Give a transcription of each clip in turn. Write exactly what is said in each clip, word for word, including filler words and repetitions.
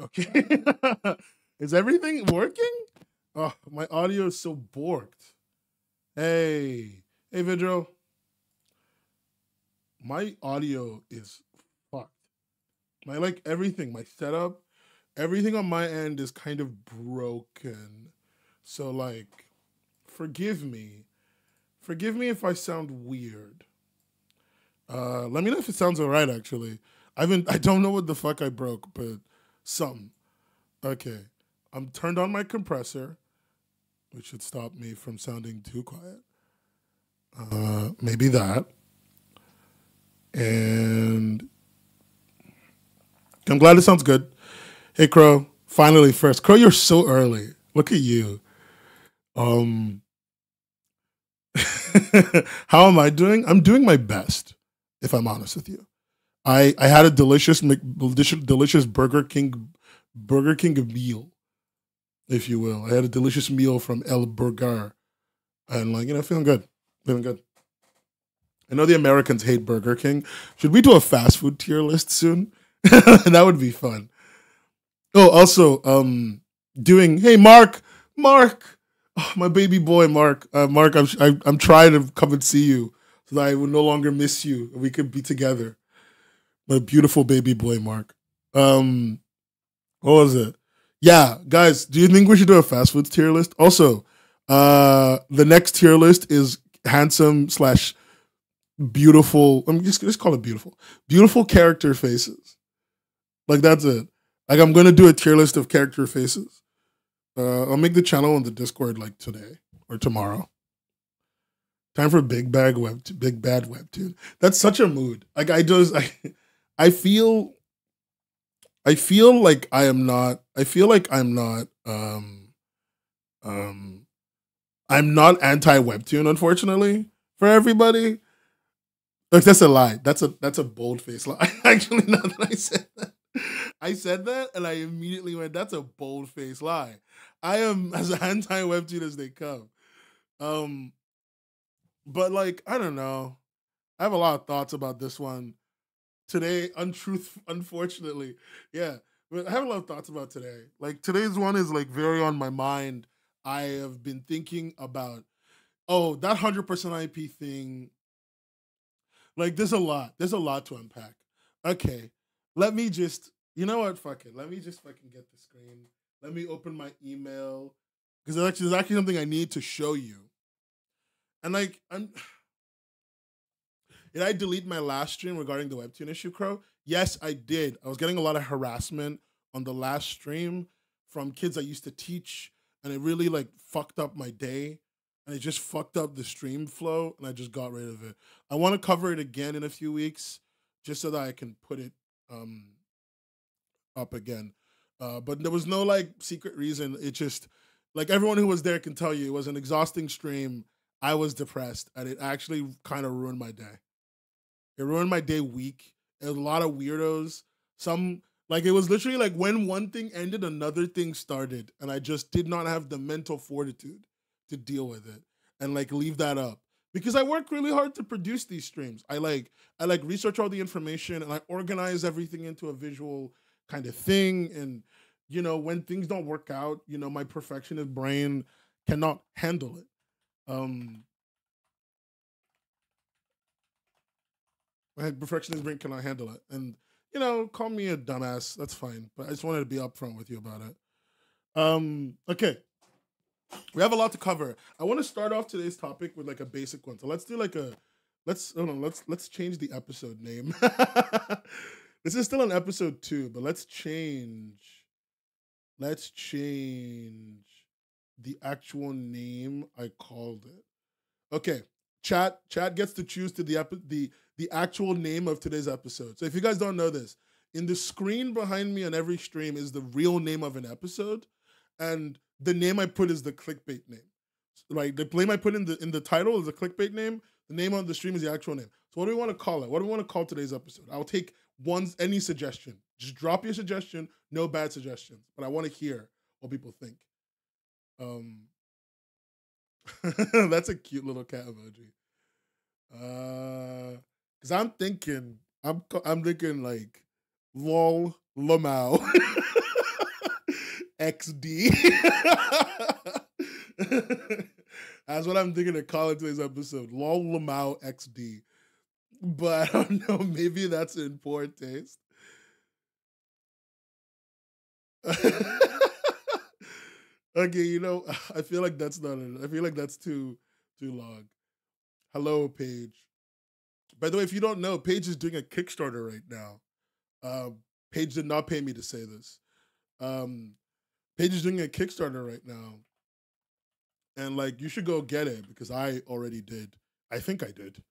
Okay. Is everything working? Oh, my audio is so borked. Hey. Hey, Vidro. My audio is fucked. My, like, everything, my setup, everything on my end is kind of broken. So, like, forgive me. Forgive me if I sound weird. Uh, let me know if it sounds all right, actually. I been, I don't know what the fuck I broke, but something. Okay. I'm turned on my compressor, which should stop me from sounding too quiet. Uh, maybe that. And I'm glad it sounds good. Hey, Crow. Finally, first. Crow, you're so early. Look at you. Um, how am I doing? I'm doing my best, if I'm honest with you. I, I had a delicious, delicious Burger King, Burger King meal, if you will. I had a delicious meal from El Burger. And, like, you know, feeling good. Feeling good. I know the Americans hate Burger King. Should we do a fast food tier list soon? That would be fun. Oh, also, um, doing, hey, Mark, Mark, oh, my baby boy, Mark, uh, Mark, I'm, I, I'm trying to come and see you so that I will no longer miss you and we could be together. My beautiful baby boy, Mark. Um, what was it? Yeah, guys, do you think we should do a fast food tier list? Also, uh, the next tier list is handsome slash beautiful, I'm just just call it beautiful. Beautiful character faces. Like, that's it. Like, I'm gonna do a tier list of character faces. Uh, I'll make the channel on the Discord like today or tomorrow. Time for big bag web, big bad webtoon. That's such a mood. Like, I just, I, I feel, I feel like I am not. I feel like I'm not. Um, um, I'm not anti webtoon, unfortunately, for everybody. Like, that's a lie. That's a that's a bold face lie. Actually, now that I said that, I said that, and I immediately went, "That's a bold face lie." I am as anti-webtoon as they come. Um, but like, I don't know. I have a lot of thoughts about this one today. Untruth, unfortunately, yeah. But I have a lot of thoughts about today. Like, today's one is like very on my mind. I have been thinking about, oh, that one hundred percent I P thing. Like, there's a lot. There's a lot to unpack. Okay, let me just, you know what, fuck it. Let me just fucking get the screen. Let me open my email. Because there's actually, there's actually something I need to show you. And, like, I'm... Did I delete my last stream regarding the Webtoon issue, Crow? Yes, I did. I was getting a lot of harassment on the last stream from kids I used to teach. And it really, like, fucked up my day. And it just fucked up the stream flow, and I just got rid of it. I want to cover it again in a few weeks, just so that I can put it um, up again. Uh, but there was no, like, secret reason. It just, like, everyone who was there can tell you, it was an exhausting stream. I was depressed, and it actually kind of ruined my day. It ruined my day week. There was a lot of weirdos. Some, like, it was literally like when one thing ended, another thing started, and I just did not have the mental fortitude to deal with it and, like, leave that up, because I work really hard to produce these streams. I like I like research all the information, and I organize everything into a visual kind of thing. And, you know, when things don't work out, you know, my perfectionist brain cannot handle it. Um, my perfectionist brain cannot handle it. And, you know, call me a dumbass. That's fine. But I just wanted to be upfront with you about it. Um, okay. We have a lot to cover. I want to start off today's topic with, like, a basic one. So let's do, like, a let's hold on, let's let's change the episode name. This is still an episode two, but let's change let's change the actual name I called it. Okay, chat chat gets to choose to the epi the the actual name of today's episode. So if you guys don't know this, in the screen behind me on every stream is the real name of an episode, and the name I put is the clickbait name. Like, the name I put in the in the title is the clickbait name. The name on the stream is the actual name. So what do we want to call it? What do we want to call today's episode? I'll take one's any suggestion. Just drop your suggestion. No bad suggestions. But I want to hear what people think. Um, that's a cute little cat emoji. Uh, cause I'm thinking, I'm I'm thinking like, lol, lmao. X D. That's what I'm thinking of calling today's episode. Long Lamau X D. But I don't know, maybe that's in poor taste. Okay, you know, I feel like that's not it. I feel like that's too too long. Hello, Paige. By the way, if you don't know, Paige is doing a Kickstarter right now. Uh, Paige did not pay me to say this. Um, Paige is doing a Kickstarter right now. And, like, you should go get it because I already did. I think I did.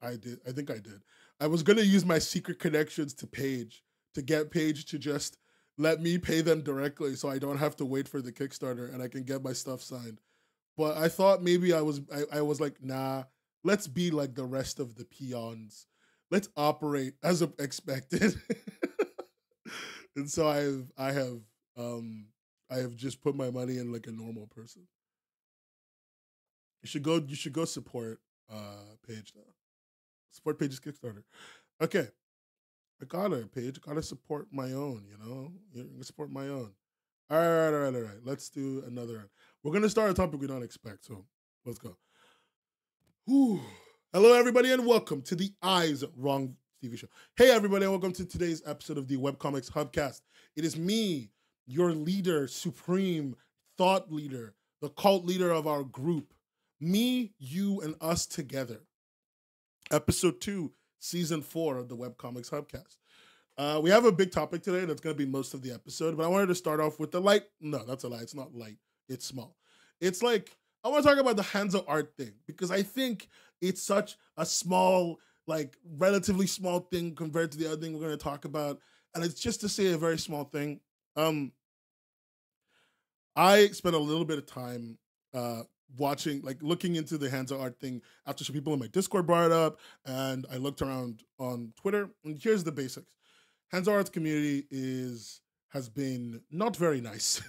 I did. I think I did. I was going to use my secret connections to Paige to get Paige to just let me pay them directly so I don't have to wait for the Kickstarter and I can get my stuff signed. But I thought maybe I was I, I was like, nah, let's be like the rest of the peons. Let's operate as expected. And so I've I have um I have just put my money in like a normal person. You should go you should go support uh Paige now. Support Paige's Kickstarter. Okay. I gotta, Paige, I gotta support my own, you know? You're gonna support my own. All right, all right, all right. Let's do another. We're gonna start a topic we don't expect, so let's go. Whew. Hello, everybody, and welcome to the Eyes Wrong T V show. Hey, everybody, and welcome to today's episode of the Webcomics Hubcast. It is me, your leader, supreme thought leader, the cult leader of our group. Me, you, and us together. Episode two. Season four of the Webcomics Hubcast. Uh, we have a big topic today that's going to be most of the episode, but I wanted to start off with the light. No, that's a lie. It's not light. It's small. It's like, I want to talk about the Hanza art thing because I think it's such a small, like relatively small thing compared to the other thing we're going to talk about. And it's just to say a very small thing. Um, I spent a little bit of time uh, watching, like looking into the Hanza art thing after some people in my Discord brought it up, and I looked around on Twitter. And here's the basics: Hanza art's community is has been not very nice,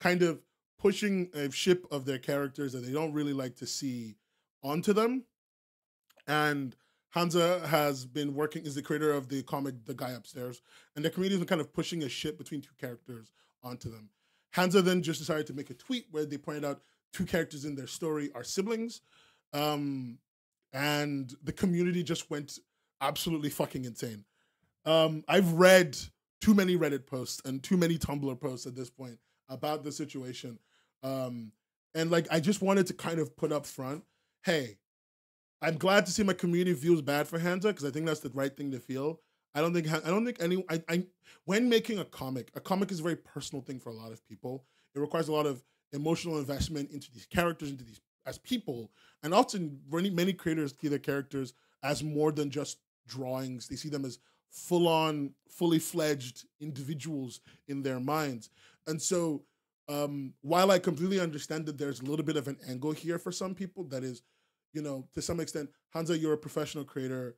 kind of pushing a ship of their characters that they don't really like to see onto them. And Hanza has been working is the creator of the comic The Guy Upstairs, and the community has been kind of pushing a ship between two characters onto them. Hanza then just decided to make a tweet where they pointed out two characters in their story are siblings. Um, and the community just went absolutely fucking insane. Um, I've read too many Reddit posts and too many Tumblr posts at this point about the situation. Um, and like, I just wanted to kind of put up front, hey, I'm glad to see my community feels bad for Hanza because I think that's the right thing to feel. I don't think, I don't think any, I, I, when making a comic, a comic is a very personal thing for a lot of people. It requires a lot of emotional investment into these characters, into these as people, and often many creators see their characters as more than just drawings. They see them as full-on, fully-fledged individuals in their minds. And so, um, while I completely understand that there's a little bit of an angle here for some people, that is, you know, to some extent, Hanza, you're a professional creator.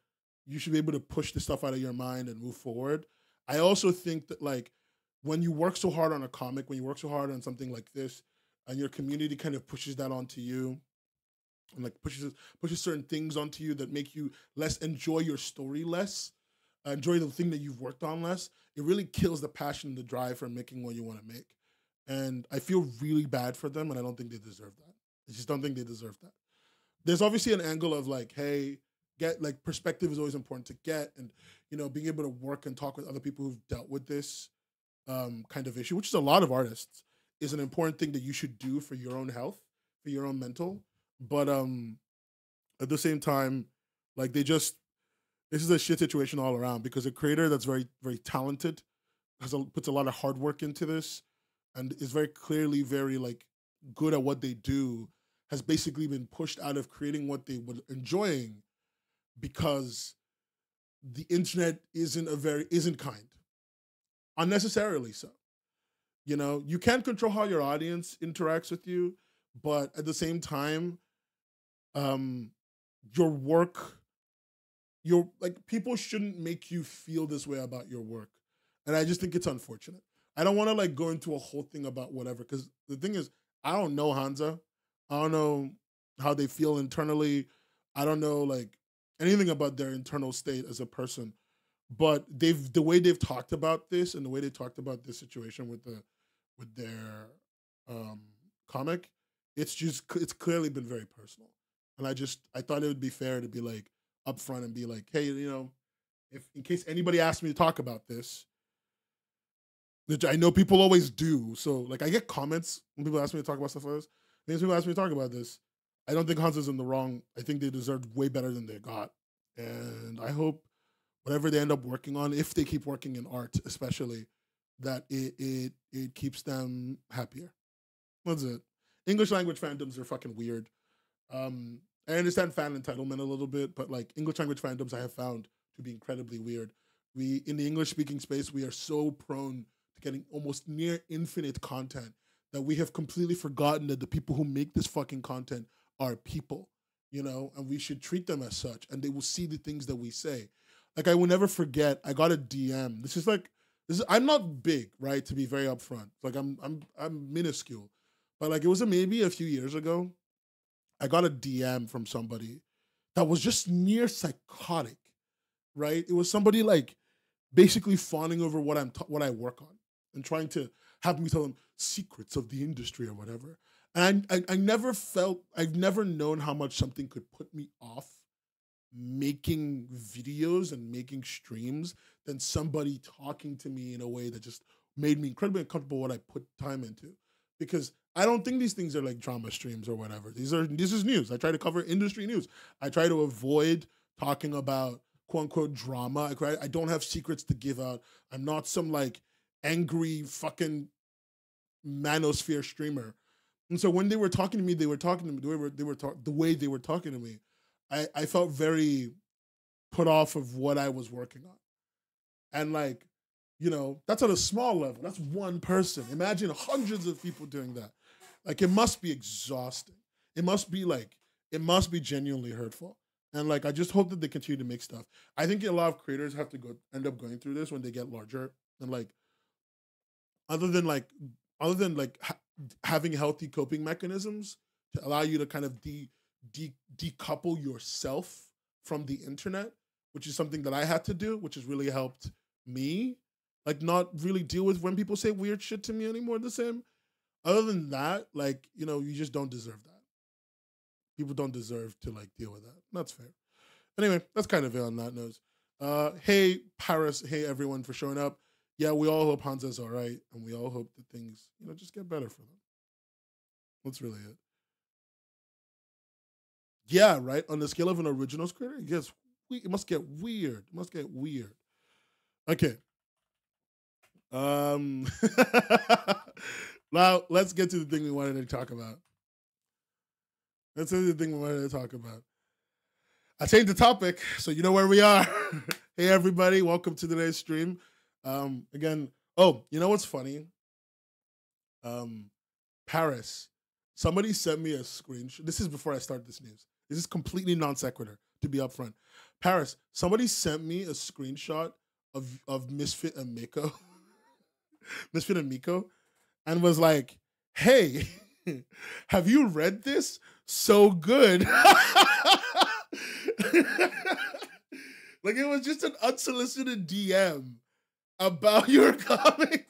You should be able to push this stuff out of your mind and move forward. I also think that, like, when you work so hard on a comic, when you work so hard on something like this, and your community kind of pushes that onto you and like pushes pushes certain things onto you that make you less enjoy your story less, uh, enjoy the thing that you've worked on less, it really kills the passion, the drive for making what you want to make. And I feel really bad for them, and I don't think they deserve that. I just don't think they deserve that. There's obviously an angle of like, hey, get like perspective is always important to get, and you know, being able to work and talk with other people who've dealt with this um, kind of issue, which is a lot of artists. Is an important thing that you should do for your own health, for your own mental. But um, at the same time, like they just, this is a shit situation all around because a creator that's very, very talented has a, puts a lot of hard work into this and is very clearly very like good at what they do has basically been pushed out of creating what they were enjoying because the internet isn't a very, isn't kind. Unnecessarily so. You know, you can't control how your audience interacts with you, but at the same time, um, your work, your like people shouldn't make you feel this way about your work. And I just think it's unfortunate. I don't want to like go into a whole thing about whatever, because the thing is, I don't know Hanza. I don't know how they feel internally. I don't know like anything about their internal state as a person. But they've the way they've talked about this and the way they talked about this situation with the with their um, comic, it's just it's clearly been very personal. And I just I thought it would be fair to be like upfront and be like, hey, you know, if in case anybody asks me to talk about this, which I know people always do. So like I get comments when people ask me to talk about stuff like this. When people ask me to talk about this, I don't think Hanza's in the wrong. I think they deserved way better than they got. And I hope whatever they end up working on, if they keep working in art especially, that it it it keeps them happier. That's it. English language fandoms are fucking weird. Um, I understand fan entitlement a little bit, but like English language fandoms I have found to be incredibly weird. We, in the English speaking space, we are so prone to getting almost near infinite content that we have completely forgotten that the people who make this fucking content are people, you know, and we should treat them as such, and they will see the things that we say. Like, I will never forget, I got a D M. This is like, this is, I'm not big, right, to be very upfront. Like, I'm, I'm, I'm minuscule. But, like, it was a, maybe a few years ago, I got a D M from somebody that was just near psychotic, right? It was somebody, like, basically fawning over what, I'm t what I work on and trying to have me tell them secrets of the industry or whatever. And I, I, I never felt, I've never known how much something could put me off making videos and making streams than somebody talking to me in a way that just made me incredibly uncomfortable what I put time into. Because I don't think these things are like drama streams or whatever. These are, this is news. I try to cover industry news. I try to avoid talking about quote unquote drama. I don't have secrets to give out. I'm not some like angry fucking manosphere streamer. And so when they were talking to me, they were talking to me, they were, they were the way they were talking to me, I, I felt very put off of what I was working on. And like, you know, that's on a small level. That's one person. Imagine hundreds of people doing that. Like, it must be exhausting. It must be like, it must be genuinely hurtful. And like, I just hope that they continue to make stuff. I think a lot of creators have to go end up going through this when they get larger. And like, other than like, other than like ha having healthy coping mechanisms to allow you to kind of de- De decouple yourself from the internet, which is something that I had to do, which has really helped me, like not really deal with when people say weird shit to me anymore the same. Other than that, like, you know, you just don't deserve that. People don't deserve to like deal with that. That's fair. Anyway, that's kind of it on that note. Uh, hey, Paris. Hey, everyone, for showing up. Yeah, we all hope Hanza's all right, and we all hope that things, you know, just get better for them. That's really it. Yeah, right? On the scale of an originals creator, it, gets it must get weird. It must get weird. Okay. Um, now, let's get to the thing we wanted to talk about. Let's get to the thing we wanted to talk about. I changed the topic, so you know where we are. Hey, everybody. Welcome to today's stream. Um, again, oh, you know what's funny? Um, Paris. Somebody sent me a screenshot. This is before I start this news. This is completely non sequitur, to be upfront. Paris, somebody sent me a screenshot of, of Misfit and Miko. Misfit and Miko. And was like, hey, have you read this? So good. Like, it was just an unsolicited D M about your comic.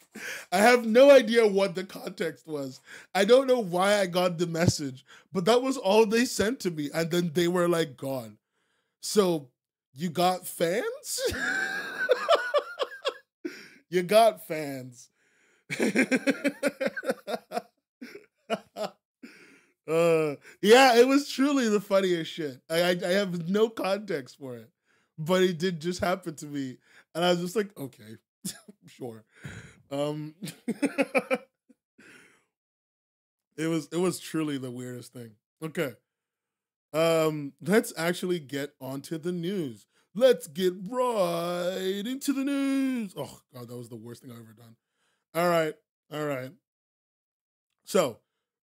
I have no idea what the context was. I don't know why I got the message, but that was all they sent to me. And then they were like gone. So you got fans? You got fans. uh, yeah, it was truly the funniest shit. I, I, I have no context for it, but it did just happen to me. And I was just like, okay. Sure. Um, it was it was truly the weirdest thing. Okay. Um, let's actually get onto the news. Let's get right into the news. Oh, God, that was the worst thing I've ever done. All right. All right. So,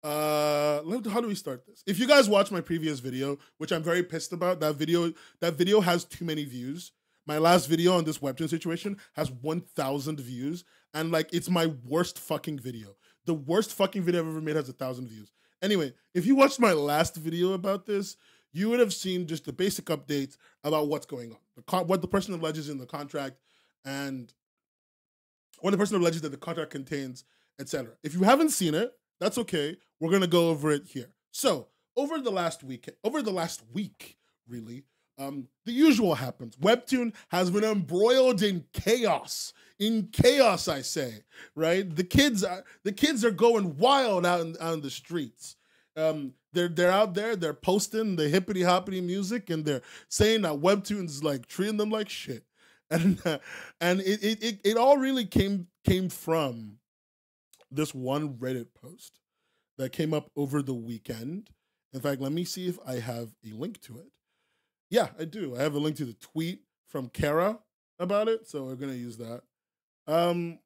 uh, how do we start this? If you guys watched my previous video, which I'm very pissed about, that video, that video has too many views. My last video on this Webtoon situation has one thousand views, and like, it's my worst fucking video. The worst fucking video I've ever made has one thousand views. Anyway, if you watched my last video about this, you would have seen just the basic updates about what's going on. the con what the person alleges in the contract and what the person alleges that the contract contains, et cetera. If you haven't seen it, that's okay. We're gonna go over it here. So over the last week, over the last week, really, um, the usual happens. Webtoon has been embroiled in chaos. In chaos, I say, right? The kids, are, the kids are going wild out in, out in the streets. Um, they're they're out there. They're posting the hippity hoppity music, and they're saying that Webtoon's like treating them like shit. And uh, and it, it it it all really came came from this one Reddit post that came up over the weekend. In fact, let me see if I have a link to it. Yeah, I do. I have a link to the tweet from Kara about it, so we're gonna use that. Um,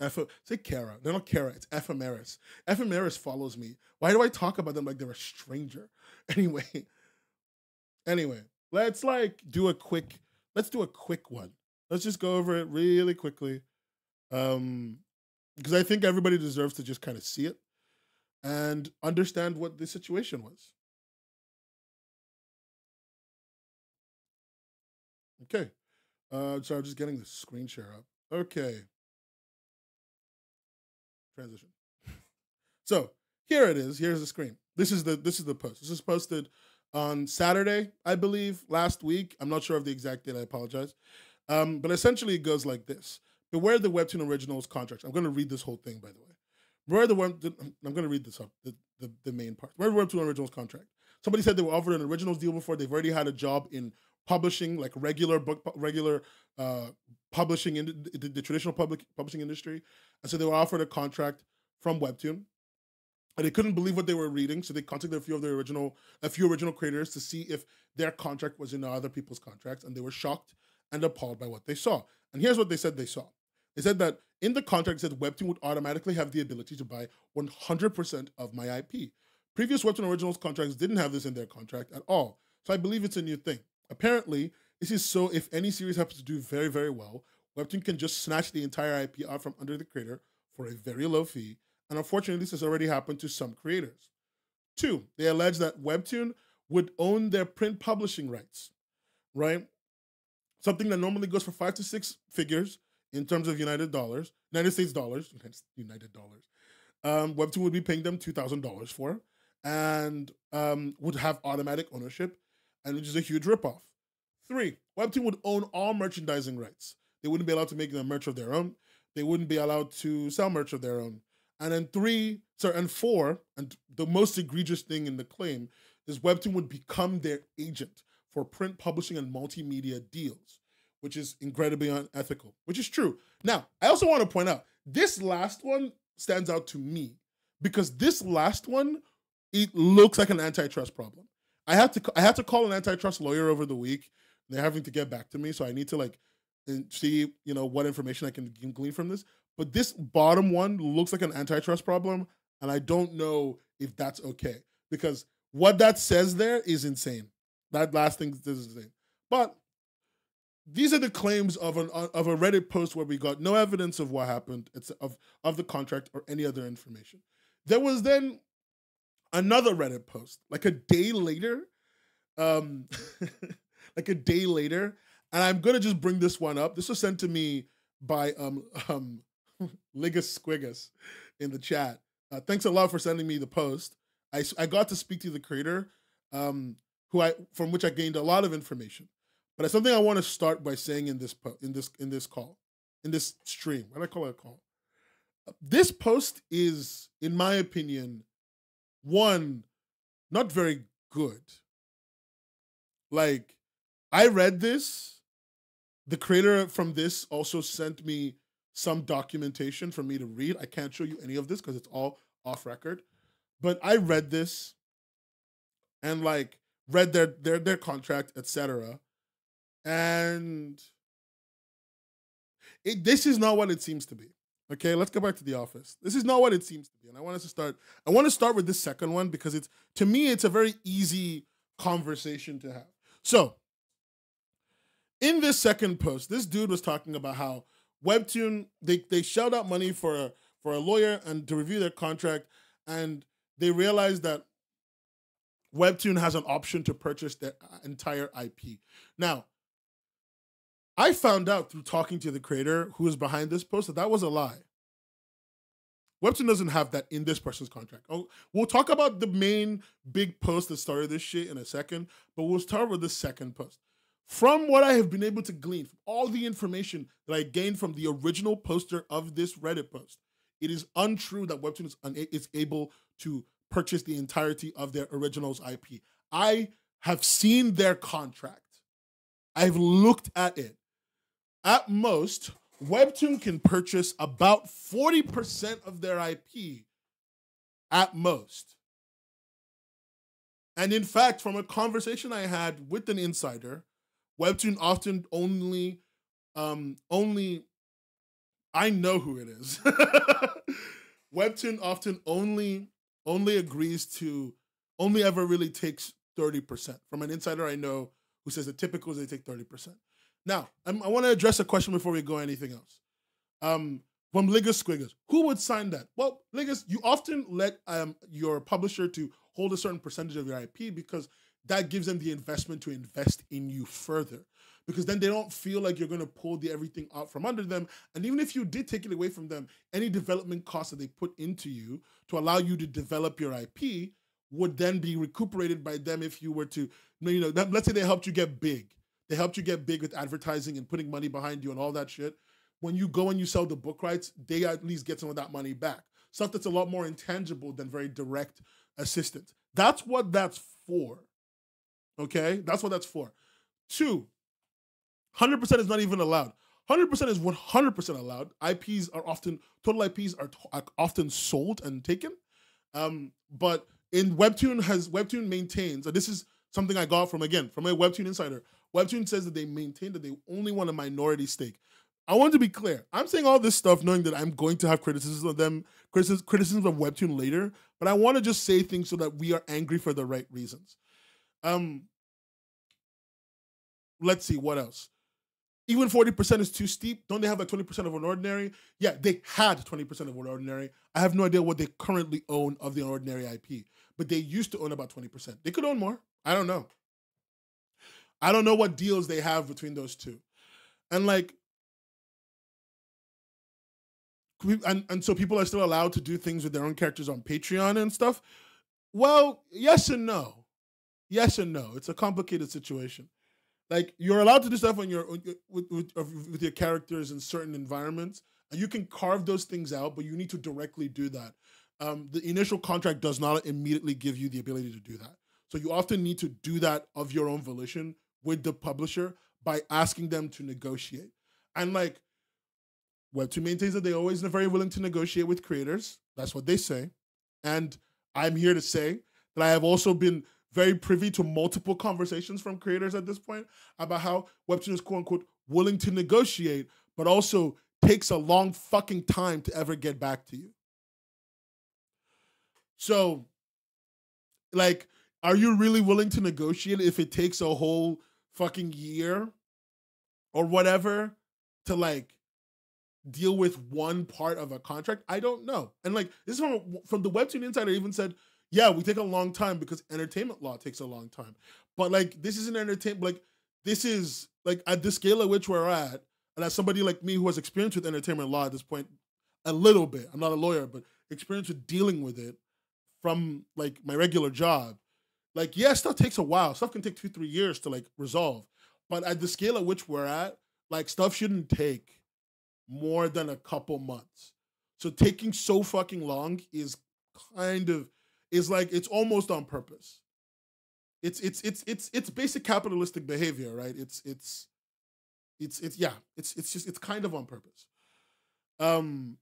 F say Kara. They're not Kara. It's Ephemeris. Ephemeris follows me. Why do I talk about them like they're a stranger? Anyway, anyway, let's like do a quick. Let's do a quick one. Let's just go over it really quickly, um, because I think everybody deserves to just kind of see it and understand what the situation was. Okay. Uh, sorry, I'm just getting the screen share up. Okay. Transition. So here it is. Here's the screen. This is the this is the post. This is posted on Saturday, I believe, last week. I'm not sure of the exact date. I apologize. Um, but essentially, it goes like this: Beware the Webtoon Originals contracts. I'm going to read this whole thing, by the way. Beware the web. I'm going to read this up. The, the the main part. Beware the Webtoon Originals contract. Somebody said they were offered an Originals deal before. They've already had a job in publishing, like regular book, regular uh, publishing in the, the, the traditional public publishing industry, and so they were offered a contract from Webtoon, and they couldn't believe what they were reading, so they contacted a few of their original, a few original creators to see if their contract was in other people's contracts, and they were shocked and appalled by what they saw. And here's what they said they saw: they said that in the contract it said Webtoon would automatically have the ability to buy one hundred percent of my I P. Previous Webtoon Originals contracts didn't have this in their contract at all, so I believe it's a new thing. Apparently, this is so if any series happens to do very, very well, Webtoon can just snatch the entire I P out from under the creator for a very low fee, and unfortunately, this has already happened to some creators. Two, they allege that Webtoon would own their print publishing rights, right? Something that normally goes for five to six figures in terms of United dollars, United States dollars, United dollars. Um, Webtoon would be paying them two thousand dollars for, and um, would have automatic ownership, and which is a huge ripoff. Three, Webtoon would own all merchandising rights. They wouldn't be allowed to make the merch of their own. They wouldn't be allowed to sell merch of their own. And then three, sorry, and four, and the most egregious thing in the claim is Webtoon would become their agent for print publishing and multimedia deals, which is incredibly unethical, which is true. Now, I also want to point out, this last one stands out to me because this last one, it looks like an antitrust problem. I had to I had to call an antitrust lawyer over the week. They're having to get back to me, so I need to like see you know what information I can glean from this. But this bottom one looks like an antitrust problem, and I don't know if that's okay because what that says there is insane. That last thing is insane. But these are the claims of an of a Reddit post where we got no evidence of what happened, it's of of the contract or any other information. There was then another Reddit post, like a day later, um, like a day later, and I'm gonna just bring this one up. This was sent to me by um, um, Ligus Squigus in the chat. Uh, thanks a lot for sending me the post. I, I got to speak to the creator, um, who I from which I gained a lot of information. But it's something I want to start by saying in this po in this in this call, in this stream. Why do I call it a call? This post is, in my opinion, one, not very good. Like, I read this. The creator from this also sent me some documentation for me to read. I can't show you any of this because it's all off record. But I read this and like read their their their contract, et cetera. And it, this is not what it seems to be. Okay, let's go back to the office. This is not what it seems to be, and I want us to start. I want to start with this second one because it's, to me, it's a very easy conversation to have. So, in this second post, this dude was talking about how Webtoon they they shelled out money for a, for a lawyer and to review their contract, and they realized that Webtoon has an option to purchase their entire I P. Now, I found out through talking to the creator who is behind this post that that was a lie. Webtoon doesn't have that in this person's contract. Oh, we'll talk about the main big post that started this shit in a second, but we'll start with the second post. From what I have been able to glean, from all the information that I gained from the original poster of this Reddit post, it is untrue that Webtoon is, un is able to purchase the entirety of their original's I P. I have seen their contract. I've looked at it. At most, Webtoon can purchase about forty percent of their I P at most. And in fact, from a conversation I had with an insider, Webtoon often only, um, only, I know who it is. Webtoon often only, only agrees to, only ever really takes thirty percent. From an insider I know who says the typical is they take thirty percent. Now, I'm, I want to address a question before we go anything else. Um, from Ligus Squiggers, who would sign that? Well, Ligus, you often let um, your publisher to hold a certain percentage of your I P because that gives them the investment to invest in you further, because then they don't feel like you're going to pull the everything out from under them. And even if you did take it away from them, any development costs that they put into you to allow you to develop your I P would then be recuperated by them if you were to, you know, let's say they helped you get big. They helped you get big with advertising and putting money behind you and all that shit. When you go and you sell the book rights, they at least get some of that money back. Stuff that's a lot more intangible than very direct assistance. That's what that's for, okay? That's what that's for. Two, one hundred percent is not even allowed. one hundred percent is one hundred percent allowed. I Ps are often, total I Ps are, are often sold and taken. Um, but in Webtoon, has Webtoon maintains, and this is something I got from, again, from a Webtoon insider, Webtoon says that they maintain that they only want a minority stake. I want to be clear. I'm saying all this stuff knowing that I'm going to have criticism of them, criticism of Webtoon later, but I want to just say things so that we are angry for the right reasons. Um, let's see, what else? Even forty percent is too steep. Don't they have like twenty percent of an ordinary? Yeah, they had twenty percent of an ordinary. I have no idea what they currently own of the ordinary I P, but they used to own about twenty percent. They could own more. I don't know. I don't know what deals they have between those two. And like, and, and so people are still allowed to do things with their own characters on Patreon and stuff. Well, yes and no. Yes and no. It's a complicated situation. Like, you're allowed to do stuff on your, with, with, with your characters in certain environments. And you can carve those things out, but you need to directly do that. Um, the initial contract does not immediately give you the ability to do that. So you often need to do that of your own volition with the publisher by asking them to negotiate. And like, Webtoon maintains that they always are very willing to negotiate with creators. That's what they say. And I'm here to say that I have also been very privy to multiple conversations from creators at this point about how Webtoon is quote unquote willing to negotiate, but also takes a long fucking time to ever get back to you. So like, are you really willing to negotiate if it takes a whole fucking year or whatever to like deal with one part of a contract? I don't know. And like, this is from, from the Webtoon insider even said, yeah, we take a long time because entertainment law takes a long time. But like, this isn't entertainment, like this is like at the scale at which we're at, and as somebody like me who has experience with entertainment law at this point, a little bit, I'm not a lawyer, but experience with dealing with it from like my regular job. Like, yeah, stuff takes a while. Stuff can take two, three years to like resolve. But at the scale at which we're at, like stuff shouldn't take more than a couple months. So taking so fucking long is kind of, is like, it's almost on purpose. It's, it's, it's, it's, it's basic capitalistic behavior, right? It's, it's, it's, it's, yeah, it's, it's just, it's kind of on purpose. Um,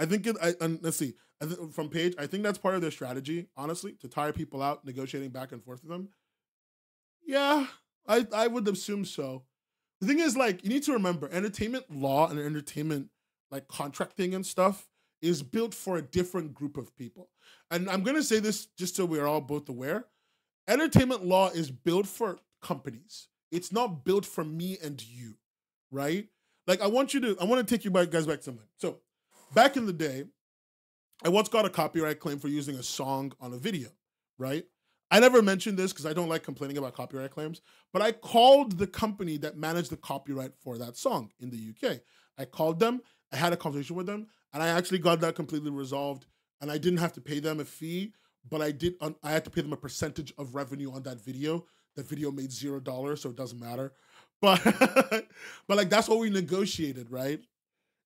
I think it, I, and let's see, I th from Paige, I think that's part of their strategy, honestly, to tire people out, negotiating back and forth with them. Yeah, I, I would assume so. The thing is, like, you need to remember, entertainment law and entertainment, like, contracting and stuff is built for a different group of people. And I'm going to say this just so we're all both aware. Entertainment law is built for companies. It's not built for me and you, right? Like, I want you to, I want to take you guys back to something. So, back in the day, I once got a copyright claim for using a song on a video, right? I never mentioned this because I don't like complaining about copyright claims, but I called the company that managed the copyright for that song in the U K. I called them, I had a conversation with them, and I actually got that completely resolved, and I didn't have to pay them a fee, but I did. I had to pay them a percentage of revenue on that video. That video made zero dollars, so it doesn't matter. But, but like, that's what we negotiated, right?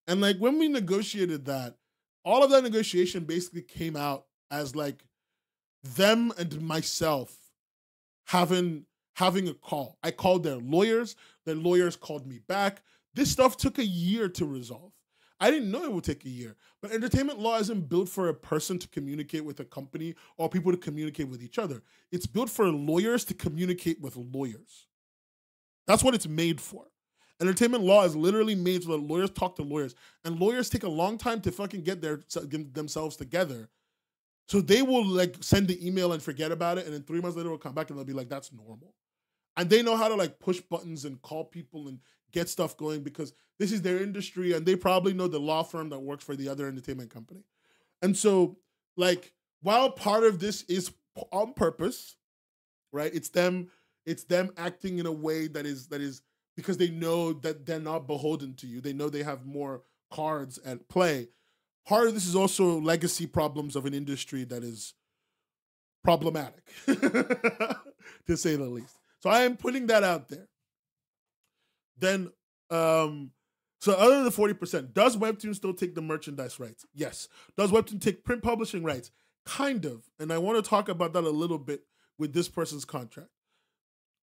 And like, when we negotiated that, all of that negotiation basically came out as like them and myself having having a call. I called their lawyers. Their lawyers called me back. This stuff took a year to resolve. I didn't know it would take a year, but entertainment law isn't built for a person to communicate with a company or people to communicate with each other. It's built for lawyers to communicate with lawyers. That's what it's made for. Entertainment law is literally made so that lawyers talk to lawyers, and lawyers take a long time to fucking get their get themselves together. So they will like send the email and forget about it, and then three months later, we'll come back and they'll be like, "That's normal." And they know how to like push buttons and call people and get stuff going because this is their industry, and they probably know the law firm that works for the other entertainment company. And so, like, while part of this is on purpose, right? It's them, it's them acting in a way that is that is. Because they know that they're not beholden to you. They know they have more cards at play. Part of this is also legacy problems of an industry that is problematic, to say the least. So I am putting that out there. Then, um, so other than the forty percent, does Webtoon still take the merchandise rights? Yes. Does Webtoon take print publishing rights? Kind of. And I want to talk about that a little bit with this person's contract.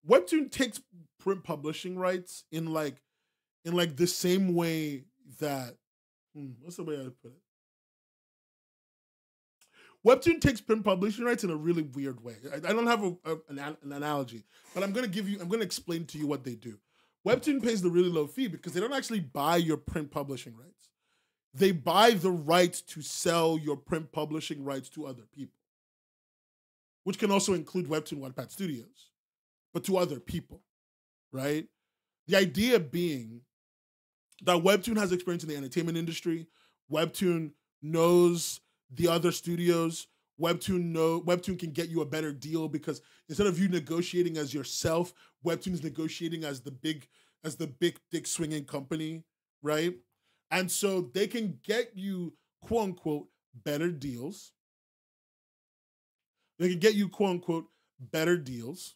Webtoon takes print publishing rights in like, in like the same way that, hmm, what's the way I would put it? Webtoon takes print publishing rights in a really weird way. I, I don't have a, a, an, an analogy, but I'm gonna give you, I'm gonna explain to you what they do. Webtoon pays the really low fee because they don't actually buy your print publishing rights. They buy the rights to sell your print publishing rights to other people, which can also include Webtoon Wattpad Studios, but to other people, right? The idea being that Webtoon has experience in the entertainment industry. Webtoon knows the other studios. Webtoon know Webtoon can get you a better deal because instead of you negotiating as yourself, Webtoon's negotiating as the big as the big dick swinging company, right? And so they can get you quote unquote better deals. They can get you quote unquote better deals.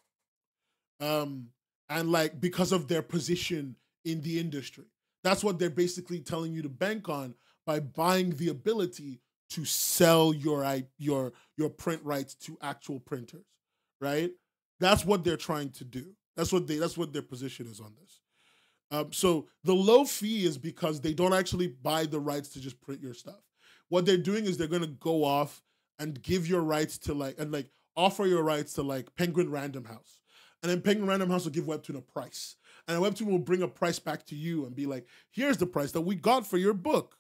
Um, and like, because of their position in the industry, that's what they're basically telling you to bank on by buying the ability to sell your, your, your print rights to actual printers, right? That's what they're trying to do. That's what they, that's what their position is on this. Um, so the low fee is because they don't actually buy the rights to just print your stuff. What they're doing is they're going to go off and give your rights to like, and like offer your rights to like Penguin Random House. And then Penguin Random House will give Webtoon a price. And Webtoon will bring a price back to you and be like, here's the price that we got for your book,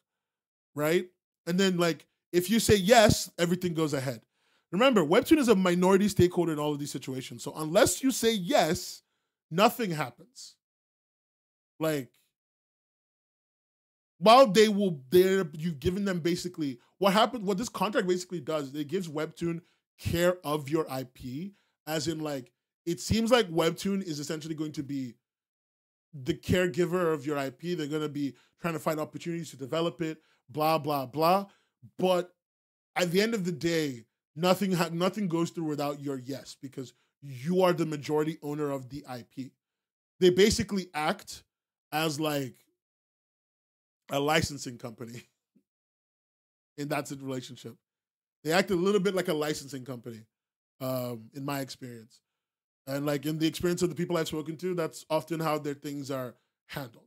right? And then, like, if you say yes, everything goes ahead. Remember, Webtoon is a minority stakeholder in all of these situations. So unless you say yes, nothing happens. Like, while they will, they're, you've given them basically, what happened, what this contract basically does, it gives Webtoon care of your I P, as in, like, it seems like Webtoon is essentially going to be the caregiver of your I P. They're going to be trying to find opportunities to develop it, blah, blah, blah. But at the end of the day, nothing ha nothing goes through without your yes, because you are the majority owner of the I P. They basically act as like a licensing company in that relationship. They act a little bit like a licensing company, um, in my experience. And like in the experience of the people I've spoken to, that's often how their things are handled.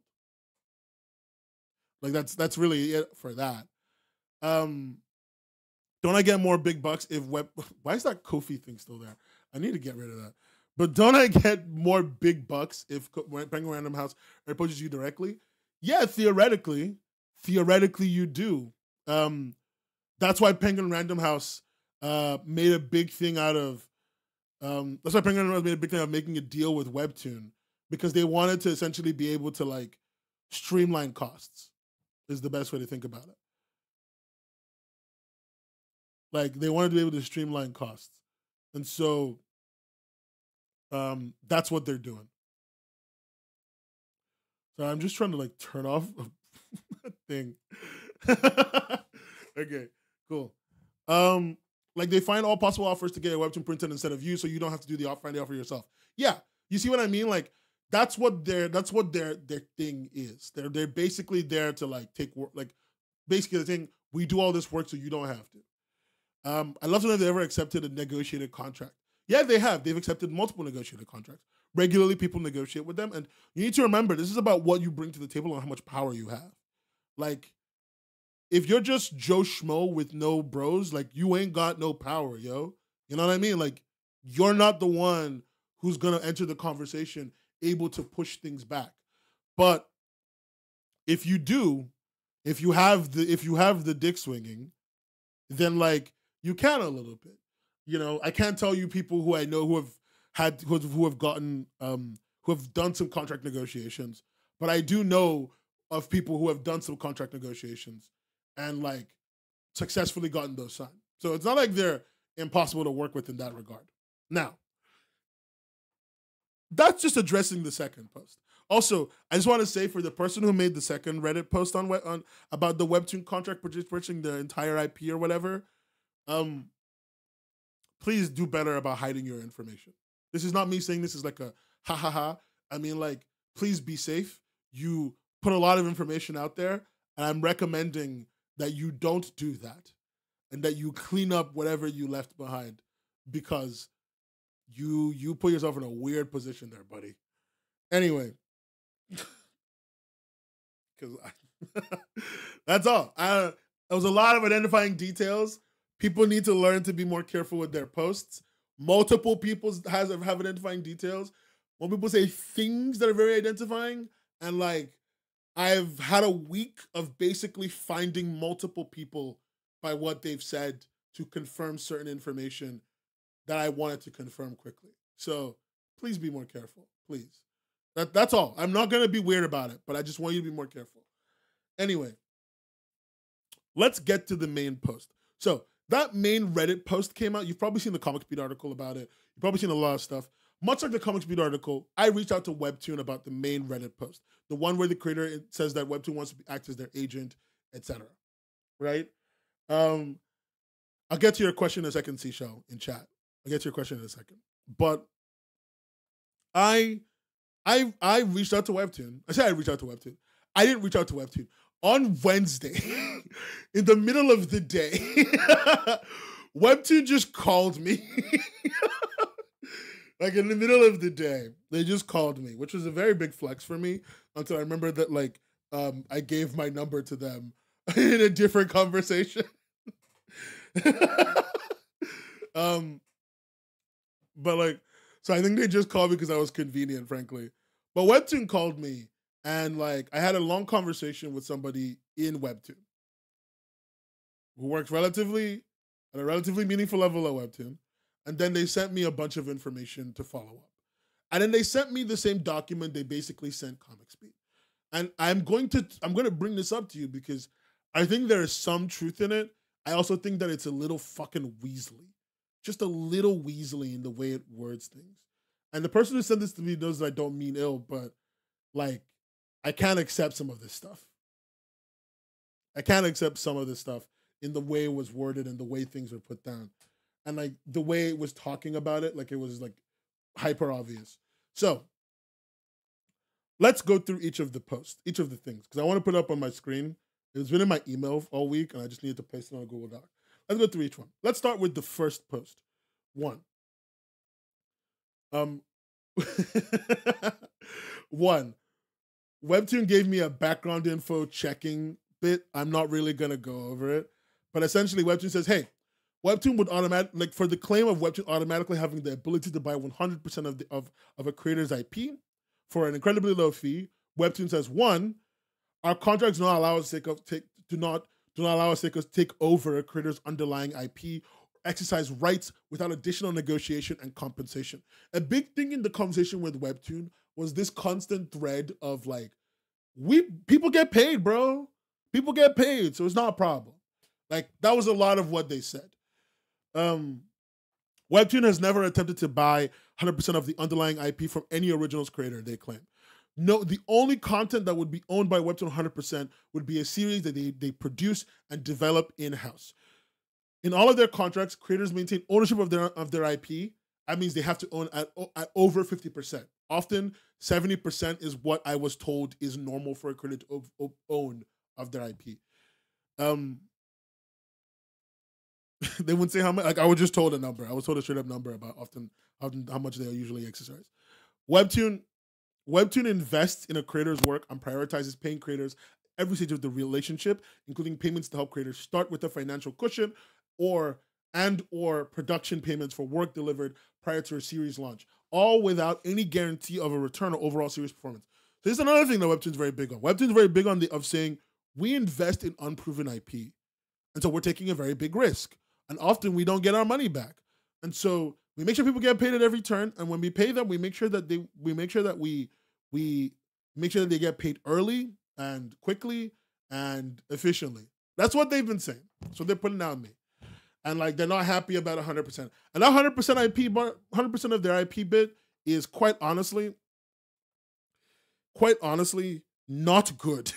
Like that's that's really it for that. Um, don't I get more big bucks if web? Why is that Ko-Fi thing still there? I need to get rid of that. But don't I get more big bucks if Penguin Random House approaches you directly? Yeah, theoretically, theoretically you do. Um, that's why Penguin Random House uh, made a big thing out of. Um, that's why Penguin Random House made a big thing of making a deal with Webtoon, because they wanted to essentially be able to like streamline costs is the best way to think about it. Like they wanted to be able to streamline costs. And so Um, that's what they're doing. So I'm just trying to like turn off a thing. Okay, cool. Um, like they find all possible offers to get a webtoon printed instead of you, so you don't have to do the find the offer yourself. Yeah, you see what I mean? Like that's what their that's what their their thing is. They're they're basically there to like take work, like basically the thing we do all this work so you don't have to. Um, I'd love to know if they ever accepted a negotiated contract. Yeah, they have. They've accepted multiple negotiated contracts. Regularly, people negotiate with them. And you need to remember, this is about what you bring to the table and how much power you have. Like, if you're just Joe Schmo with no bros, like, you ain't got no power, yo. You know what I mean? Like, you're not the one who's going to enter the conversation able to push things back. But if you do, if you have the, if you have the dick swinging, then, like, you can a little bit. You know, I can't tell you people who I know who have had, who, who have gotten, um, who have done some contract negotiations, but I do know of people who have done some contract negotiations and like successfully gotten those signed. So it's not like they're impossible to work with in that regard. Now, that's just addressing the second post. Also, I just want to say for the person who made the second Reddit post on, on about the Webtoon contract purchasing the entire I P or whatever, um, please do better about hiding your information. This is not me saying this is like a ha ha ha. I mean, like, please be safe. You put a lot of information out there, and I'm recommending that you don't do that and that you clean up whatever you left behind, because you you put yourself in a weird position there, buddy. Anyway, because that's all. I, there was a lot of identifying details. People need to learn to be more careful with their posts. Multiple people has, have identifying details. When people say things that are very identifying, and like, I've had a week of basically finding multiple people by what they've said to confirm certain information that I wanted to confirm quickly. So please be more careful, please. That, that's all. I'm not going to be weird about it, but I just want you to be more careful. Anyway, let's get to the main post. So that main Reddit post came out. You've probably seen the Comics Beat article about it. You've probably seen a lot of stuff. Much like the Comics Beat article, I reached out to Webtoon about the main Reddit post, the one where the creator says that Webtoon wants to act as their agent, et cetera. Right? Um, I'll get to your question in a second, Seashell, in chat. I'll get to your question in a second. But I, I, I reached out to Webtoon. I said I reached out to Webtoon. I didn't reach out to Webtoon. On Wednesday, in the middle of the day, Webtoon just called me. Like, in the middle of the day, they just called me, which was a very big flex for me until I remembered that, like, um, I gave my number to them in a different conversation. um, but, like, so I think they just called me because I was convenient, frankly. But Webtoon called me. And, like, I had a long conversation with somebody in Webtoon who works relatively, at a relatively meaningful level at Webtoon. And then they sent me a bunch of information to follow up. And then they sent me the same document they basically sent ComicSpeed. And I'm going to, I'm going to bring this up to you because I think there is some truth in it. I also think that it's a little fucking weaselly. Just a little weaselly in the way it words things. And the person who sent this to me knows that I don't mean ill, but, like, I can't accept some of this stuff. I can't accept some of this stuff in the way it was worded and the way things were put down. And like the way it was talking about it, like it was like hyper obvious. So let's go through each of the posts, each of the things, because I want to put it up on my screen. It's been in my email all week and I just needed to place it on a Google Doc. Let's go through each one. Let's start with the first post. One. Um, one. Webtoon gave me a background info checking bit. I'm not really going to go over it. But essentially, Webtoon says, hey, Webtoon would automatically, like for the claim of Webtoon automatically having the ability to buy one hundred percent of, the, of, of a creator's I P for an incredibly low fee, Webtoon says, one, our contracts do not allow us to take, of, take, do not, do not allow us to take, take over a creator's underlying I P, exercise rights without additional negotiation and compensation. A big thing in the conversation with Webtoon was this constant thread of like, we people get paid, bro. People get paid, so it's not a problem. Like, that was a lot of what they said. Um, Webtoon has never attempted to buy one hundred percent of the underlying I P from any originals creator, they claim. No, the only content that would be owned by Webtoon one hundred percent would be a series that they, they produce and develop in-house. In all of their contracts, creators maintain ownership of their, of their I P. That means they have to own at, at over fifty percent. Often, seventy percent is what I was told is normal for a creator to own of their I P. Um, they wouldn't say how much. Like, I was just told a number. I was told a straight up number about often, often how much they usually exercise. Webtoon, Webtoon invests in a creator's work and prioritizes paying creators every stage of the relationship, including payments to help creators start with a financial cushion, or and or production payments for work delivered prior to a series launch, all without any guarantee of a return or overall series performance. So this is another thing that Webtoon's very big on. Webtoon's very big on the of saying we invest in unproven I P, and so we're taking a very big risk. And often we don't get our money back, and so we make sure people get paid at every turn. And when we pay them, we make sure that they we make sure that we we make sure that they get paid early and quickly and efficiently. That's what they've been saying. So they're putting down me, and like they're not happy about one hundred percent. And that one hundred percent I P, one hundred percent of their I P bit is quite honestly, quite honestly, not good.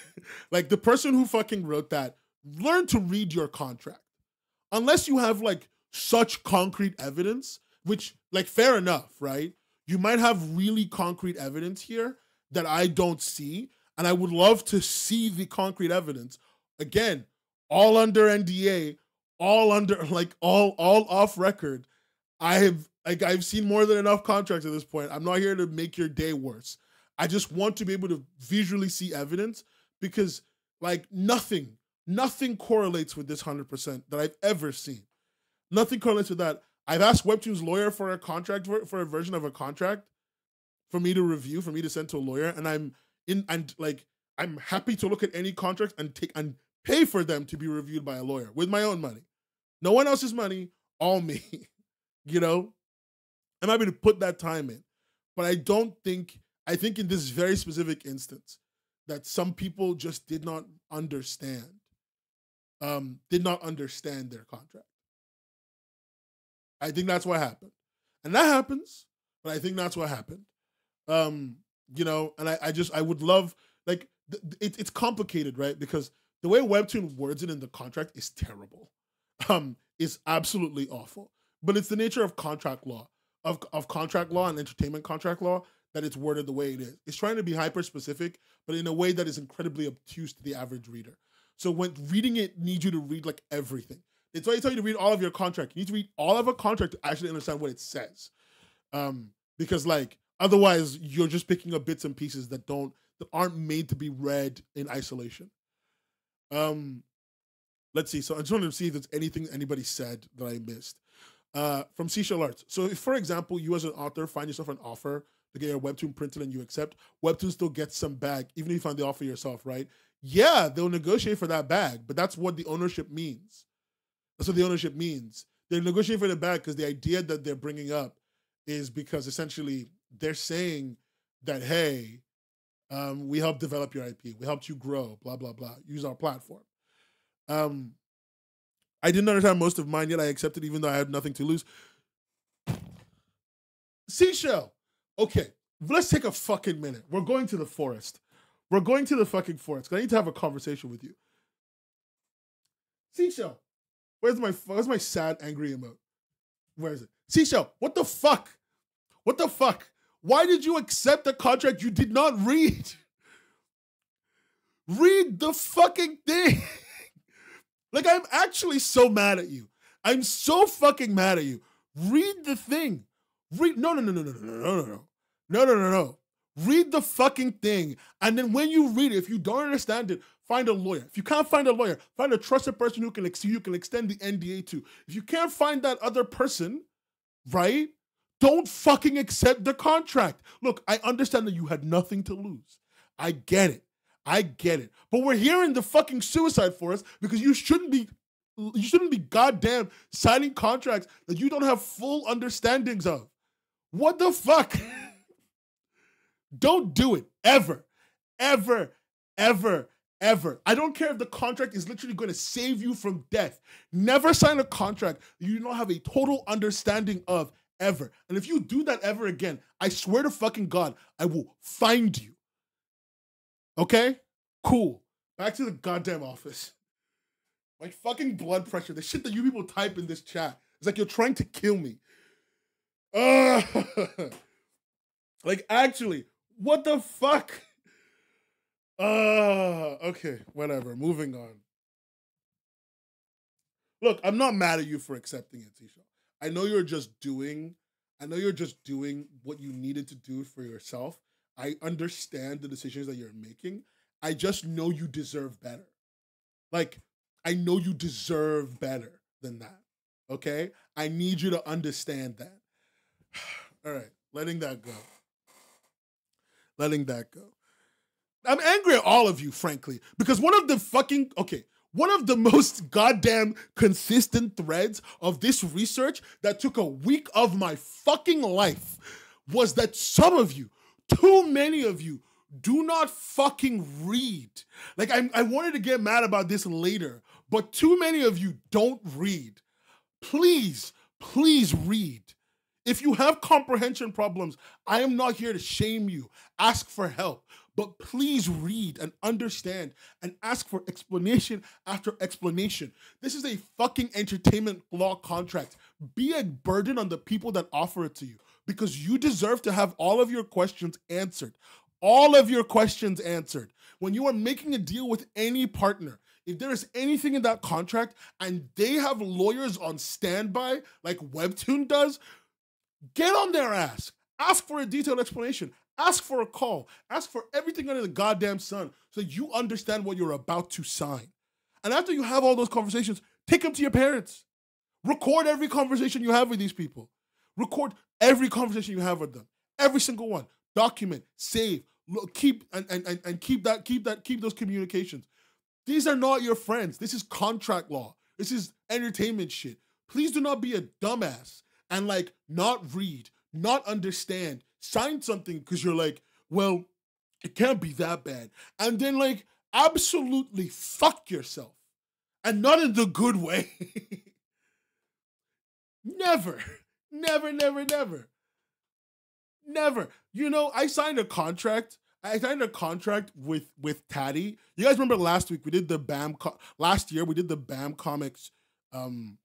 Like the person who fucking wrote that, learn to read your contract. Unless you have like such concrete evidence, which like fair enough, right? You might have really concrete evidence here that I don't see, and I would love to see the concrete evidence. Again, all under N D A, all under like all all off record. I have like I've seen more than enough contracts at this point. I'm not here to make your day worse. I just want to be able to visually see evidence, because like nothing. Nothing correlates with this one hundred percent that I've ever seen. Nothing correlates with that. I've asked Webtoon's lawyer for a contract, for, for a version of a contract for me to review, for me to send to a lawyer, and I'm in and like I'm happy to look at any contract and take and pay for them to be reviewed by a lawyer with my own money. No one else's money, all me. You know? I'm happy to put that time in. But I don't think I think in this very specific instance that some people just did not understand. Um, did not understand their contract. I think that's what happened. And that happens, but I think that's what happened. Um, you know, and I, I just, I would love, like, th it, it's complicated, right? Because the way Webtoon words it in the contract is terrible. Um, it's absolutely awful. But it's the nature of contract law, of, of contract law and entertainment contract law, that it's worded the way it is. It's trying to be hyper-specific, but in a way that is incredibly obtuse to the average reader. So when reading it, needs you to read like everything. It's why they tell you to read all of your contract. You need to read all of a contract to actually understand what it says. Um, because like, otherwise you're just picking up bits and pieces that don't, that aren't made to be read in isolation. Um, let's see. So I just wanted to see if there's anything anybody said that I missed. Uh, from Seashell Arts. So if, for example, you as an author find yourself an offer to get your Webtoon printed and you accept, Webtoon still gets some bag, even if you find the offer yourself, right? Yeah, they'll negotiate for that bag, but that's what the ownership means. That's what the ownership means. They're negotiating for the bag because the idea that they're bringing up is because essentially they're saying that, hey, um, we helped develop your I P. We helped you grow, blah, blah, blah. Use our platform. Um, I didn't understand most of mine, yet I accepted even though I had nothing to lose. Seashell. Okay, let's take a fucking minute. We're going to the forest. We're going to the fucking forest. I need to have a conversation with you. Seashell, where's my where's my sad, angry emote? Where is it? Seashell, what the fuck? What the fuck? Why did you accept a contract you did not read? Read the fucking thing. Like, I'm actually so mad at you. I'm so fucking mad at you. Read the thing. Read. No, no, no, no, no, no, no, no, no. No, no, no, no. Read the fucking thing, and then when you read it, if you don't understand it, find a lawyer. If you can't find a lawyer, find a trusted person who can ex you can extend the N D A to. If you can't find that other person, right, don't fucking accept the contract. Look, I understand that you had nothing to lose. I get it. I get it. But we're here in the fucking suicide forest because you shouldn't be, you shouldn't be goddamn signing contracts that you don't have full understandings of. What the fuck? Don't do it ever, ever, ever, ever. I don't care if the contract is literally going to save you from death. Never sign a contract you don't have a total understanding of ever. And if you do that ever again, I swear to fucking God, I will find you. Okay? Cool. Back to the goddamn office. My fucking blood pressure, the shit that you people type in this chat, it's like you're trying to kill me. Uh, like, actually, what the fuck? Uh, okay, whatever, moving on. Look, I'm not mad at you for accepting it, Tisha. I know you're just doing, I know you're just doing what you needed to do for yourself. I understand the decisions that you're making. I just know you deserve better. Like, I know you deserve better than that, okay? I need you to understand that. All right, letting that go. Letting that go. I'm angry at all of you, frankly, because one of the fucking, okay, one of the most goddamn consistent threads of this research that took a week of my fucking life was that some of you, too many of you, do not fucking read. Like, I, I wanted to get mad about this later, but too many of you don't read. Please, please read. If you have comprehension problems, I am not here to shame you. Ask for help. But please read and understand and ask for explanation after explanation. This is a fucking entertainment law contract. Be a burden on the people that offer it to you, because you deserve to have all of your questions answered. All of your questions answered. When you are making a deal with any partner, if there is anything in that contract and they have lawyers on standby like Webtoon does, get on their ass. Ask for a detailed explanation. Ask for a call. Ask for everything under the goddamn sun so that you understand what you're about to sign. And after you have all those conversations, take them to your parents. Record every conversation you have with these people. Record every conversation you have with them. Every single one. Document, save, look, keep and, and, and keep that, keep that, keep those communications. These are not your friends. This is contract law. This is entertainment shit. Please do not be a dumbass and like not read, not understand, sign something because you're like, well, it can't be that bad. And then like absolutely fuck yourself. And not in the good way. Never, never, never, never. Never. You know, I signed a contract. I signed a contract with with Taddy. You guys remember last week we did the BAM last year we did the BAM Comics um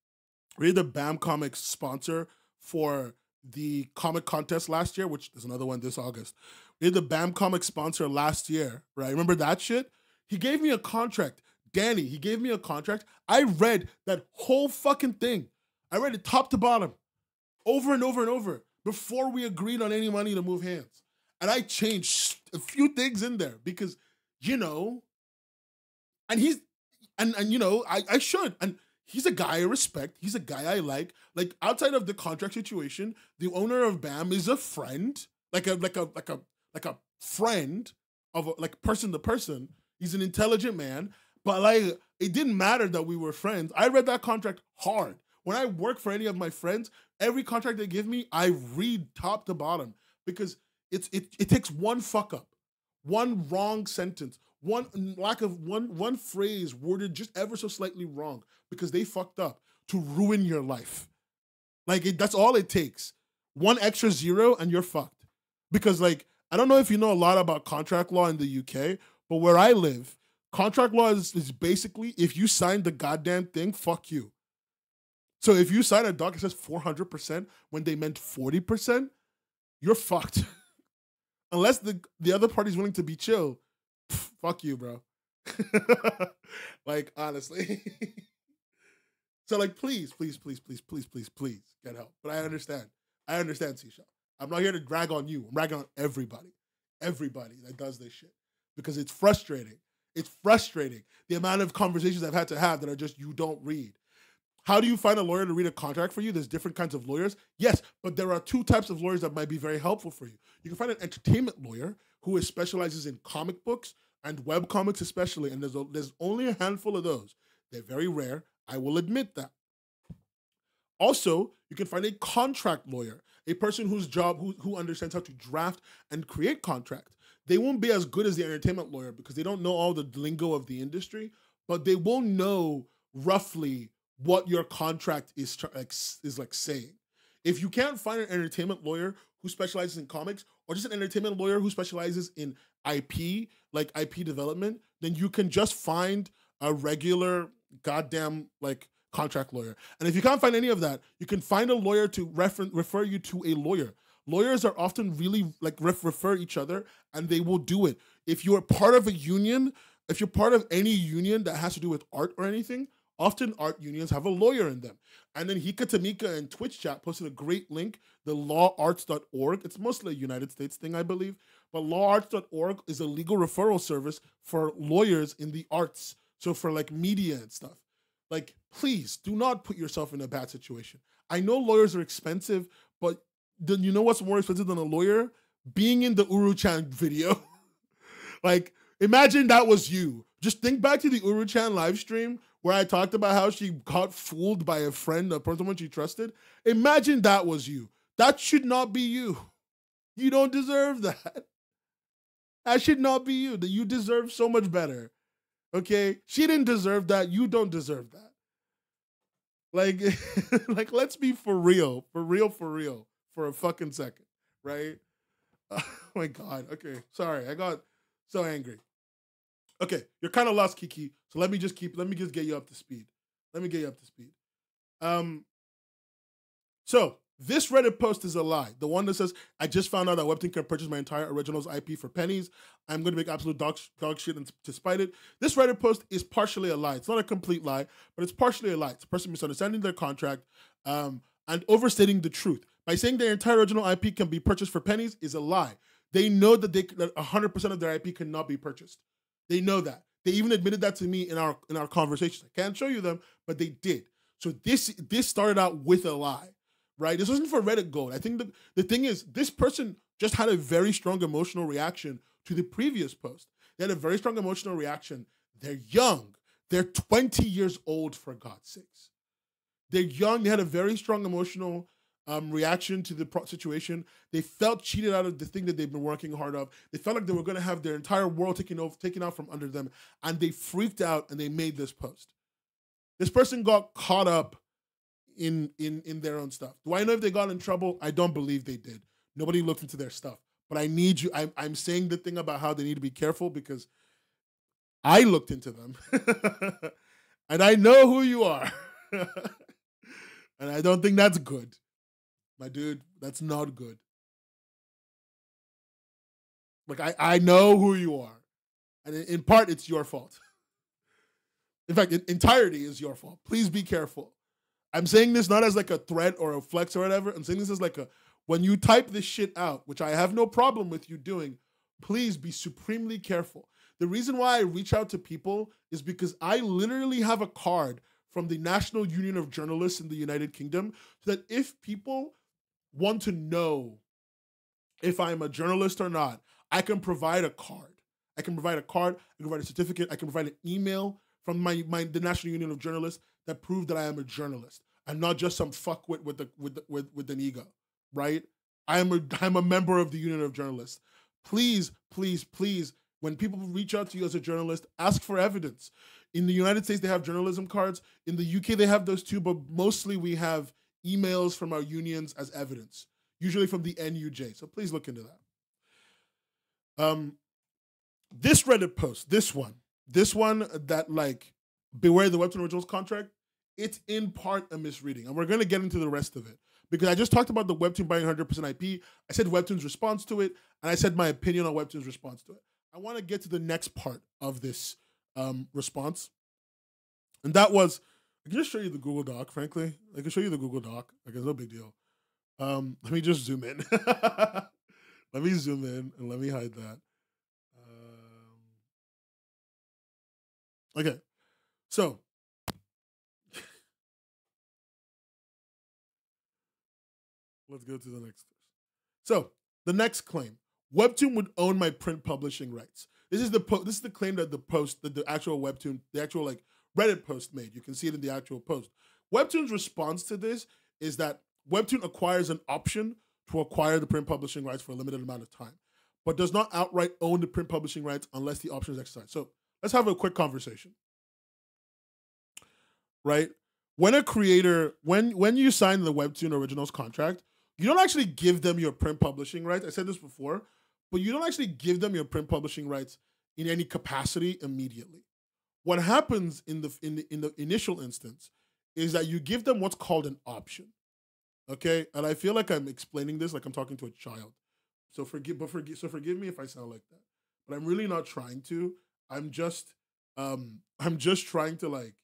we did the BAM Comics sponsor for the comic contest last year, which is another one this August. We did the BAM Comics sponsor last year, right? Remember that shit? He gave me a contract. Danny, he gave me a contract. I read that whole fucking thing. I read it top to bottom over and over and over before we agreed on any money to move hands. And I changed a few things in there because, you know, and he's, and, and you know, I, I should. And he's a guy I respect. He's a guy I like. Like, outside of the contract situation, the owner of BAM is a friend, like a, like a, like a, like a friend of, a, like, person to person. He's an intelligent man. But, like, it didn't matter that we were friends. I read that contract hard. When I work for any of my friends, every contract they give me, I read top to bottom because it's it it takes one fuck up, one wrong sentence, one lack of one one phrase worded just ever so slightly wrong because they fucked up to ruin your life. Like, it, that's all it takes. One extra zero and you're fucked. Because, like, I don't know if you know a lot about contract law in the U K, but where I live, contract law is, is basically if you sign the goddamn thing, fuck you. So if you sign a doc that says four hundred percent when they meant forty percent, you're fucked. Unless the, the other party's willing to be chill, pff, fuck you, bro. Like, honestly. So, like, please, please, please, please, please, please, please get help. But I understand. I understand, Sisha. I'm not here to drag on you. I'm ragging on everybody. Everybody that does this shit. Because it's frustrating. It's frustrating. The amount of conversations I've had to have that are just, you don't read. How do you find a lawyer to read a contract for you? There's different kinds of lawyers. Yes, but there are two types of lawyers that might be very helpful for you. You can find an entertainment lawyer who is specializes in comic books and web comics especially, and there's, a, there's only a handful of those. They're very rare. I will admit that. Also, you can find a contract lawyer, a person whose job, who, who understands how to draft and create contracts. they won't be as good as the entertainment lawyer because they don't know all the lingo of the industry, but they will know roughly what your contract is is like saying. If you can't find an entertainment lawyer who specializes in comics, or just an entertainment lawyer who specializes in I P, like I P development, then you can just find a regular goddamn like contract lawyer. And if you can't find any of that, you can find a lawyer to refer refer you to a lawyer. Lawyers are often really like ref refer each other, and they will do it. If you're part of a union, if you're part of any union that has to do with art or anything, often art unions have a lawyer in them. And then Hika Tamika in Twitch chat posted a great link, the law arts dot org. It's mostly a United States thing, I believe. But law arts dot org is a legal referral service for lawyers in the arts. So for like media and stuff. Like, please do not put yourself in a bad situation. I know lawyers are expensive, but then you know what's more expensive than a lawyer? Being in the Uru-chan video. Like, imagine that was you. Just think back to the Uru-chan live stream where I talked about how she got fooled by a friend, a person she trusted. Imagine that was you. That should not be you. You don't deserve that. That should not be you. You deserve so much better. Okay? She didn't deserve that. You don't deserve that. Like, like let's be for real. For real, for real. For a fucking second. Right? Oh my God. Okay. Sorry. I got so angry. Okay, you're kind of lost, Kiki. So let me just keep, let me just get you up to speed. Let me get you up to speed. Um, so this Reddit post is a lie. The one that says, I just found out that Webtoon can purchase my entire originals I P for pennies. I'm going to make absolute dog, dog shit and to spite it. This Reddit post is partially a lie. It's not a complete lie, but it's partially a lie. It's a person misunderstanding their contract um, and overstating the truth. By saying their entire original I P can be purchased for pennies is a lie. They know that they that one hundred percent of their I P cannot be purchased. They know that. They even admitted that to me in our in our conversations. I can't show you them, but they did. So this this started out with a lie, right? This wasn't for Reddit gold. I think the, the thing is, this person just had a very strong emotional reaction to the previous post. They had a very strong emotional reaction. They're young. They're twenty years old, for God's sakes. They're young. They had a very strong emotional um, reaction to the pro situation. They felt cheated out of the thing that they've been working hard of. They felt like they were going to have their entire world taken over, taken out from under them, and they freaked out and they made this post. This person got caught up in in in their own stuff. Do I know if they got in trouble? I don't believe they did. Nobody looked into their stuff. But I need you. I'm I'm saying the thing about how they need to be careful because I looked into them, and I know who you are, and I don't think that's good. My dude, that's not good. Like, I, I know who you are. And in, in part, it's your fault. In fact, in, entirety is your fault. Please be careful. I'm saying this not as like a threat or a flex or whatever. I'm saying this as like a, when you type this shit out, which I have no problem with you doing, please be supremely careful. The reason why I reach out to people is because I literally have a card from the National Union of Journalists in the United Kingdom so that if people want to know if I'm a journalist or not, I can provide a card. I can provide a card, I can provide a certificate, I can provide an email from my, my the National Union of Journalists that prove that I am a journalist. I'm not just some fuckwit with the with the, with with an ego, right? I am a I'm a member of the Union of Journalists. Please, please, please, when people reach out to you as a journalist, ask for evidence. In the United States, they have journalism cards. In the U K, they have those too, but mostly we have emails from our unions as evidence, usually from the N U J. So please look into that. Um, this Reddit post, this one, this one that like, beware the Webtoon Originals contract, it's in part a misreading. And we're going to get into the rest of it because I just talked about the Webtoon buying one hundred percent I P. I said Webtoon's response to it, and I said my opinion on Webtoon's response to it. I want to get to the next part of this um, response. And that was, I can just show you the Google Doc, frankly. I can show you the Google Doc. Like, it's no big deal. Um, let me just zoom in. Let me zoom in and let me hide that. Um, okay. So. Let's go to the next. So, the next claim. Webtoon would own my print publishing rights. This is the po this is the claim that the post, that the actual Webtoon, the actual like Reddit post made. You can see it in the actual post. Webtoon's response to this is that Webtoon acquires an option to acquire the print publishing rights for a limited amount of time. but does not outright own the print publishing rights unless the option is exercised. So let's have a quick conversation, right? When a creator, when when you sign the Webtoon Originals contract, you don't actually give them your print publishing rights. I said this before, but you don't actually give them your print publishing rights in any capacity immediately. What happens in the in the, in the initial instance is that you give them what's called an option, okay? And I feel like I'm explaining this like I'm talking to a child. So forgive, but forgive, so forgive me if I sound like that. But I'm really not trying to. I'm just, um, I'm just trying to like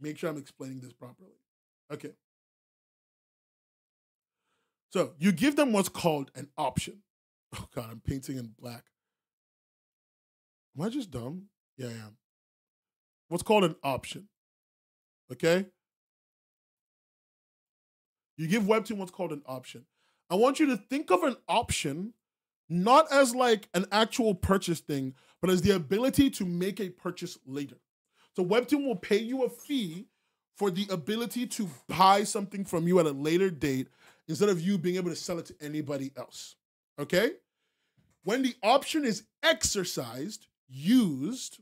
make sure I'm explaining this properly. Okay. So you give them what's called an option. Oh God, I'm painting in black. Am I just dumb? Yeah, I am. What's called an option, okay? You give Webtoon what's called an option. I want you to think of an option not as like an actual purchase thing, but as the ability to make a purchase later. So Webtoon will pay you a fee for the ability to buy something from you at a later date instead of you being able to sell it to anybody else, okay? When the option is exercised, used,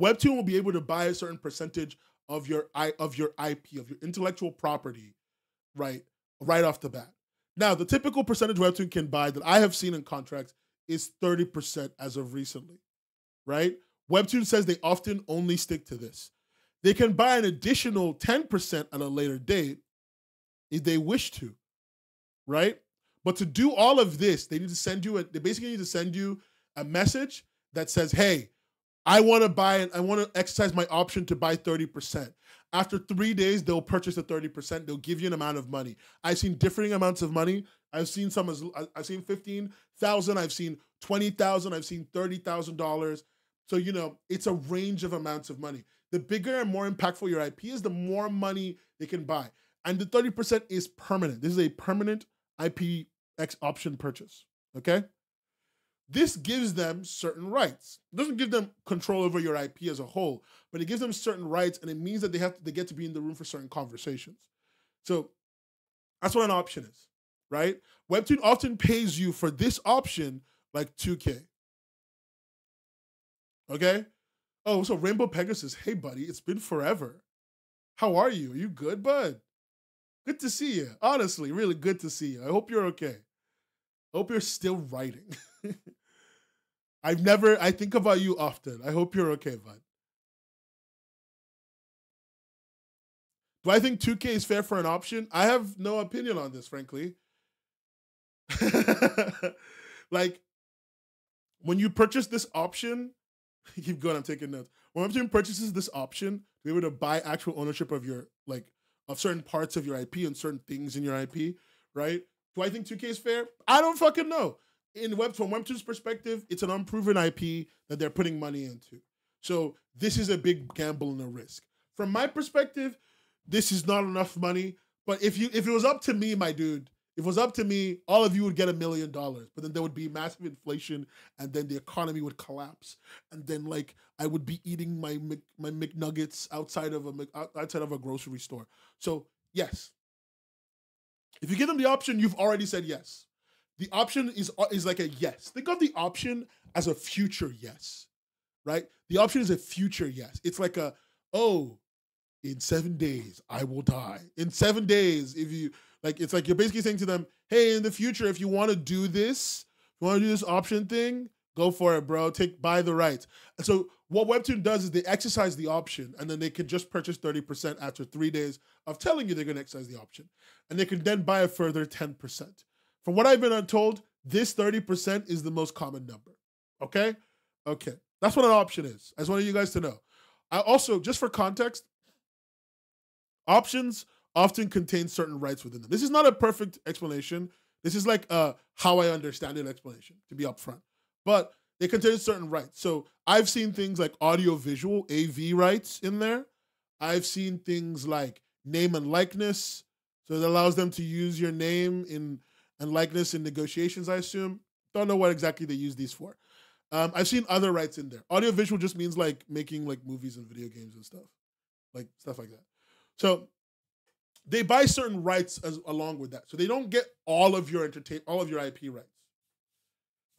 Webtoon will be able to buy a certain percentage of your of your I P, of your intellectual property, right, right off the bat. Now, the typical percentage Webtoon can buy that I have seen in contracts is thirty percent as of recently, right? Webtoon says they often only stick to this. They can buy an additional ten percent at a later date if they wish to, right? But to do all of this, they need to send you a, they basically need to send you a message that says, hey, I want to buy it. I want to exercise my option to buy thirty percent. After three days, they'll purchase the thirty percent. They'll give you an amount of money. I've seen differing amounts of money. I've seen some as I've seen fifteen thousand dollars. I've seen twenty thousand dollars. I've seen thirty thousand dollars. So, you know, it's a range of amounts of money. The bigger and more impactful your I P is, the more money they can buy. And the thirty percent is permanent. This is a permanent I P X option purchase, okay? This gives them certain rights. It doesn't give them control over your I P as a whole, but it gives them certain rights, and it means that they have to, they get to be in the room for certain conversations. So that's what an option is, right? Webtoon often pays you for this option like two K. Okay? Oh, so Rainbow Pegasus, hey buddy, it's been forever. How are you? Are you good, bud? Good to see you. Honestly, really good to see you. I hope you're okay. I hope you're still writing. I've never, I think about you often. I hope you're okay, bud. Do I think two K is fair for an option? I have no opinion on this, frankly. Like, when you purchase this option, keep going, I'm taking notes. When Webtoon purchases this option, you're able to buy actual ownership of your, like, of certain parts of your I P and certain things in your I P, right? Do I think two K is fair? I don't fucking know. In Web, from Webtoon's perspective, it's an unproven I P that they're putting money into. So this is a big gamble and a risk. From my perspective, this is not enough money. But if you, if it was up to me, my dude, if it was up to me, all of you would get a million dollars. But then there would be massive inflation, and then the economy would collapse, and then like I would be eating my Mc, my McNuggets outside of a outside of a grocery store. So yes, if you give them the option, you've already said yes. The option is, is like a yes. Think of the option as a future yes, right? The option is a future yes. It's like a, oh, in seven days, I will die. In seven days, if you, like, it's like you're basically saying to them, hey, in the future, if you want to do this, if you want to do this option thing, go for it, bro. Take, buy the rights. And so what Webtoon does is they exercise the option, and then they can just purchase thirty percent after three days of telling you they're going to exercise the option. And they can then buy a further ten percent. From what I've been told, this thirty percent is the most common number, okay? Okay, that's what an option is. I just wanted you guys to know. I also, just for context, options often contain certain rights within them. This is not a perfect explanation. This is like a how I understand it explanation, to be upfront. But they contain certain rights. So I've seen things like audio-visual, A V rights in there. I've seen things like name and likeness. So it allows them to use your name in... and likeness in negotiations, I assume. Don't know what exactly they use these for. Um, I've seen other rights in there. Audiovisual just means like making like movies and video games and stuff, like stuff like that. So they buy certain rights as, along with that. So they don't get all of your entertain, all of your I P rights.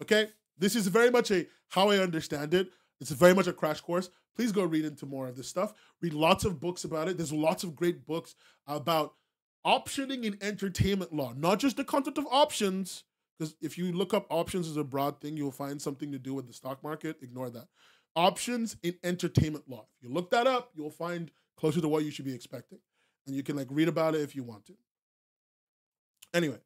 Okay? This is very much a how I understand it. It's very much a crash course. Please go read into more of this stuff. Read lots of books about it. There's lots of great books about optioning in entertainment law, not just the concept of options, because if you look up options as a broad thing, you'll find something to do with the stock market. Ignore that. Options in entertainment law. If you look that up, you'll find closer to what you should be expecting. And you can like read about it if you want to. Anyway,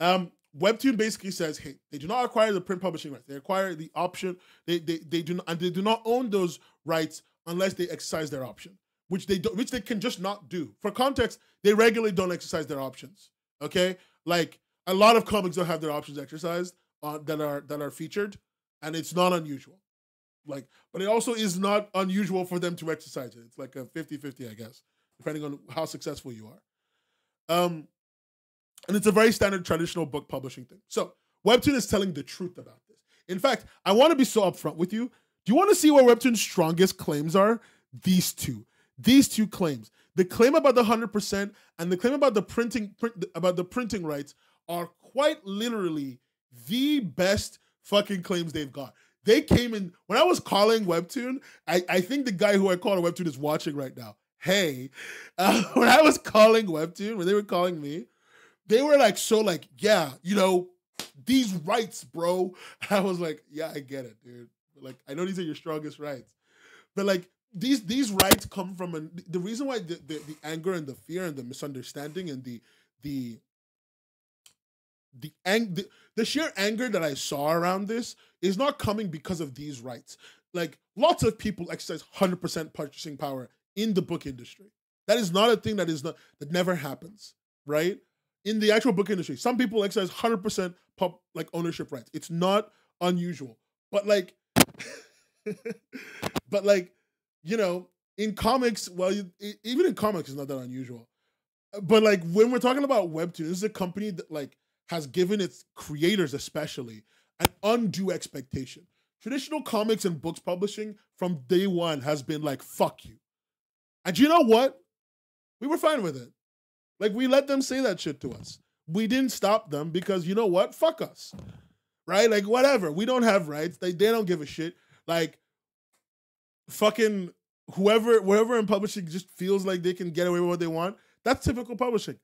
um, Webtoon basically says, hey, they do not acquire the print publishing rights. They acquire the option. They they they do not, and they do not own those rights unless they exercise their option, which they do, which they can just not do. For context, they regularly don't exercise their options. Okay, like a lot of comics don't have their options exercised on, that are that are featured, and it's not unusual. Like, but it also is not unusual for them to exercise it. It's like a fifty fifty, I guess, depending on how successful you are. Um. And it's a very standard traditional book publishing thing. So Webtoon is telling the truth about this. In fact, I want to be so upfront with you. Do you want to see where Webtoon's strongest claims are? These two. These two claims. The claim about the one hundred percent and the claim about the printing print, about the printing rights are quite literally the best fucking claims they've got. They came in, when I was calling Webtoon, I, I think the guy who I called Webtoon is watching right now. Hey, uh, when I was calling Webtoon, when they were calling me, they were like, so like, yeah, you know, these rights, bro. I was like, yeah, I get it, dude. Like, I know these are your strongest rights. But like, these these rights come from, an, the reason why the, the, the anger and the fear and the misunderstanding and the, the, the, ang the, the sheer anger that I saw around this is not coming because of these rights. Like, lots of people exercise one hundred percent purchasing power in the book industry. That is not a thing that is not, that never happens, right? In the actual book industry, some people exercise one hundred percent pub, like ownership rights. It's not unusual, but like, but like, you know, in comics, well, you, even in comics, it's not that unusual. But like, when we're talking about Webtoon, this is a company that like has given its creators, especially, an undue expectation. Traditional comics and books publishing from day one has been like, fuck you. And you know what? We were fine with it. Like, we let them say that shit to us. We didn't stop them because, you know what? Fuck us, right? Like, whatever. We don't have rights. They, they don't give a shit. Like, fucking whoever, wherever in publishing just feels like they can get away with what they want. That's typical publishing.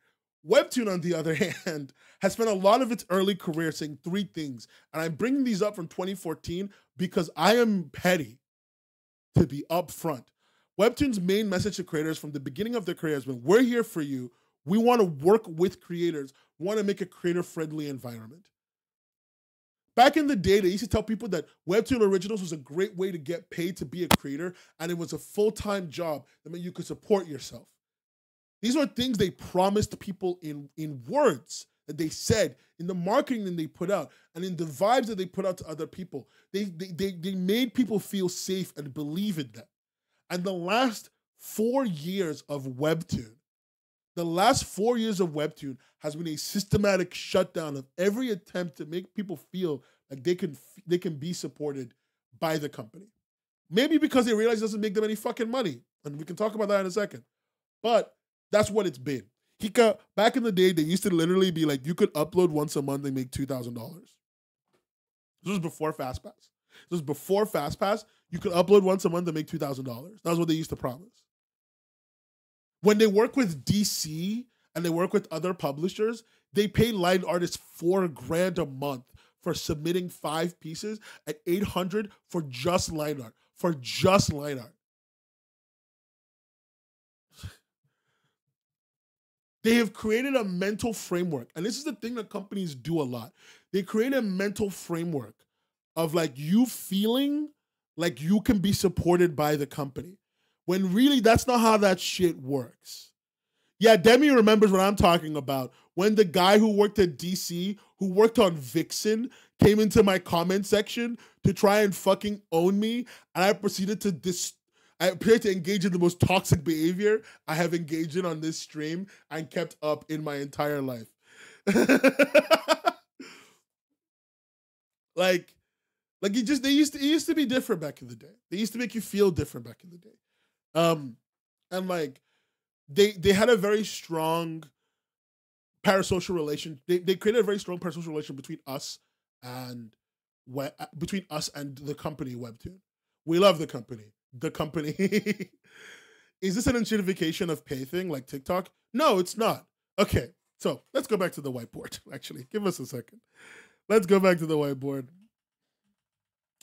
Webtoon, on the other hand, has spent a lot of its early career saying three things. And I'm bringing these up from twenty fourteen because I am petty to be upfront. Webtoon's main message to creators from the beginning of their career has been, we're here for you. We want to work with creators. We want to make a creator-friendly environment. Back in the day, they used to tell people that Webtoon Originals was a great way to get paid to be a creator, and it was a full-time job that meant you could support yourself. These are things they promised people in, in words that they said, in the marketing that they put out, and in the vibes that they put out to other people. They, they, they, they made people feel safe and believe in them. And the last four years of Webtoon, The last four years of Webtoon has been a systematic shutdown of every attempt to make people feel like they can they can be supported by the company. Maybe because they realize it doesn't make them any fucking money, and we can talk about that in a second. But that's what it's been. Hika, back in the day, they used to literally be like, you could upload once a month and make two thousand dollars. This was before FastPass. This was before FastPass. You could upload once a month and make two thousand dollars. That's what they used to promise. When they work with D C and they work with other publishers, they pay line artists four grand a month for submitting five pieces at eight hundred for just line art, for just line art. They have created a mental framework. And this is the thing that companies do a lot. They create a mental framework of like you feeling like you can be supported by the company. When really, that's not how that shit works. Yeah, Demi remembers what I'm talking about. When the guy who worked at D C, who worked on Vixen, came into my comment section to try and fucking own me, and I proceeded to dis- I appeared to engage in the most toxic behavior I have engaged in on this stream and kept up in my entire life. like, like you just they used to it used to be different back in the day. They used to make you feel different back in the day. Um, and like they they had a very strong parasocial relation. They they created a very strong parasocial relation between us and where, between us and the company Webtoon. We love the company. The company. Is this an intuitification of pay thing like TikTok? No, it's not. Okay, so let's go back to the whiteboard, actually. Give us a second. Let's go back to the whiteboard.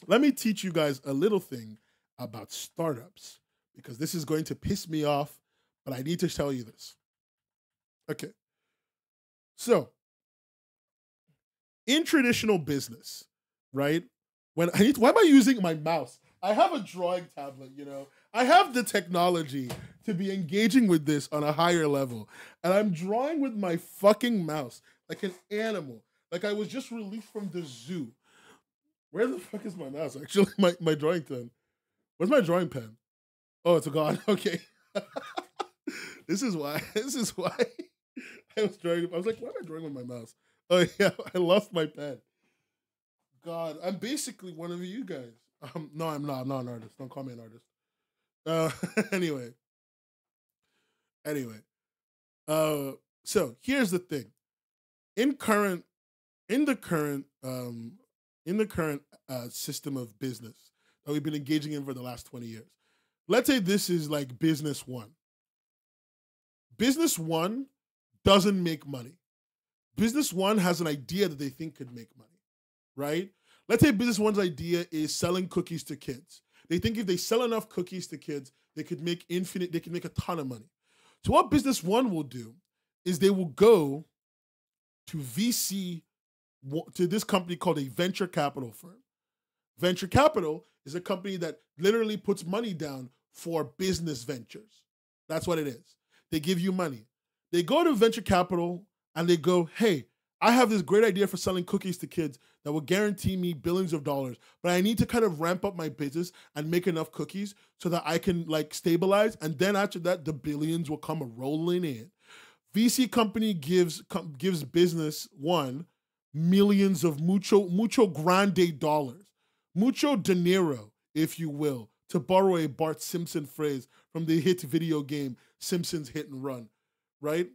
Let me teach you guys a little thing about startups, because this is going to piss me off, but I need to tell you this. Okay. So, in traditional business, right? When I need to, why am I using my mouse? I have a drawing tablet, you know. I have the technology to be engaging with this on a higher level. And I'm drawing with my fucking mouse like an animal. Like I was just released from the zoo. Where the fuck is my mouse, actually? My, my drawing pen. Where's my drawing pen? Oh, it's gone. Okay. This is why. This is why I was drawing. I was like, why am I drawing with my mouse? Oh, yeah. I lost my pen. God, I'm basically one of you guys. Um, no, I'm not. I'm not an artist. Don't call me an artist. Uh, anyway. Anyway. Uh, so here's the thing. In current, in the current, um, in the current uh, system of business that we've been engaging in for the last twenty years, let's say this is like business one. Business one doesn't make money. Business one has an idea that they think could make money, right? Let's say business one's idea is selling cookies to kids. They think if they sell enough cookies to kids, they could make infinite, they can make a ton of money. So what business one will do is they will go to V C, to this company called a venture capital firm. Venture capital is a company that literally puts money down for business ventures. That's what it is. They give you money. They go to venture capital and they go, hey, I have this great idea for selling cookies to kids that will guarantee me billions of dollars, but I need to kind of ramp up my business and make enough cookies so that I can like stabilize. And then after that, the billions will come rolling in. V C company gives, com gives business one millions of mucho, mucho grande dollars, mucho dinero, if you will, to borrow a Bart Simpson phrase from the hit video game, Simpsons Hit and Run, right?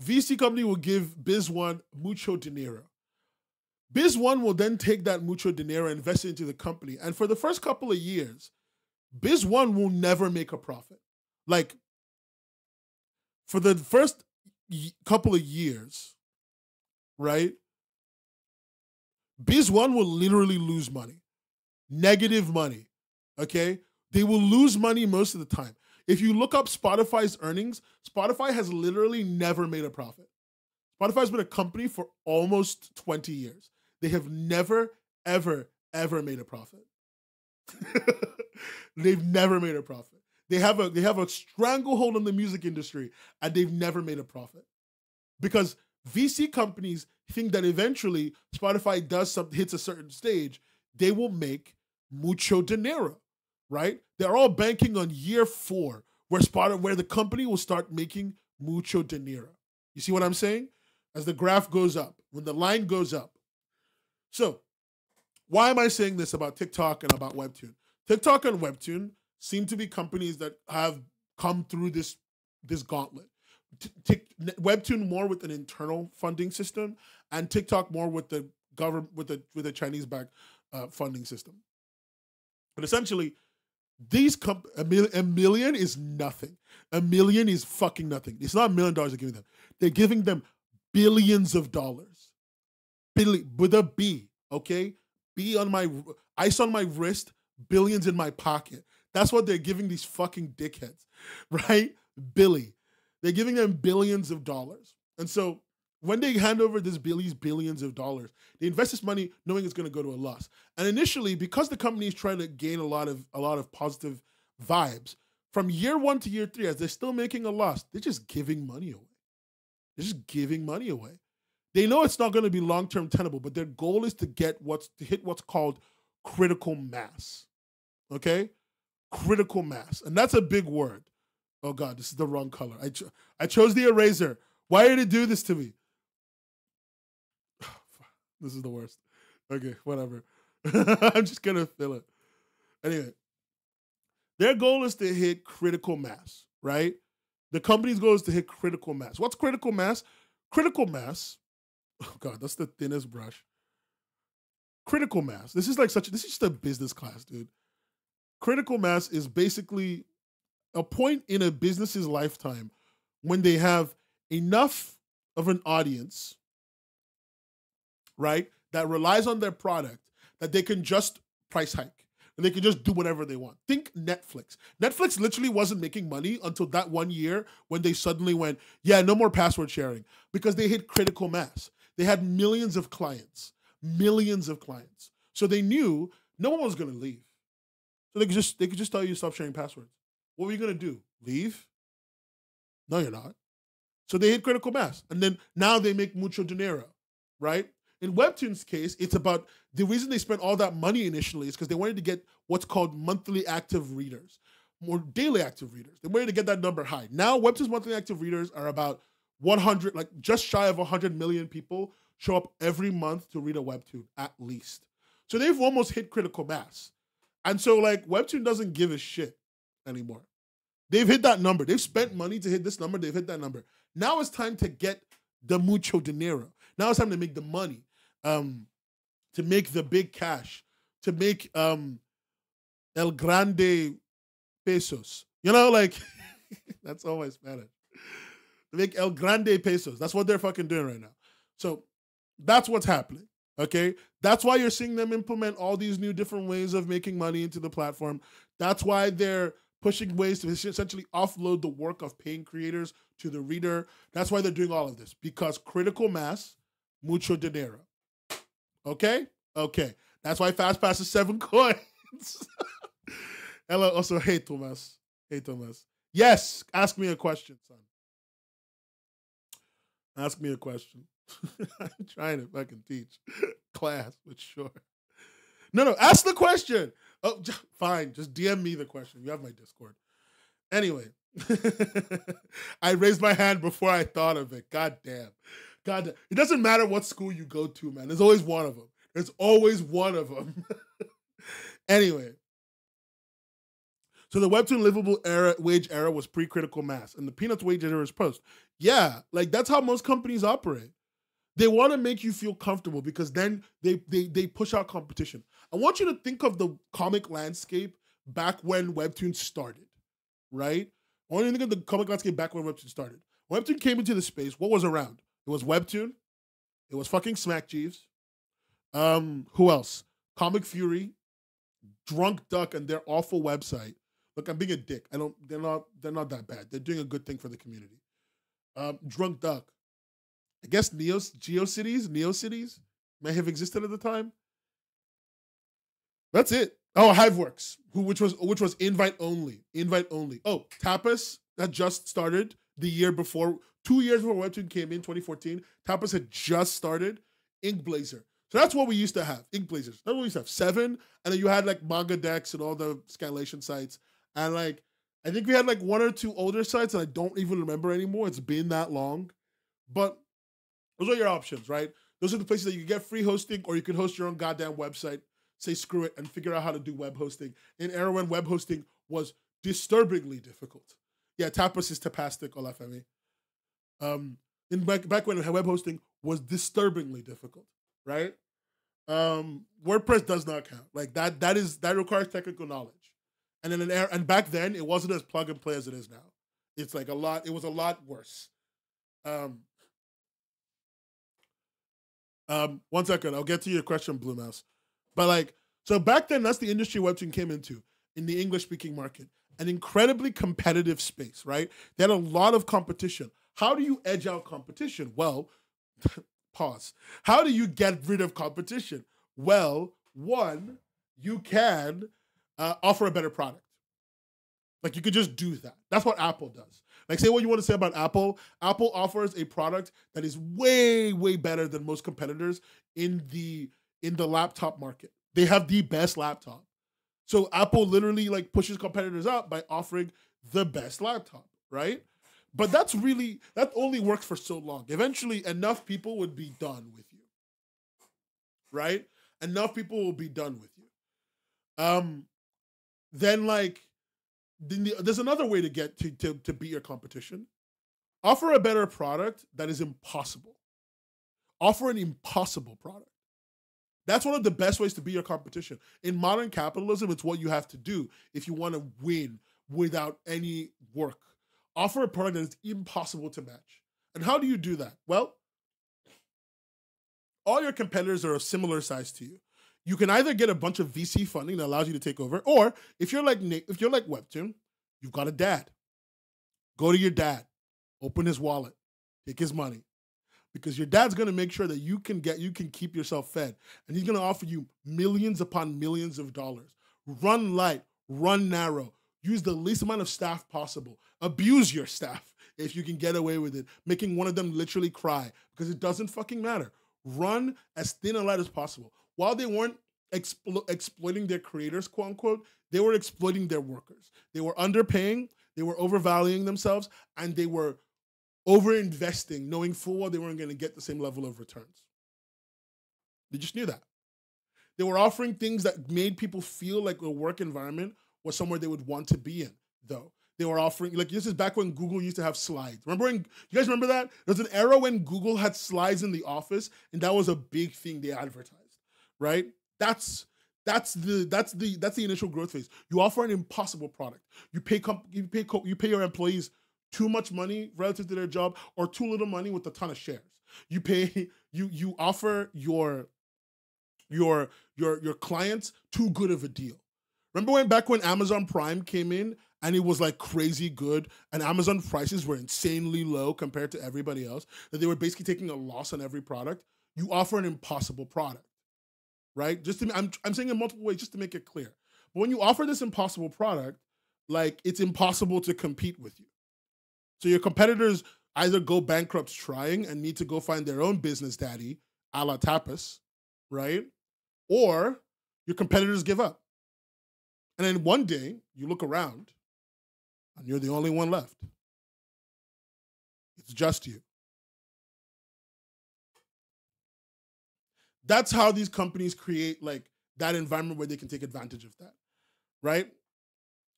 V C company will give Biz One mucho dinero. Biz One will then take that mucho dinero and invest it into the company. And for the first couple of years, Biz One will never make a profit. Like, for the first couple of years, right? Biz One will literally lose money. Negative money, okay? They will lose money most of the time. If you look up Spotify's earnings, Spotify has literally never made a profit. Spotify's been a company for almost twenty years. They have never, ever, ever made a profit. They've never made a profit. They have a, they have a stranglehold on the music industry, and they've never made a profit. Because V C companies think that eventually Spotify does something, hits a certain stage, they will make mucho dinero. Right? They're all banking on year four, where spot where the company will start making mucho dinero. You see what I'm saying? As the graph goes up, when the line goes up. So, why am I saying this about TikTok and about Webtoon? TikTok and Webtoon seem to be companies that have come through this this gauntlet. Webtoon more with an internal funding system, and TikTok more with the government with the with a Chinese-backed uh, funding system. But essentially, these comp a, mil a million is nothing. A million is fucking nothing. It's not a million dollars they're giving them. They're giving them billions of dollars. Billion with a B, okay? B on my ice on my wrist, billions in my pocket. That's what they're giving these fucking dickheads, right? Billy. They're giving them billions of dollars. And so when they hand over this Billy's billions of dollars, they invest this money knowing it's going to go to a loss. And initially, because the company is trying to gain a lot of a lot of positive vibes, from year one to year three, as they're still making a loss, they're just giving money away. They're just giving money away. They know it's not going to be long-term tenable, but their goal is to get what's to hit what's called critical mass. Okay? Critical mass. And that's a big word. Oh, God, this is the wrong color. I, cho I chose the eraser. Why did it do this to me? This is the worst. Okay, whatever. I'm just going to fill it. Anyway, their goal is to hit critical mass, right? The company's goal is to hit critical mass. What's critical mass? Critical mass. Oh, God, that's the thinnest brush. critical mass. This is like such, this is just a business class, dude. Critical mass is basically a point in a business's lifetime when they have enough of an audience, right, that relies on their product that they can just price hike and they can just do whatever they want. Think Netflix. Netflix literally wasn't making money until that one year when they suddenly went, yeah, no more password sharing, because they hit critical mass. They had millions of clients, millions of clients. So they knew no one was going to leave. So they could just, they could just tell you to stop sharing passwords. What were you going to do? Leave? No, you're not. So they hit critical mass. And then now they make mucho dinero, right? In Webtoon's case, it's about, the reason they spent all that money initially is because they wanted to get what's called monthly active readers, or daily active readers. They wanted to get that number high. Now Webtoon's monthly active readers are about one hundred, like just shy of one hundred million people show up every month to read a Webtoon, at least. So they've almost hit critical mass. And so like Webtoon doesn't give a shit anymore. They've hit that number. They've spent money to hit this number. They've hit that number. Now it's time to get the mucho dinero. Now it's time to make the money, um, to make the big cash, to make um, el grande pesos. You know, like, that's always Spanish. To make el grande pesos. That's what they're fucking doing right now. So that's what's happening, okay? That's why you're seeing them implement all these new different ways of making money into the platform. That's why they're pushing ways to essentially offload the work of paying creators to the reader. That's why they're doing all of this, because critical mass, mucho dinero. Okay? Okay. That's why FastPass is seven coins. Ella also, hey, Thomas. Hey, Thomas. Yes, ask me a question, son. Ask me a question. I'm trying to fucking teach class, but sure. No, no, ask the question. Oh, fine. Just D M me the question. You have my Discord. Anyway, I raised my hand before I thought of it. God damn. God damn. It doesn't matter what school you go to, man. There's always one of them. There's always one of them. Anyway. So the Webtoon livable era, wage era was pre-critical mass, and the Peanuts wage era is post. Yeah, like that's how most companies operate. They want to make you feel comfortable because then they, they, they push out competition. I want you to think of the comic landscape back when Webtoon started, right? I want you to think of the comic landscape back when Webtoon started. Webtoon came into the space. What was around? It was Webtoon. It was fucking Smack Jeeves. Um, who else? Comic Fury, Drunk Duck, and their awful website. Look, I'm being a dick. I don't. They're not. They're not that bad. They're doing a good thing for the community. Um, Drunk Duck. I guess Neo GeoCities, NeoCities may have existed at the time. That's it. Oh, Hiveworks, who which was which was invite only, invite only. Oh, Tapas that just started the year before, two years before Webtoon came in, twenty fourteen. Tapas had just started. Inkblazer. So that's what we used to have. Inkblazers. That's what we used to have. Seven, and then you had like manga decks and all the Skylation sites, and like I think we had like one or two older sites, and I don't even remember anymore. It's been that long, but those are your options, right? Those are the places that you get free hosting, or you can host your own goddamn website. Say screw it and figure out how to do web hosting. In era when web hosting was disturbingly difficult. Yeah, Tapas is tapastic, hola femi. Um, in back, back when web hosting was disturbingly difficult, right? Um, WordPress does not count. Like that, that is that requires technical knowledge. And in an era, and back then it wasn't as plug and play as it is now. It's like a lot. It was a lot worse. Um, um, one second, I'll get to your question, Blue Mouse. But like, so back then, that's the industry Webtoon came into in the English-speaking market, an incredibly competitive space, right? They had a lot of competition. How do you edge out competition? Well, pause. How do you get rid of competition? Well, one, you can uh, offer a better product. Like you could just do that. That's what Apple does. Like say what you want to say about Apple. Apple offers a product that is way, way better than most competitors in the in the laptop market. They have the best laptop. So Apple literally like pushes competitors out by offering the best laptop, right? But that's really, that only works for so long. Eventually enough people would be done with you, right? Enough people will be done with you. Um, then like, then the, there's another way to get to, to, to beat your competition. Offer a better product that is impossible. Offer an impossible product. That's one of the best ways to beat your competition. In modern capitalism, it's what you have to do if you want to win without any work. Offer a product that is impossible to match. And how do you do that? Well, all your competitors are of similar size to you. You can either get a bunch of V C funding that allows you to take over, or if you're like Nick, if you're like Webtoon, you've got a dad. Go to your dad, open his wallet, take his money, because your dad's going to make sure that you can get, you can keep yourself fed, and he's going to offer you millions upon millions of dollars. Run light, run narrow, use the least amount of staff possible, abuse your staff if you can get away with it, making one of them literally cry because it doesn't fucking matter. Run as thin and light as possible. While they weren't explo- exploiting their creators, quote unquote, they were exploiting their workers. They were underpaying, they were overvaluing themselves, and they were overinvesting, knowing full well they weren't going to get the same level of returns. They just knew that. They were offering things that made people feel like a work environment was somewhere they would want to be in, though. They were offering, like, this is back when Google used to have slides. Remember when, you guys remember that? There was an era when Google had slides in the office, and that was a big thing they advertised. Right? That's that's the that's the that's the initial growth phase. You offer an impossible product. You pay comp, you pay co, you pay your employees too much money relative to their job, or too little money with a ton of shares. You pay you you offer your your your your clients too good of a deal. Remember when back when Amazon Prime came in and it was like crazy good, and Amazon prices were insanely low compared to everybody else, that they were basically taking a loss on every product. You offer an impossible product. Right? Just to, I'm, I'm saying in multiple ways just to make it clear. But when you offer this impossible product, like, it's impossible to compete with you. So your competitors either go bankrupt trying and need to go find their own business daddy, a la Tapas, right? Or your competitors give up. And then one day, you look around, and you're the only one left. It's just you. That's how these companies create, like, that environment where they can take advantage of that, right?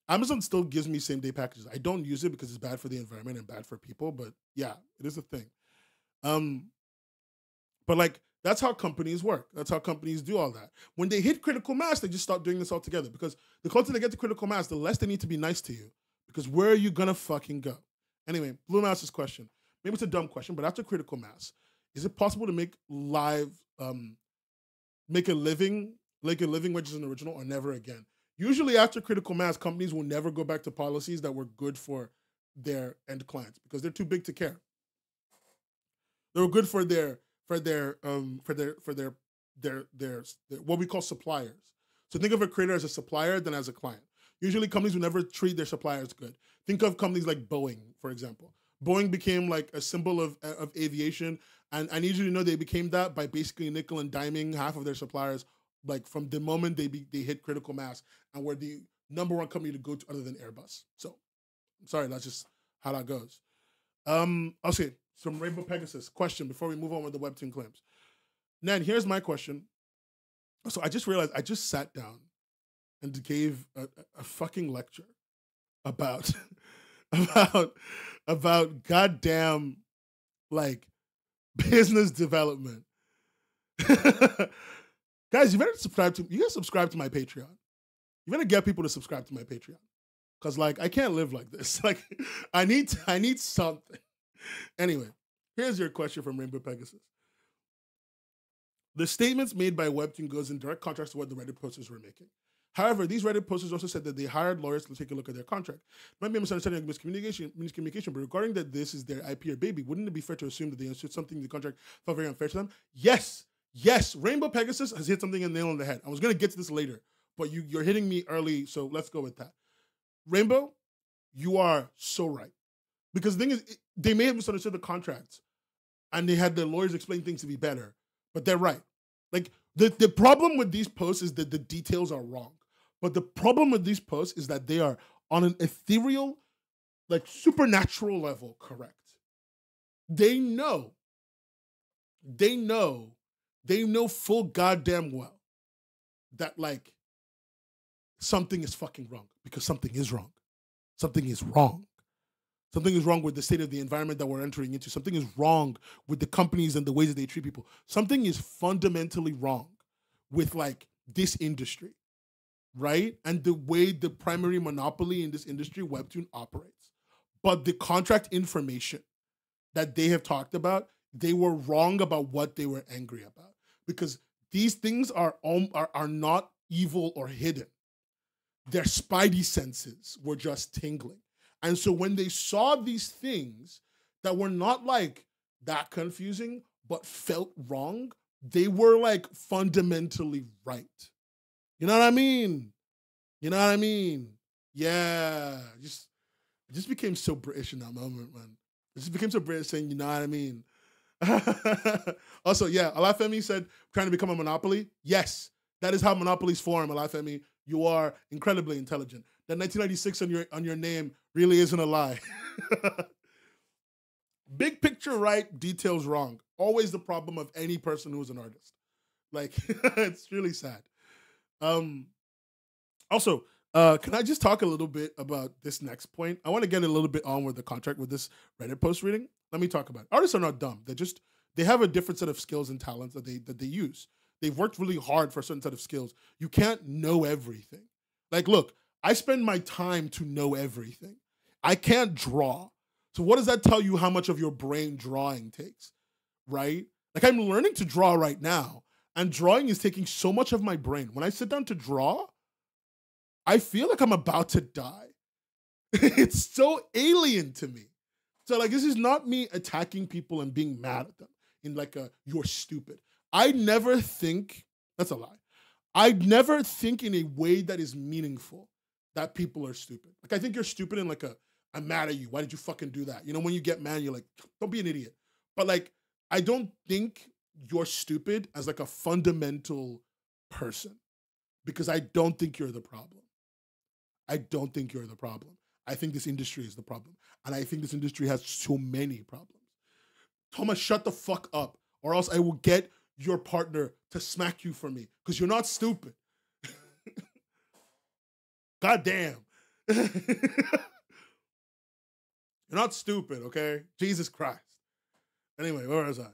Amazon still gives me same-day packages. I don't use it because it's bad for the environment and bad for people, but yeah, it is a thing. Um, but, like, that's how companies work. That's how companies do all that. When they hit critical mass, they just stop doing this altogether, because the closer they get to critical mass, the less they need to be nice to you, because where are you going to fucking go? Anyway, Bloom asked this question. Maybe it's a dumb question, but after critical mass, is it possible to make live, um, make a living, like a living which is an original, or never again? Usually after critical mass, companies will never go back to policies that were good for their end clients because they're too big to care. They were good for their, for their, um, for their, for their, their, their, their, what we call suppliers. So think of a creator as a supplier than as a client. Usually companies will never treat their suppliers good. Think of companies like Boeing, for example. Boeing became like a symbol of, of aviation. And I need you to know they became that by basically nickel and diming half of their suppliers, like, from the moment they be, they hit critical mass and were the number one company to go to other than Airbus. So, I'm sorry, that's just how that goes. Um, okay, from Rainbow Pegasus. Question before we move on with the Webtoon claims. Nan, here's my question. So I just realized I just sat down and gave a, a fucking lecture about, about, about goddamn, like, business development. Guys, you better subscribe to you guys subscribe to my Patreon. You better get people to subscribe to my Patreon. Cause, like, I can't live like this. Like, I need I need something. Anyway, here's your question from Rainbow Pegasus. The statements made by Webtoon goes in direct contrast to what the Reddit posters were making. However, these Reddit posters also said that they hired lawyers to take a look at their contract. It might be a misunderstanding of miscommunication, miscommunication, but regarding that this is their I P or baby, wouldn't it be fair to assume that they understood something in the contract felt very unfair to them? Yes, yes, Rainbow Pegasus has hit something in the nail on the head. I was going to get to this later, but you, you're hitting me early, so let's go with that. Rainbow, you are so right. Because the thing is, it, they may have misunderstood the contracts, and they had the lawyers explain things to be better, but they're right. Like, the, the problem with these posts is that the details are wrong. But the problem with these posts is that they are on an ethereal, like, supernatural level, correct. They know, they know, they know full goddamn well that, like, something is fucking wrong, because something is wrong. Something is wrong. Something is wrong with the state of the environment that we're entering into. Something is wrong with the companies and the ways that they treat people. Something is fundamentally wrong with like this industry, right? And the way the primary monopoly in this industry, Webtoon, operates. But the contract information that they have talked about, they were wrong about what they were angry about, because these things are, um, are, are not evil or hidden. Their spidey senses were just tingling. And so when they saw these things that were not like that confusing, but felt wrong, they were like fundamentally right. You know what I mean? You know what I mean? Yeah. Just, I just became so British in that moment, man. I just became so British saying, you know what I mean? Also, yeah, Alafemi said, trying to become a monopoly. Yes, that is how monopolies form, Alafemi. You are incredibly intelligent. That nineteen ninety-six on your, on your name really isn't a lie. Big picture right, details wrong. Always the problem of any person who is an artist. Like, it's really sad. Um, also, uh, can I just talk a little bit about this next point? I want to get a little bit on with the contract with this Reddit post reading. Let me talk about it. Artists are not dumb. They just, they have a different set of skills and talents that they, that they use. They've worked really hard for a certain set of skills. You can't know everything. Like, look, I spend my time to know everything. I can't draw. So what does that tell you how much of your brain drawing takes, right? Like, I'm learning to draw right now, and drawing is taking so much of my brain. When I sit down to draw, I feel like I'm about to die. It's so alien to me. So, like, this is not me attacking people and being mad at them in, like, a, you're stupid. I never think, that's a lie. I never think in a way that is meaningful that people are stupid. Like, I think you're stupid in, like, a, I'm mad at you. Why did you fucking do that? You know, when you get mad, you're like, don't be an idiot. But, like, I don't think you're stupid as, like, a fundamental person, because I don't think you're the problem. I don't think you're the problem. I think this industry is the problem. And I think this industry has so many problems. Thomas, shut the fuck up, or else I will get your partner to smack you for me, because you're not stupid. God damn. You're not stupid, okay? Jesus Christ. Anyway, where was I?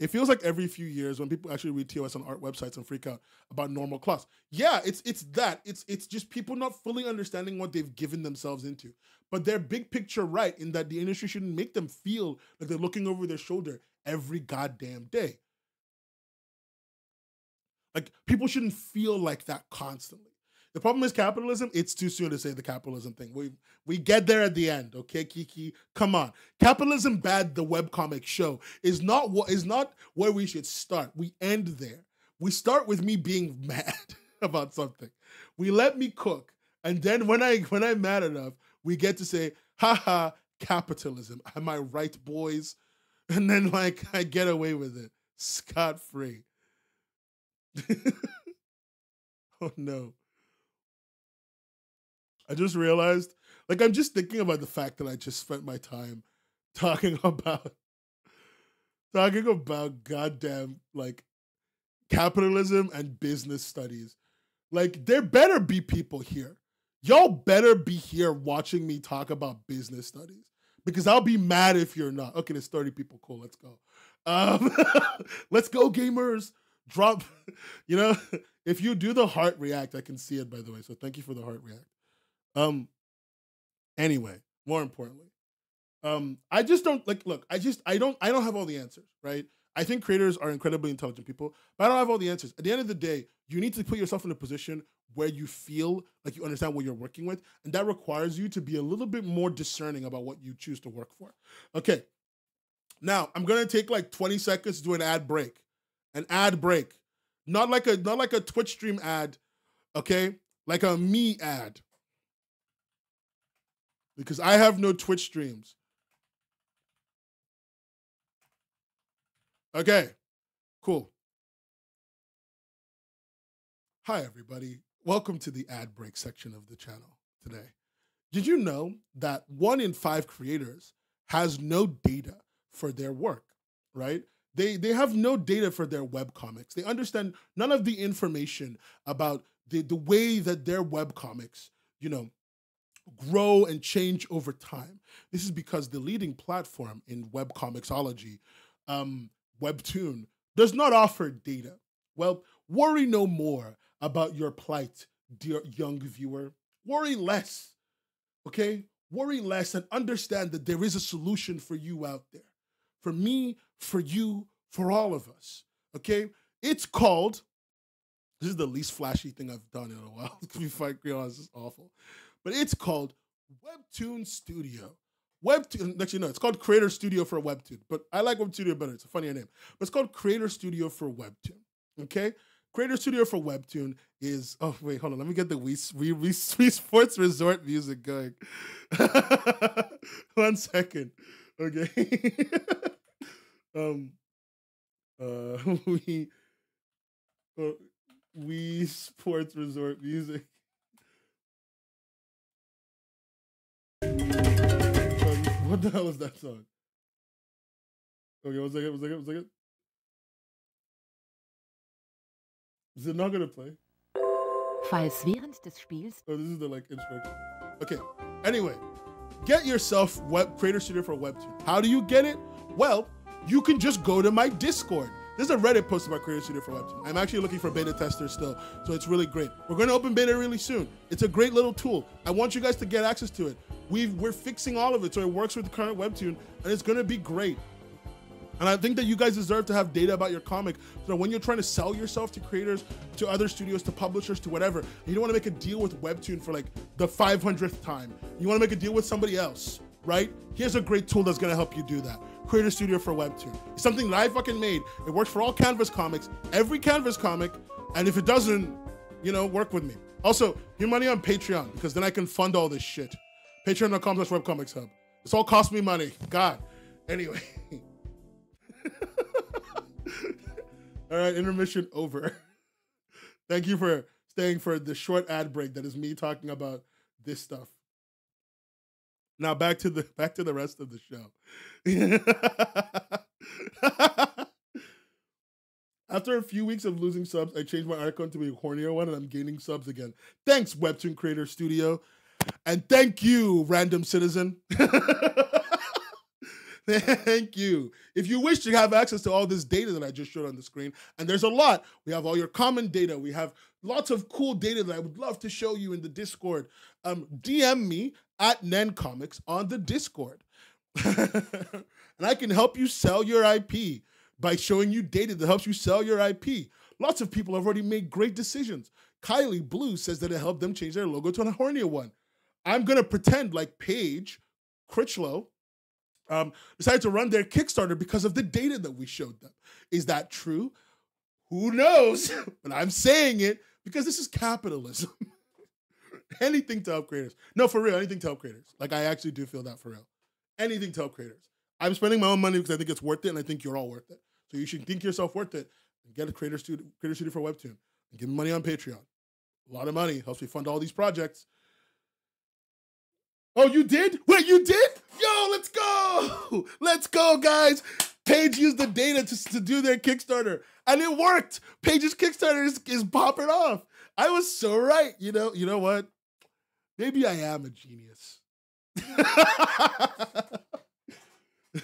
It feels like every few years when people actually read T O S on art websites and freak out about normal class. Yeah, it's it's that. It's it's just people not fully understanding what they've given themselves into. But they're big picture right in that the industry shouldn't make them feel like they're looking over their shoulder every goddamn day. Like, people shouldn't feel like that constantly. The problem is capitalism. It's too soon to say the capitalism thing. We we get there at the end, okay, Kiki? Come on. Capitalism Bad, the webcomic show, is not what is not where we should start. We end there. We start with me being mad about something. We let me cook, and then when I when I'm mad enough, we get to say, haha, capitalism. Am I right, boys? And then, like, I get away with it scot-free. Oh no. I just realized, like, I'm just thinking about the fact that I just spent my time talking about, talking about goddamn, like, capitalism and business studies. Like, there better be people here. Y'all better be here watching me talk about business studies, because I'll be mad if you're not. Okay, there's thirty people. Cool, let's go. Um, let's go, gamers. Drop, you know, if you do the heart react, I can see it, by the way. So thank you for the heart react. Um, anyway, more importantly, um, I just don't like, look, I just, I don't, I don't have all the answers, right? I think creators are incredibly intelligent people, but I don't have all the answers. At the end of the day, you need to put yourself in a position where you feel like you understand what you're working with. And that requires you to be a little bit more discerning about what you choose to work for. Okay. Now I'm going to take like twenty seconds to do an ad break, an ad break, not like a, not like a Twitch stream ad. Okay. Like a me ad. Because I have no Twitch streams. Okay, cool. Hi, everybody. Welcome to the ad break section of the channel today. Did you know that one in five creators has no data for their work, right? They, they have no data for their webcomics. They understand none of the information about the, the way that their webcomics, you know, grow and change over time. This is because the leading platform in webcomicsology, um, Webtoon, does not offer data. Well, Worry no more about your plight, dear young viewer. Worry less, okay? Worry less and understand that there is a solution for you out there. For me, for you, for all of us, okay? It's called, this is the least flashy thing I've done in a while. To be quite honest, it's awful. But it's called Webtoon Studio. Webtoon, actually no, it's called Creator Studio for Webtoon. But I like Webtoon Studio better, it's a funnier name. But it's called Creator Studio for Webtoon, okay? Creator Studio for Webtoon is, oh wait, hold on, let me get the Wii, Wii, Wii, Wii Sports Resort music going. One second, okay. um, uh, Wii, uh, Wii Sports Resort music. Um, what the hell is that song? Okay, one second, one second, one second. Is it not gonna play? Falls während des Spiels. Oh, this is the like instruction. Okay. Anyway, get yourself Web Creator Studio for Webtoon. How do you get it? Well, you can just go to my Discord. There's a Reddit post about Creator Studio for Webtoon. I'm actually looking for beta testers still, so it's really great. We're gonna open beta really soon. It's a great little tool. I want you guys to get access to it. We've, we're fixing all of it so it works with the current Webtoon, and it's gonna be great. And I think that you guys deserve to have data about your comic so that when you're trying to sell yourself to creators, to other studios, to publishers, to whatever, and you don't want to make a deal with Webtoon for like the five hundredth time. You want to make a deal with somebody else, right? Here's a great tool that's going to help you do that. Creator Studio for Webtoon. It's something that I fucking made. It works for all Canvas comics, every Canvas comic. And if it doesn't, you know, work with me. Also, your money on Patreon because then I can fund all this shit. Patreon dot com slash Webcomics Hub. It's all cost me money. God. Anyway. All right, intermission over. Thank you for staying for the short ad break that is me talking about this stuff. Now back to the back to the rest of the show. After a few weeks of losing subs, I changed my icon to be a hornier one and I'm gaining subs again. Thanks, Webtoon Creator Studio. And thank you, Random Citizen. Thank you. If you wish to have access to all this data that I just showed on the screen, and there's a lot, we have all your common data. We have lots of cool data that I would love to show you in the Discord. Um, D M me at NenComics on the Discord. And I can help you sell your I P by showing you data that helps you sell your I P. Lots of people have already made great decisions. Kylie Blue says that it helped them change their logo to a hornier one. I'm going to pretend like Paige Critchlow Um, decided to run their Kickstarter because of the data that we showed them. Is that true? Who knows? But I'm saying it because this is capitalism. Anything to help creators. No, for real, anything to help creators. Like, I actually do feel that for real. Anything to help creators. I'm spending my own money because I think it's worth it, and I think you're all worth it. So you should think yourself worth it. And get a Creator Studio, Creator Studio for Webtoon. And give me money on Patreon. A lot of money. Helps me fund all these projects. Oh, you did? Wait, you did? Yo, let's go! Let's go, guys! Paige used the data to, to do their Kickstarter, and it worked! Paige's Kickstarter is, is popping off! I was so right, you know? You know what? Maybe I am a genius.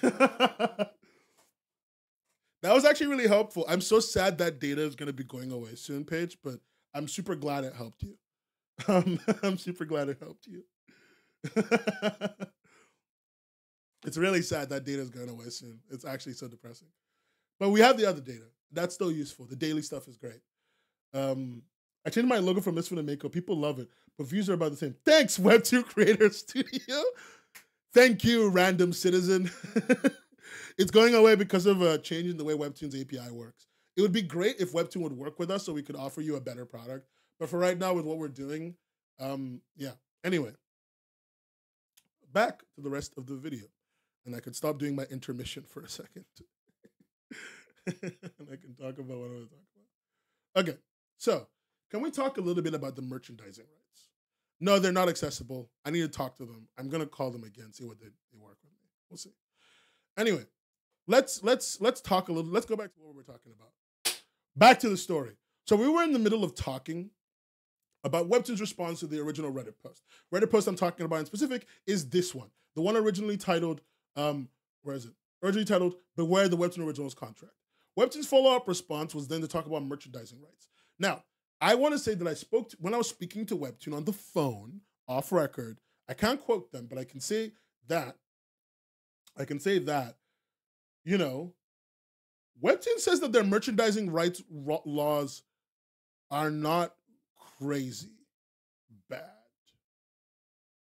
That was actually really helpful. I'm so sad that data is going to be going away soon, Paige, but I'm super glad it helped you. Um, I'm super glad it helped you. It's really sad that data is going away soon. It's actually so depressing, but we have the other data that's still useful. The daily stuff is great. um I changed my logo from Misfit and Miko. People love it, but views are about the same. Thanks, Webtoon Creator Studio. Thank you, Random Citizen. It's going away because of a change in the way Webtoon's A P I works. It would be great if Webtoon would work with us so we could offer you a better product, but for right now with what we're doing, um yeah. Anyway, back to the rest of the video, and I could stop doing my intermission for a second. And I can talk about what I was talking about. Okay, so can we talk a little bit about the merchandising rights? No, they're not accessible. I need to talk to them. I'm gonna call them again, see what they, they work with me. We'll see. Anyway, let's let's let's talk a little. Let's go back to what we were talking about. Back to the story. So we were in the middle of talking about Webtoon's response to the original Reddit post. Reddit post I'm talking about in specific is this one. The one originally titled, um, where is it? Originally titled, Beware the Webtoon Originals Contract. Webtoon's follow-up response was then to talk about merchandising rights. Now, I want to say that I spoke to, when I was speaking to Webtoon on the phone, off record, I can't quote them, but I can say that, I can say that, you know, Webtoon says that their merchandising rights laws are not crazy bad.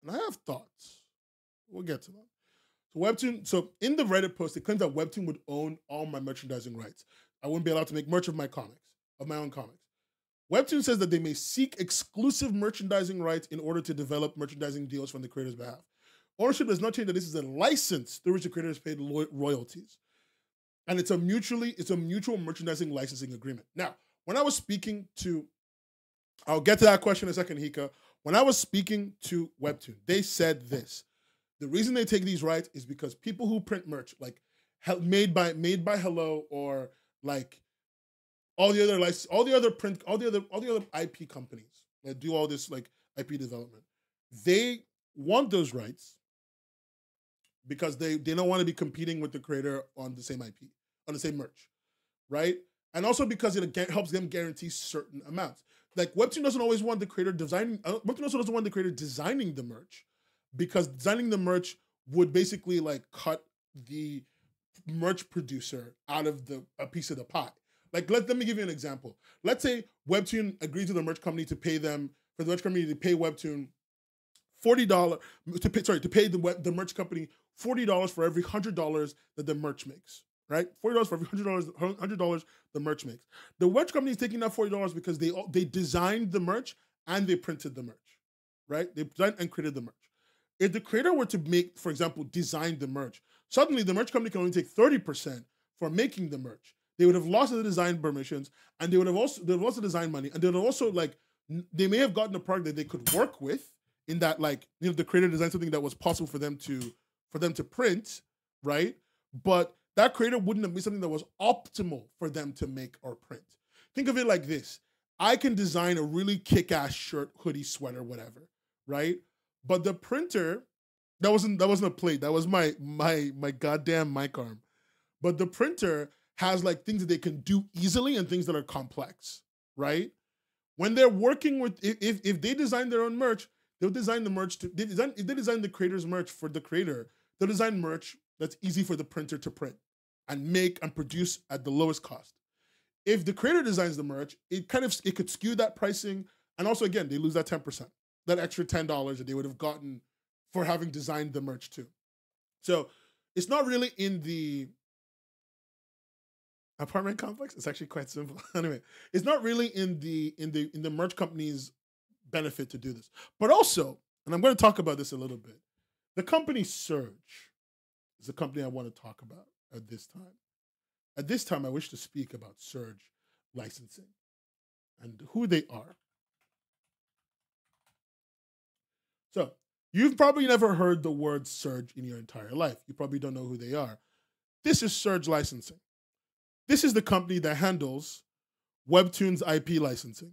And I have thoughts. We'll get to them. So Webtoon, so in the Reddit post, it claims that Webtoon would own all my merchandising rights. I wouldn't be allowed to make merch of my comics, of my own comics. Webtoon says that they may seek exclusive merchandising rights in order to develop merchandising deals from the creator's behalf. Ownership does not change that this is a license through which the creators paid royalties. And it's a mutually, it's a mutual merchandising licensing agreement. Now, when I was speaking to, I'll get to that question in a second, Hika. When I was speaking to Webtoon, they said this. The reason they take these rights is because people who print merch, like made by made by Hello or like all the other license, all the other print, all the other all the other I P companies that do all this like I P development, they want those rights because they they don't want to be competing with the creator on the same I P, on the same merch, right? And also because it helps them guarantee certain amounts. Like Webtoon doesn't always want the creator designing. Uh, Webtoon also doesn't want the creator designing the merch, because designing the merch would basically like cut the merch producer out of the a piece of the pie. Like let let me give you an example. Let's say Webtoon agrees with the merch company to pay them for the merch company to pay Webtoon forty dollars to pay sorry to pay the web, the merch company forty dollars for every hundred dollars that the merch makes. Right, forty dollars for every hundred dollars. Hundred dollars the merch makes. The merch company is taking that forty dollars because they they designed the merch and they printed the merch, right? They designed and created the merch. If the creator were to make, for example, design the merch, suddenly the merch company can only take thirty percent for making the merch. They would have lost the design permissions, and they would have also they would have lost the design money, and they would have also like they may have gotten a product that they could work with in that like you know the creator designed something that was possible for them to for them to print, right? But that creator wouldn't have been something that was optimal for them to make or print. Think of it like this. I can design a really kick-ass shirt, hoodie, sweater, whatever, right? But the printer, that wasn't that wasn't a plate. That was my my my goddamn mic arm. But the printer has like things that they can do easily and things that are complex, right? When they're working with, if if they design their own merch, they'll design the merch to they design if they design the creator's merch for the creator, they'll design merch that's easy for the printer to print and make and produce at the lowest cost. If the creator designs the merch, it kind of, it could skew that pricing. And also again, they lose that ten percent, that extra ten dollars that they would have gotten for having designed the merch too. So it's not really in the apartment complex. It's actually quite simple. Anyway, it's not really in the, in the, in the merch company's benefit to do this, but also, and I'm going to talk about this a little bit, the company Surge is a company I want to talk about. At this time, at this time, I wish to speak about Surge licensing and who they are. So you've probably never heard the word Surge in your entire life. You probably don't know who they are. This is Surge licensing. This is the company that handles Webtoon's I P licensing.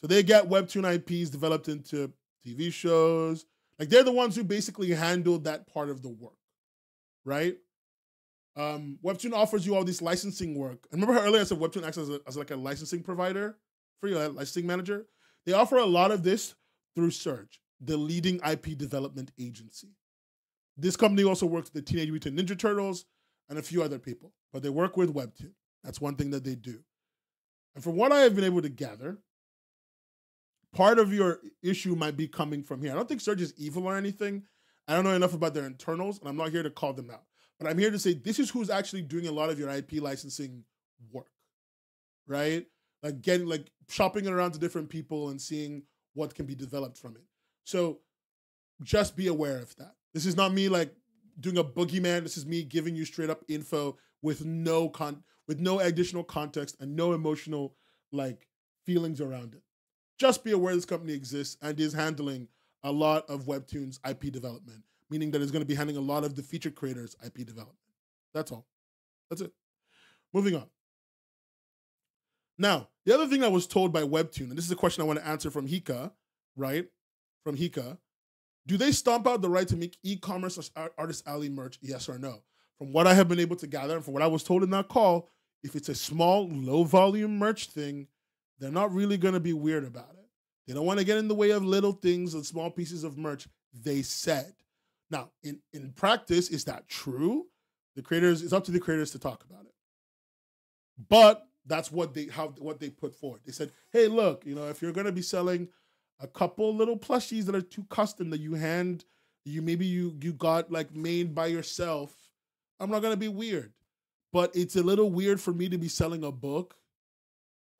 So they get Webtoon I Ps developed into T V shows. Like they're the ones who basically handle that part of the work, right? Um, Webtoon offers you all this licensing work. I remember how earlier I said Webtoon acts as, a, as like a licensing provider for your licensing manager. They offer a lot of this through Surge, the leading I P development agency. This company also works with the Teenage Mutant Ninja Turtles and a few other people, but they work with Webtoon. That's one thing that they do. And from what I have been able to gather, part of your issue might be coming from here. I don't think Surge is evil or anything. I don't know enough about their internals, and I'm not here to call them out. But I'm here to say this is who's actually doing a lot of your I P licensing work, right? Like getting, like shopping it around to different people and seeing what can be developed from it. So just be aware of that. This is not me like doing a boogeyman. This is me giving you straight up info with no con, with no additional context and no emotional like feelings around it. Just be aware this company exists and is handling a lot of Webtoon's I P development, meaning that it's going to be handling a lot of the feature creators' I P development. That's all. That's it. Moving on. Now, the other thing I was told by Webtoon, and this is a question I want to answer from Hika, right? From Hika. Do they stomp out the right to make e-commerce or Artist Alley merch? Yes or no? From what I have been able to gather, and from what I was told in that call, if it's a small, low volume merch thing, they're not really going to be weird about it. They don't want to get in the way of little things and small pieces of merch, they said. Now, in, in practice, is that true? The creators, it's up to the creators to talk about it. But that's what they how what they put forward. They said, hey, look, you know, if you're going to be selling a couple little plushies that are too custom that you hand, you maybe you you got like made by yourself, I'm not going to be weird. But it's a little weird for me to be selling a book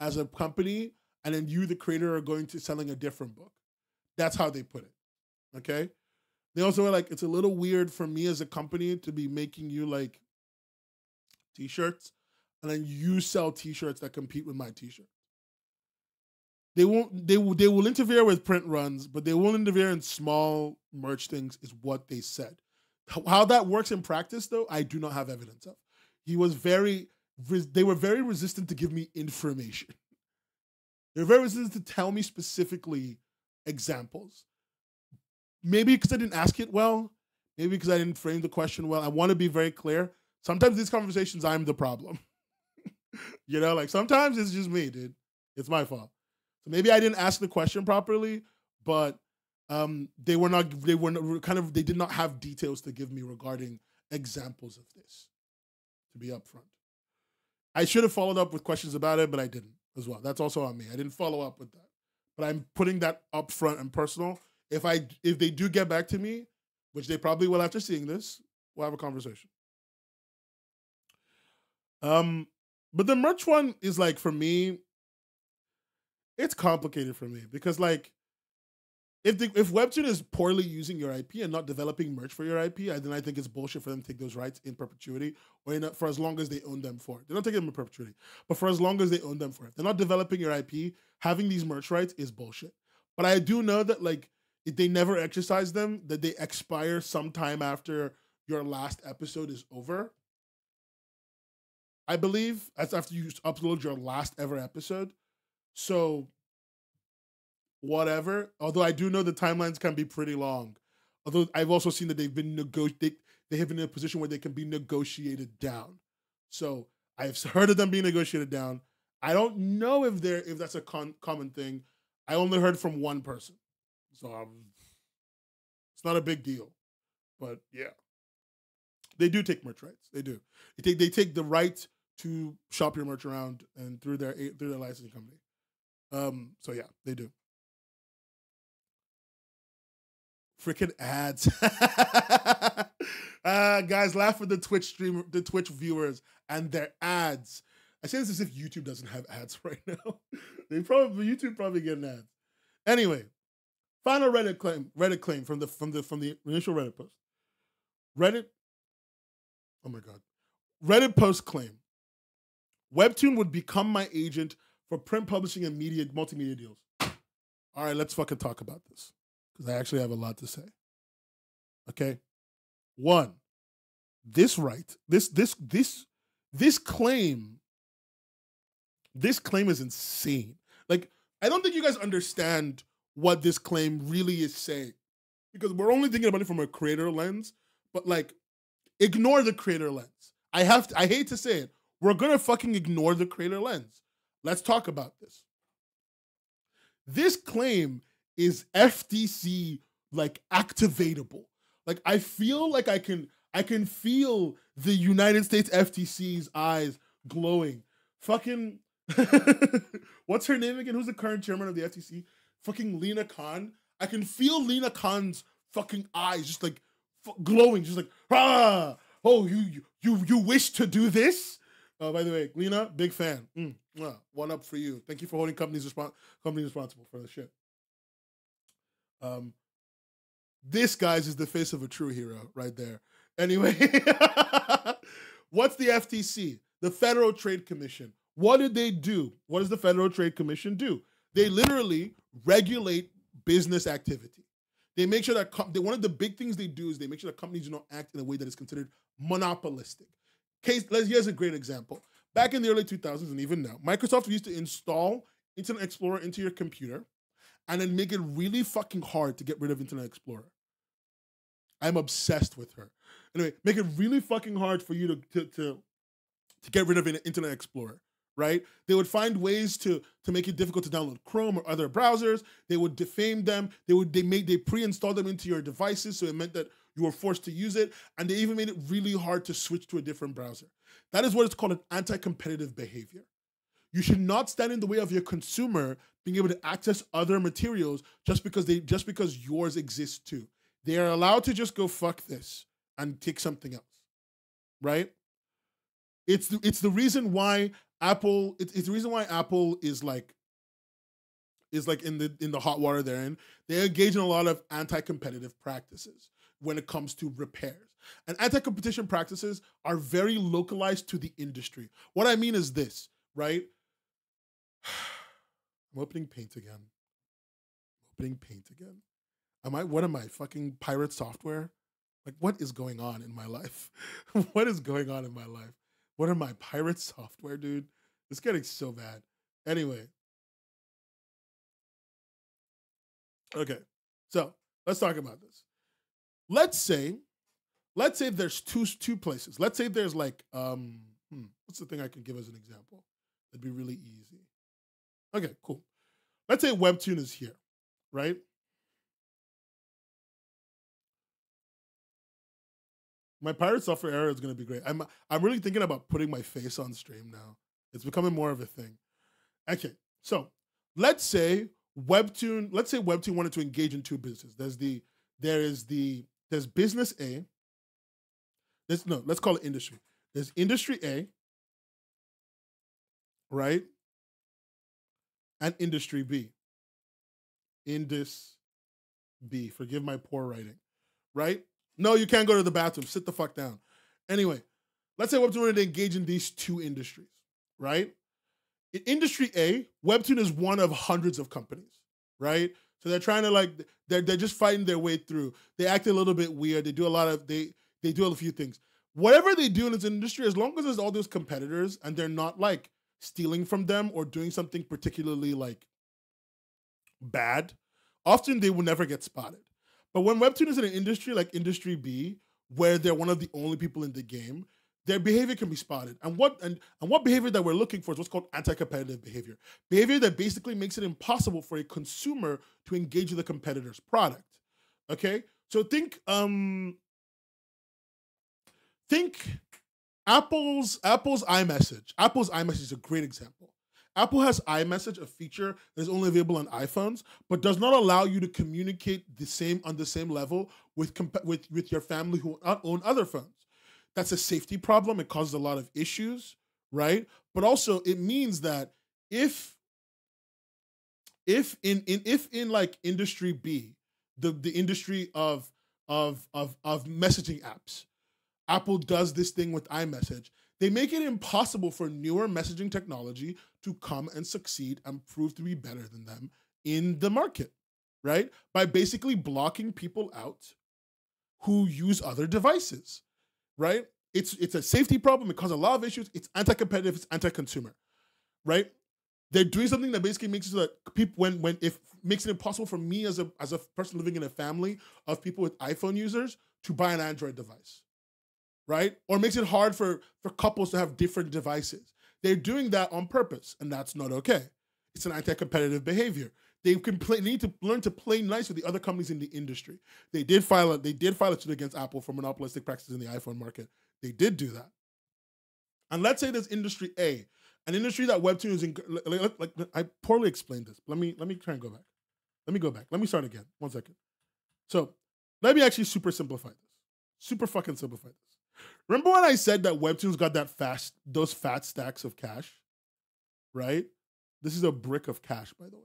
as a company, and then you, the creator, are going to selling a different book. That's how they put it, okay? They also were like, it's a little weird for me as a company to be making you like t-shirts, and then you sell t-shirts that compete with my t-shirt. They won't, they will, they will interfere with print runs, but they won't interfere in small merch things is what they said. How that works in practice though, I do not have evidence of. He was very, they were very resistant to give me information. They're very resistant to tell me specifically examples. Maybe because I didn't ask it well. Maybe because I didn't frame the question well. I want to be very clear. Sometimes these conversations, I'm the problem. You know, like sometimes it's just me, dude. It's my fault. So maybe I didn't ask the question properly, but um, they were not, they were not, kind of, they did not have details to give me regarding examples of this, to be upfront. I should have followed up with questions about it, but I didn't as well. That's also on me. I didn't follow up with that. But I'm putting that upfront and personal. If I if they do get back to me, which they probably will after seeing this, we'll have a conversation. Um, but the merch one is like, for me, it's complicated for me because like, if the, if Webtoon is poorly using your I P and not developing merch for your I P, then I think it's bullshit for them to take those rights in perpetuity or in, for as long as they own them for it. They're not taking them in perpetuity, but for as long as they own them for it. They're not developing your I P. Having these merch rights is bullshit. But I do know that like, if they never exercise them, that they expire sometime after your last episode is over. I believe that's after you upload your last ever episode. So whatever, although I do know the timelines can be pretty long. Although I've also seen that they've been negotiated, they have been in a position where they can be negotiated down. So I've heard of them being negotiated down. I don't know if they're, if that's a con common thing. I only heard from one person. So um, it's not a big deal, but yeah, they do take merch rights. They do. They take they take the right to shop your merch around and through their through their licensing company. Um. So yeah, they do. Freaking ads! uh, guys, laugh at the Twitch streamer, the Twitch viewers, and their ads. I say this as if YouTube doesn't have ads right now. They probably YouTube probably getting ads. Anyway. Final Reddit claim, Reddit claim from the from the from the initial Reddit post. Reddit, oh my god, Reddit post claim: Webtoon would become my agent for print publishing and media multimedia deals. All right, let's fucking talk about this because I actually have a lot to say. Okay, one, this right, this this this this claim, this claim is insane. Like, I don't think you guys understand what this claim really is saying, because we're only thinking about it from a creator lens, but like, ignore the creator lens. I have to, I hate to say it, we're gonna fucking ignore the creator lens. Let's talk about this. This claim is F T C like activatable. Like I feel like I can, I can feel the United States F T C's eyes glowing. Fucking, what's her name again? Who's the current chairman of the F T C? Fucking Lena Khan. I can feel Lena Khan's fucking eyes just like f glowing, just like, ah, oh, you you you wish to do this? Uh, by the way, Lena, big fan. Mm, uh, one up for you. Thank you for holding companies respons companies responsible for the shit. Um, this guys is the face of a true hero right there. Anyway, what's the F T C? The Federal Trade Commission. What did they do? What does the Federal Trade Commission do? They literally regulate business activity. They make sure that they, one of the big things they do is they make sure that companies do not act in a way that is considered monopolistic. Case, here's a great example. Back in the early two thousands and even now, Microsoft used to install Internet Explorer into your computer and then make it really fucking hard to get rid of Internet Explorer. I'm obsessed with her. Anyway, make it really fucking hard for you to, to, to, to get rid of an Internet Explorer, right? They would find ways to to make it difficult to download Chrome or other browsers. They would defame them. They would they made they pre-installed them into your devices, so it meant that you were forced to use it, and they even made it really hard to switch to a different browser. That is what is called an anti-competitive behavior. You should not stand in the way of your consumer being able to access other materials just because they just because yours exists too. They are allowed to just go fuck this and take something else, right? It's the, it's the reason why Apple it's, it's the reason why Apple is like is like in the in the hot water they're in. They engage in a lot of anti-competitive practices when it comes to repairs. And anti-competition practices are very localized to the industry. What I mean is this, right? I'm opening Paint again. I'm opening Paint again. Am I, what am I, fucking pirate software? Like, what is going on in my life? What is going on in my life? What am I, pirate software, dude? It's getting so bad. Anyway. Okay, so let's talk about this. Let's say, let's say there's two, two places. Let's say there's like, um, hmm, what's the thing I can give as an example? That'd be really easy. Okay, cool. Let's say Webtoon is here, right? My pirate software era is going to be great. I'm I'm really thinking about putting my face on stream now. It's becoming more of a thing. Okay, so let's say Webtoon. Let's say Webtoon wanted to engage in two businesses. There's the there is the there's business A. There's no. Let's call it industry. There's industry A. Right. And industry B. Indus B. Forgive my poor writing. Right. No, you can't go to the bathroom. Sit the fuck down. Anyway, let's say Webtoon wanted to engage in these two industries, right? In industry A, Webtoon is one of hundreds of companies, right? So they're trying to like, they're, they're just fighting their way through. They act a little bit weird. They do a lot of, they, they do a few things. Whatever they do in this industry, as long as there's all those competitors and they're not like stealing from them or doing something particularly like bad, often they will never get spotted. But when Webtoon is in an industry like industry B, where they're one of the only people in the game, their behavior can be spotted. And what and, and what behavior that we're looking for is what's called anti-competitive behavior. Behavior that basically makes it impossible for a consumer to engage with the competitor's product. Okay? So think um think Apple's Apple's iMessage. Apple's iMessage is a great example. Apple has iMessage, a feature that is only available on iPhones, but does not allow you to communicate the same on the same level with with with your family who own other phones. That's a safety problem. It causes a lot of issues, right? But also, it means that if if in in if in like industry B, the the industry of of of of messaging apps, Apple does this thing with iMessage. They make it impossible for newer messaging technology to come and succeed and prove to be better than them in the market, right? By basically blocking people out who use other devices, right? It's, it's a safety problem. It causes a lot of issues. It's anti-competitive. It's anti-consumer, right? They're doing something that basically makes it so that people, when, when, if makes it impossible for me as a, as a person living in a family of people with iPhone users to buy an Android device, right? Or makes it hard for, for couples to have different devices. They're doing that on purpose, and that's not okay. It's an anti-competitive behavior. They can play, they need to learn to play nice with the other companies in the industry. They did file a, they did file a suit against Apple for monopolistic practices in the iPhone market. They did do that. And let's say there's industry A, an industry that Webtoon is in, like, like, I poorly explained this. Let me, let me try and go back. Let me go back. Let me start again. One second. So let me actually super simplify this. Super fucking simplify this. Remember when I said that Webtoon's got that fast, those fat stacks of cash, right? This is a brick of cash, by the way.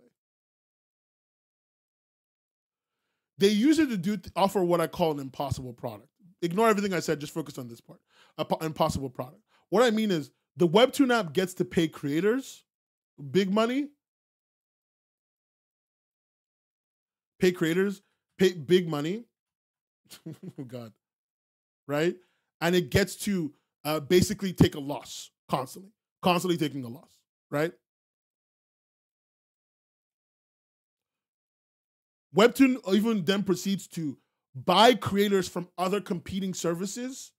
They use it to do offer what I call an impossible product. Ignore everything I said, just focus on this part. Impossible product. What I mean is the Webtoon app gets to pay creators big money, pay creators, pay big money. Oh God, right? And it gets to uh, basically take a loss constantly, constantly taking a loss, right? Webtoon even then proceeds to buy creators from other competing services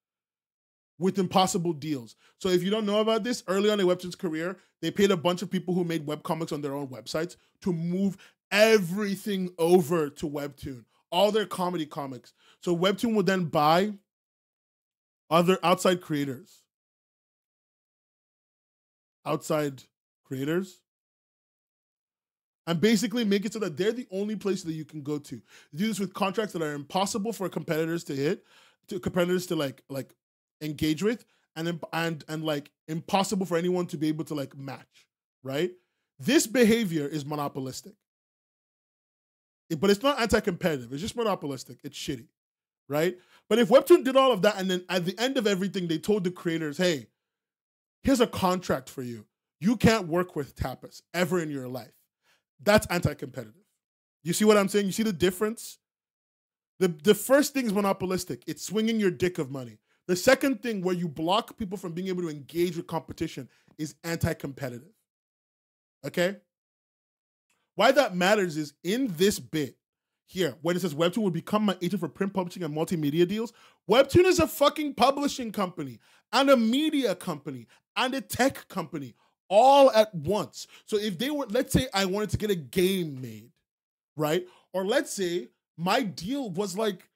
with impossible deals. So if you don't know about this, early on in Webtoon's career, they paid a bunch of people who made webcomics on their own websites to move everything over to Webtoon, all their comedy comics. So Webtoon would then buy other outside creators. Outside creators. And basically make it so that they're the only place that you can go to. They do this with contracts that are impossible for competitors to hit, to competitors to like like engage with, and and and like impossible for anyone to be able to like match, right? This behavior is monopolistic. It, but it's not anti-competitive. It's just monopolistic. It's shitty, right? But if Webtoon did all of that and then at the end of everything, they told the creators, hey, here's a contract for you. You can't work with Tapas ever in your life. That's anti-competitive. You see what I'm saying? You see the difference? The, the first thing is monopolistic. It's swinging your dick of money. The second thing, where you block people from being able to engage with competition, is anti-competitive. Okay? Why that matters is in this bit here, when it says Webtoon will become my agent for print publishing and multimedia deals, Webtoon is a fucking publishing company and a media company and a tech company. All at once. So if they were, let's say I wanted to get a game made, right? Or let's say my deal was like,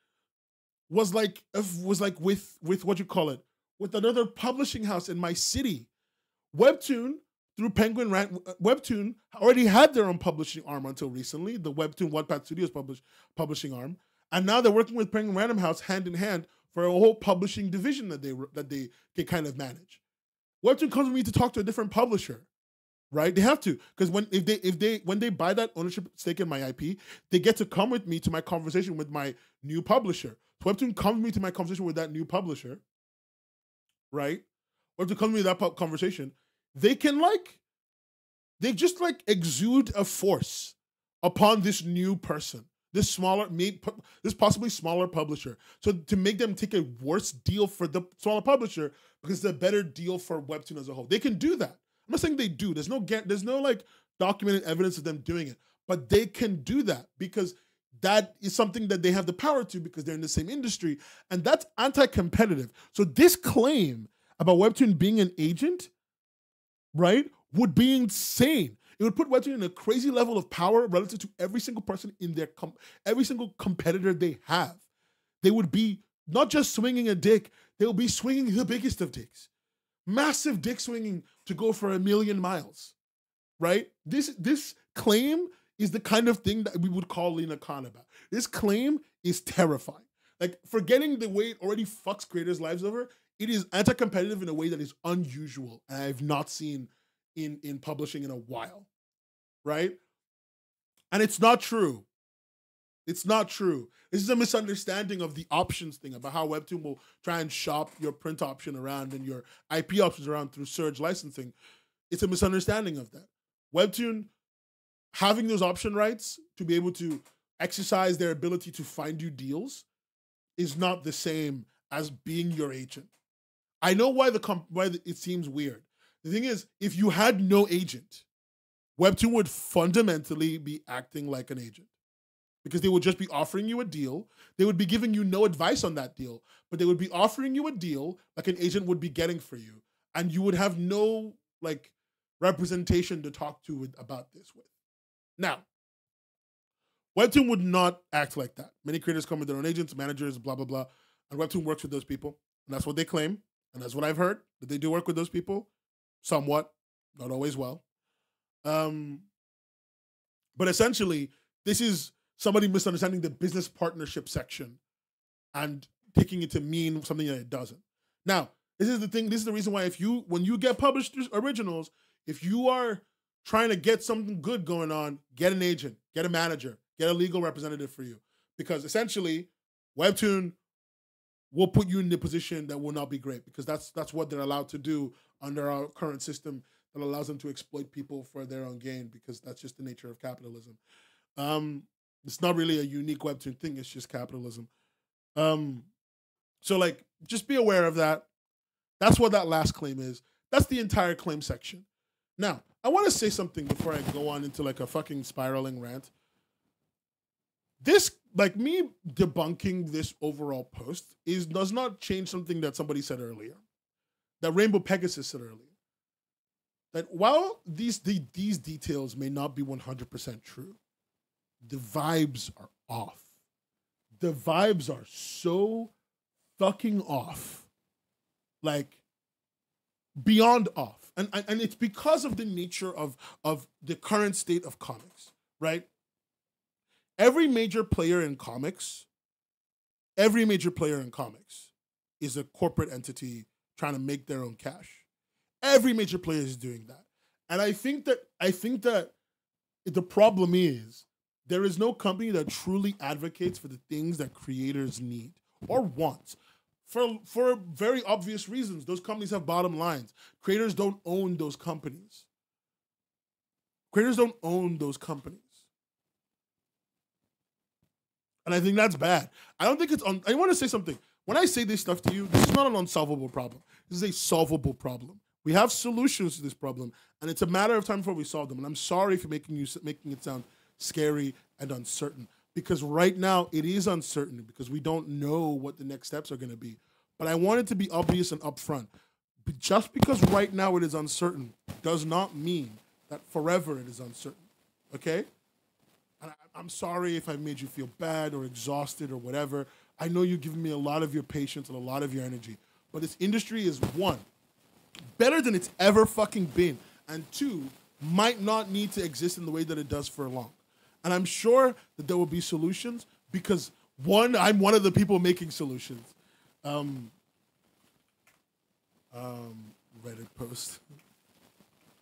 was like, was like with, with what you call it, with another publishing house in my city. Webtoon, through Penguin Random, Webtoon already had their own publishing arm until recently, the Webtoon Wattpad Studios publish, publishing arm. And now they're working with Penguin Random House hand in hand for a whole publishing division that they, that they can kind of manage. Webtoon comes with me to talk to a different publisher, right? They have to, because when if they if they when they buy that ownership stake in my I P, they get to come with me to my conversation with my new publisher. So Webtoon comes with me to my conversation with that new publisher, right? Webtoon comes with me to that conversation. They can like, they just like exude a force upon this new person, this smaller, this possibly smaller publisher. So to make them take a worse deal for the smaller publisher, because it's a better deal for Webtoon as a whole. They can do that. I'm not saying they do. There's no get, there's no like documented evidence of them doing it, but they can do that because that is something that they have the power to because they're in the same industry, and that's anti-competitive. So this claim about Webtoon being an agent, right, would be insane. It would put Webtoon in a crazy level of power relative to every single person in their, com every single competitor they have. They would be not just swinging a dick, they'll be swinging the biggest of dicks. Massive dick swinging to go for a million miles, right? This, this claim is the kind of thing that we would call Lena Khan about. This claim is terrifying. Like, forgetting the way it already fucks creators' lives over, it is anti-competitive in a way that is unusual and I've not seen in, in publishing in a while, right? And it's not true. It's not true. This is a misunderstanding of the options thing about how Webtoon will try and shop your print option around and your I P options around through Surge licensing. It's a misunderstanding of that. Webtoon, having those option rights to be able to exercise their ability to find you deals is not the same as being your agent. I know why, the comp why the, it seems weird. The thing is, if you had no agent, Webtoon would fundamentally be acting like an agent, because they would just be offering you a deal. They would be giving you no advice on that deal, but they would be offering you a deal like an agent would be getting for you. And you would have no like representation to talk to with, about this with. Now, Webtoon would not act like that. Many creators come with their own agents, managers, blah, blah, blah. And Webtoon works with those people. And that's what they claim. And that's what I've heard, that they do work with those people. Somewhat, not always well. Um, but essentially, this is somebody misunderstanding the business partnership section and taking it to mean something that it doesn't. Now, this is the thing, this is the reason why if you, when you get published originals, if you are trying to get something good going on, get an agent, get a manager, get a legal representative for you. Because essentially, Webtoon will put you in a position that will not be great, because that's, that's what they're allowed to do under our current system that allows them to exploit people for their own gain, because that's just the nature of capitalism. Um, It's not really a unique Webtoon thing. It's just capitalism. Um, so, like, just be aware of that. That's what that last claim is. That's the entire claim section. Now, I want to say something before I go on into, like, a fucking spiraling rant. This, like, me debunking this overall post is does not change something that somebody said earlier. that Rainbow Pegasus said earlier, that while these, the, these details may not be one hundred percent true, the vibes are off. The vibes are so fucking off. Like, beyond off. And, and, and it's because of the nature of, of the current state of comics, right? Every major player in comics, every major player in comics is a corporate entity trying to make their own cash. Every major player is doing that. And I think that, I think that the problem is there is no company that truly advocates for the things that creators need or want. For, for very obvious reasons, those companies have bottom lines. Creators don't own those companies. Creators don't own those companies. And I think that's bad. I don't think it's, un I want to say something. When I say this stuff to you, this is not an unsolvable problem. This is a solvable problem. We have solutions to this problem, and it's a matter of time before we solve them. And I'm sorry for making you making it sound scary and uncertain, because right now it is uncertain because we don't know what the next steps are going to be. But I want it to be obvious and upfront. But just because right now it is uncertain does not mean that forever it is uncertain, okay? And I, I'm sorry if I made you feel bad or exhausted or whatever. I know you've given me a lot of your patience and a lot of your energy, but this industry is, one, better than it's ever fucking been, and two, might not need to exist in the way that it does for long. And I'm sure that there will be solutions because, one, I'm one of the people making solutions. Um, um, Reddit post.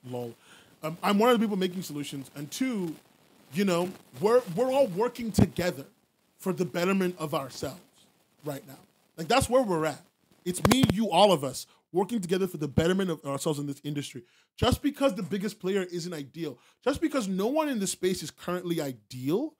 Lol. Um, I'm one of the people making solutions, and two, you know, we're, we're all working together for the betterment of ourselves right now. Like, that's where we're at. It's me, you, all of us, working together for the betterment of ourselves in this industry. Just because the biggest player isn't ideal, just because no one in this space is currently ideal,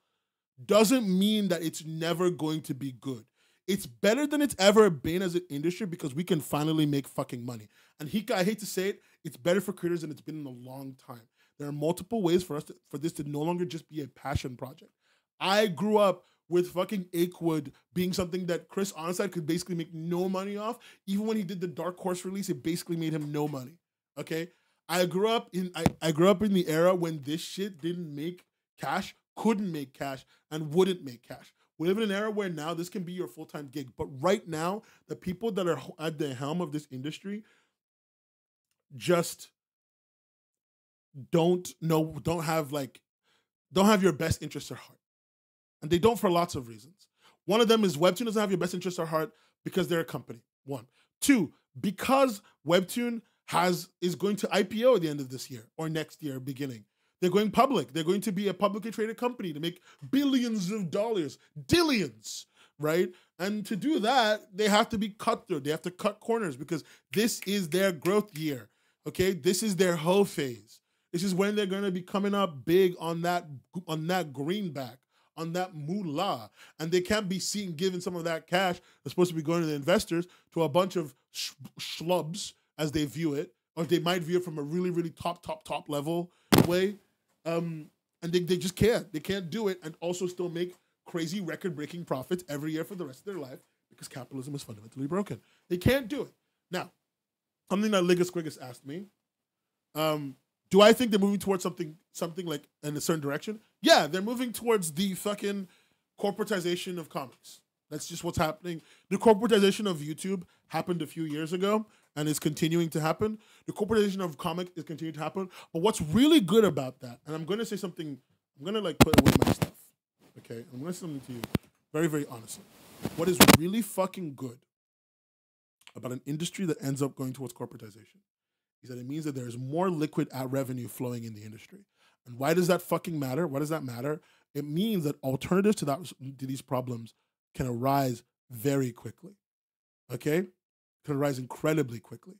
doesn't mean that it's never going to be good. It's better than it's ever been as an industry because we can finally make fucking money. And he, I hate to say it, it's better for creators than it's been in a long time. There are multiple ways for us to, for this to no longer just be a passion project. I grew up with fucking Akewood being something that Chris Onside could basically make no money off. Even when he did the Dark Horse release, it basically made him no money, okay? I grew up in I, I grew up in the era when this shit didn't make cash, couldn't make cash, and wouldn't make cash. We live in an era where now this can be your full-time gig. But right now, the people that are at the helm of this industry just don't know, don't have like, don't have your best interests at heart. And they don't for lots of reasons. One of them is Webtoon doesn't have your best interests at heart because they're a company, one. Two, because Webtoon has is going to I P O at the end of this year or next year beginning. They're going public. They're going to be a publicly traded company to make billions of dollars, dillions, right? And to do that, they have to be cut through. They have to cut corners because this is their growth year, okay? This is their whole phase. This is when they're gonna be coming up big on that, on that greenback, on that moolah, and they can't be seen giving some of that cash that's supposed to be going to the investors to a bunch of sh schlubs as they view it, or they might view it from a really, really top, top, top level way. Um, and they, they just can't. They can't do it and also still make crazy record-breaking profits every year for the rest of their life because capitalism is fundamentally broken. They can't do it. Now, something that Ligus Quigus asked me, um, do I think they're moving towards something, something like in a certain direction? Yeah, they're moving towards the fucking corporatization of comics. That's just what's happening. The corporatization of YouTube happened a few years ago and is continuing to happen. The corporatization of comics is continuing to happen. But what's really good about that, and I'm going to say something, I'm going to like put away my stuff, okay? I'm going to say something to you very, very honestly. What is really fucking good about an industry that ends up going towards corporatization is that it means that there's more liquid ad revenue flowing in the industry. And why does that fucking matter? Why does that matter? It means that alternatives to, that, to these problems can arise very quickly, okay? Can arise incredibly quickly.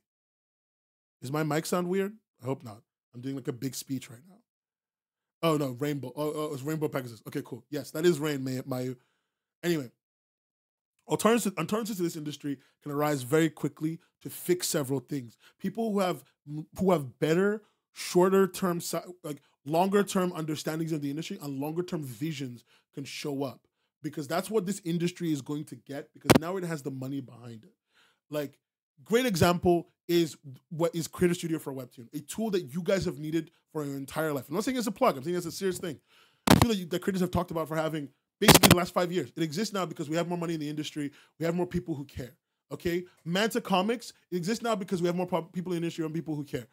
Does my mic sound weird? I hope not. I'm doing like a big speech right now. Oh no, Rainbow, oh, oh it's Rainbow Pegasus. Okay, cool. Yes, that is Rain, May, my, anyway. Alternatives, alternatives to this industry can arise very quickly to fix several things. People who have who have better, shorter term, like longer term understandings of the industry and longer term visions can show up because that's what this industry is going to get because now it has the money behind it. Like Great example is what is Creator Studio for Webtoon, a tool that you guys have needed for your entire life. I'm not saying it's a plug. I'm saying it's a serious thing. I feel that, you, that creators have talked about for having basically the last five years. It exists now because we have more money in the industry. We have more people who care. Okay, Manta Comics, it exists now because we have more people in the industry and people who care.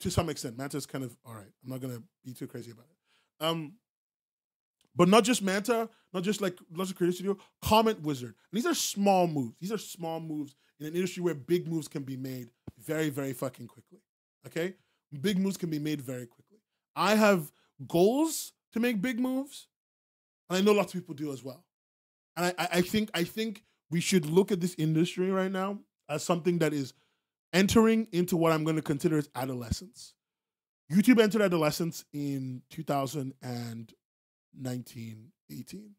To some extent, Manta's kind of all right. I'm not gonna be too crazy about it. Um, but not just Manta, not just like not just Creator Studio, Comment Wizard. And these are small moves. These are small moves in an industry where big moves can be made very, very fucking quickly. Okay, big moves can be made very quickly. I have goals to make big moves, and I know lots of people do as well. And I, I, I think, I think we should look at this industry right now as something that is entering into what I'm going to consider as adolescence. YouTube entered adolescence in two thousand nineteen, eighteen,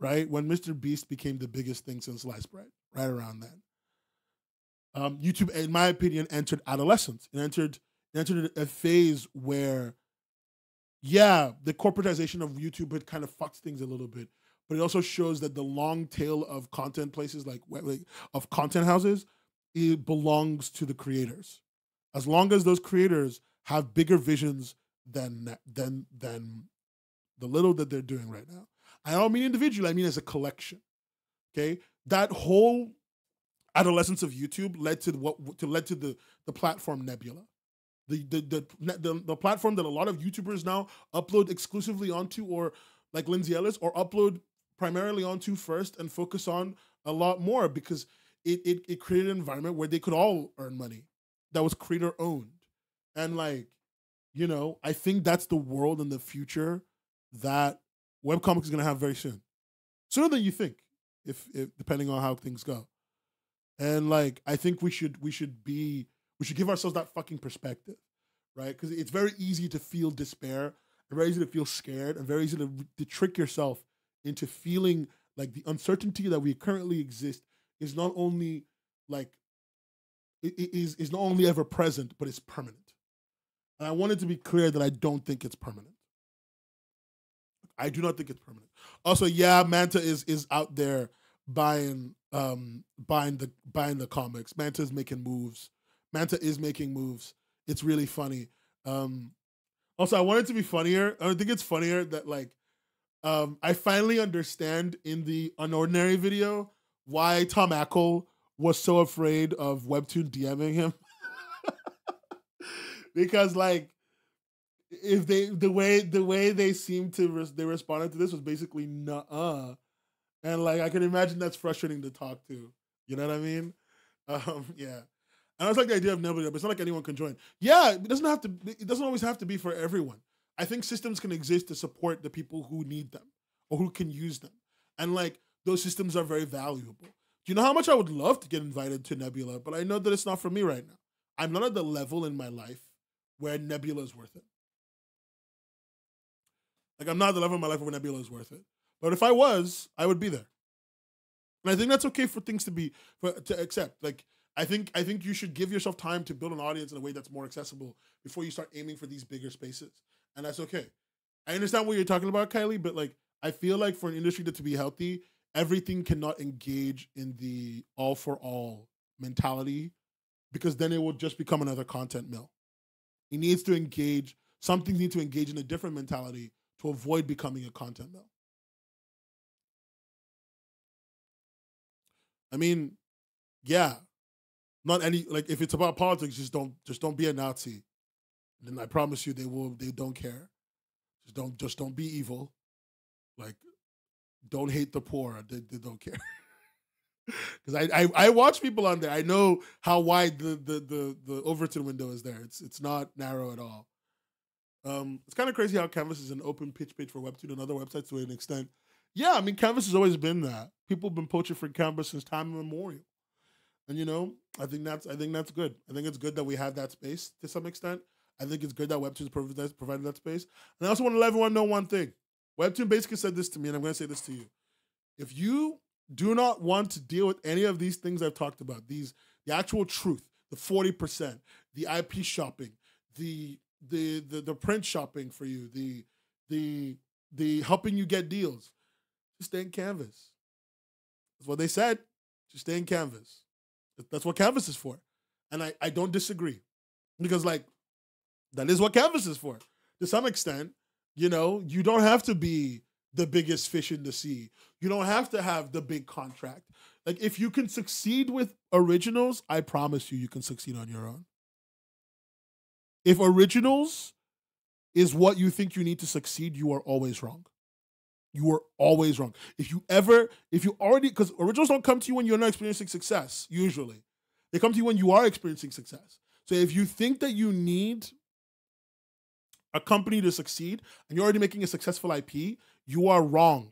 right? When Mister Beast became the biggest thing since sliced bread, right around then. Um, YouTube, in my opinion, entered adolescence. It entered, it entered a phase where, yeah, the corporatization of YouTube had kind of fucked things a little bit, but it also shows that the long tail of content places, like, of content houses, it belongs to the creators. As long as those creators have bigger visions than, than, than the little that they're doing right now. I don't mean individually, I mean as a collection, okay? That whole adolescence of YouTube led to what to led to the, the platform Nebula. The, the, the, the, the platform that a lot of YouTubers now upload exclusively onto, or like Lindsay Ellis, or upload primarily onto first and focus on a lot more, because it, it, it created an environment where they could all earn money that was creator owned. And like, you know, I think that's the world in the future that webcomics is going to have very soon. Sooner than you think, if, if depending on how things go. And like, I think we should, we should be, we should give ourselves that fucking perspective, right? Because it's very easy to feel despair, and very easy to feel scared, and very easy to, to trick yourself into feeling like the uncertainty that we currently exist is not only like it is is not only ever present, but it's permanent. And I wanted to be clear that I don't think it's permanent. I do not think it's permanent. Also, yeah, Manta is is out there buying um buying the buying the comics. Manta's making moves. Manta is making moves. It's really funny. Um, also, I want it to be funnier. I think it's funnier that like um, I finally understand in the Unordinary video why Tom Ackle was so afraid of Webtoon DMing him. Because like, if they the way the way they seemed to res they responded to this was basically nuh-uh, and like I can imagine that's frustrating to talk to. You know what I mean? Um, yeah, and I was like the idea of Nebula, but it's not like anyone can join. Yeah, it doesn't have to. It doesn't always have to be for everyone. I think systems can exist to support the people who need them or who can use them, and like, those systems are very valuable. Do you know how much I would love to get invited to Nebula, but I know that it's not for me right now. I'm not at the level in my life where Nebula is worth it. Like, I'm not at the level in my life where Nebula is worth it. But if I was, I would be there. And I think that's okay for things to be, for, to accept. Like, I think, I think you should give yourself time to build an audience in a way that's more accessible before you start aiming for these bigger spaces. And that's okay. I understand what you're talking about, Kylie, but like, I feel like for an industry that to be healthy, everything cannot engage in the all for all mentality, because then it will just become another content mill. It needs to engage, some things need to engage in a different mentality to avoid becoming a content mill. I mean, yeah, not any, like if it's about politics, just don't, just don't be a Nazi. And then I promise you they will, they don't care. Just don't, just don't be evil. Like, don't hate the poor. They, they don't care. Because I, I I watch people on there. I know how wide the the the, the Overton window is there. It's it's not narrow at all. Um, it's kind of crazy how Canvas is an open pitch page for Webtoon and other websites to an extent. Yeah, I mean, Canvas has always been that. People have been poaching for Canvas since time immemorial. And you know, I think that's I think that's good. I think it's good that we have that space to some extent. I think it's good that Webtoon provided that space. And I also want to let everyone know one thing. Webtoon basically said this to me, and I'm going to say this to you. If you do not want to deal with any of these things I've talked about, these the actual truth, the forty percent, the I P shopping, the the the, the print shopping for you, the the the helping you get deals, just stay in Canvas. That's what they said. Just stay in Canvas. That's what Canvas is for. And I, I don't disagree. Because, like, that is what Canvas is for. To some extent, you know, you don't have to be the biggest fish in the sea. You don't have to have the big contract. Like, if you can succeed with originals, I promise you, you can succeed on your own. If originals is what you think you need to succeed, you are always wrong. You are always wrong. If you ever, if you already, because originals don't come to you when you're not experiencing success, usually. They come to you when you are experiencing success. So if you think that you need a company to succeed and you're already making a successful I P, you are wrong.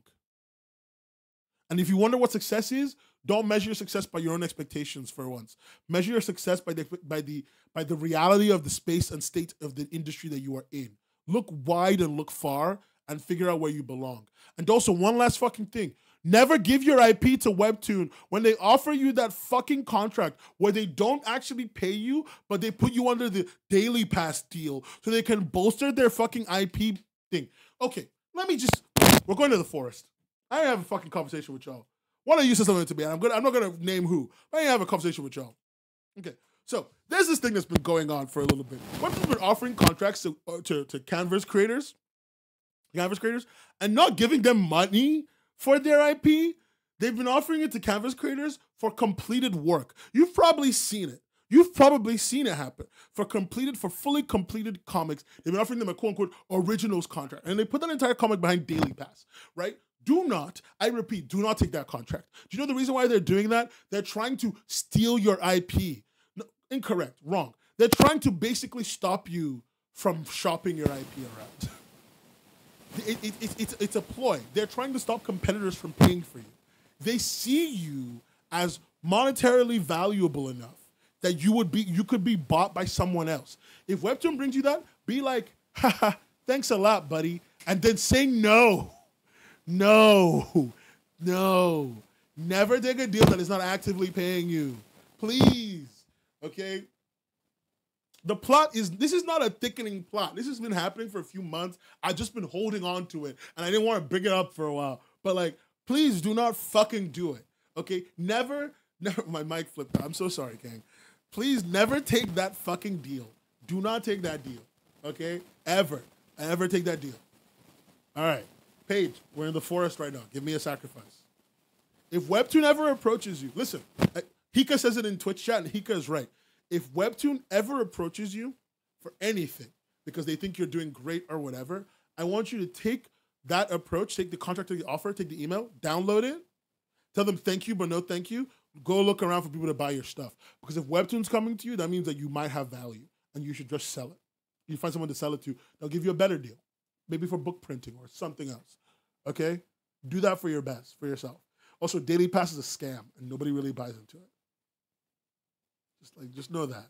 And if you wonder what success is, don't measure your success by your own expectations for once. Measure your success by the, by the, by the reality of the space and state of the industry that you are in. Look wide and look far and figure out where you belong. And also, one last fucking thing. Never give your I P to Webtoon when they offer you that fucking contract where they don't actually pay you, but they put you under the Daily Pass deal so they can bolster their fucking I P thing. Okay, let me just... We're going to the forest. I didn't have a fucking conversation with y'all. One of you said something to me, and I'm gonna, I'm not going to name who. I didn't have a conversation with y'all. Okay, so there's this thing that's been going on for a little bit. Webtoon's been offering contracts to, uh, to, to Canvas creators, Canvas creators, and not giving them money for their I P. They've been offering it to Canvas creators for completed work. You've probably seen it. You've probably seen it happen. For completed, for fully completed comics, they've been offering them a quote-unquote originals contract, and they put that entire comic behind Daily Pass, right? Do not, I repeat, do not take that contract. Do you know the reason why they're doing that? They're trying to steal your I P. No, incorrect, wrong. They're trying to basically stop you from shopping your I P around. It, it, it, it's, it's a ploy. They're trying to stop competitors from paying for you. They see you as monetarily valuable enough that you would be, you could be bought by someone else. If Webtoon brings you that, be like, haha, thanks a lot, buddy, and then say no. No, no, never take a deal that is not actively paying you, please, okay? The plot is, this is not a thickening plot. This has been happening for a few months. I've just been holding on to it, and I didn't want to bring it up for a while, but like, please do not fucking do it, okay? Never, never, my mic flipped out. I'm so sorry, gang. Please never take that fucking deal. Do not take that deal, okay? Ever, ever take that deal. All right. Paige, we're in the forest right now. Give me a sacrifice. If Webtoon ever approaches you, listen, Hika says it in Twitch chat, and Hika is right. If Webtoon ever approaches you for anything because they think you're doing great or whatever, I want you to take that approach, take the contract that they offer, take the email, download it, tell them thank you, but no thank you. Go look around for people to buy your stuff. Because if Webtoon's coming to you, that means that you might have value, and you should just sell it. You find someone to sell it to, they'll give you a better deal. Maybe for book printing or something else, okay? Do that for your best, for yourself. Also, Daily Pass is a scam, and nobody really buys into it. Just like, just know that.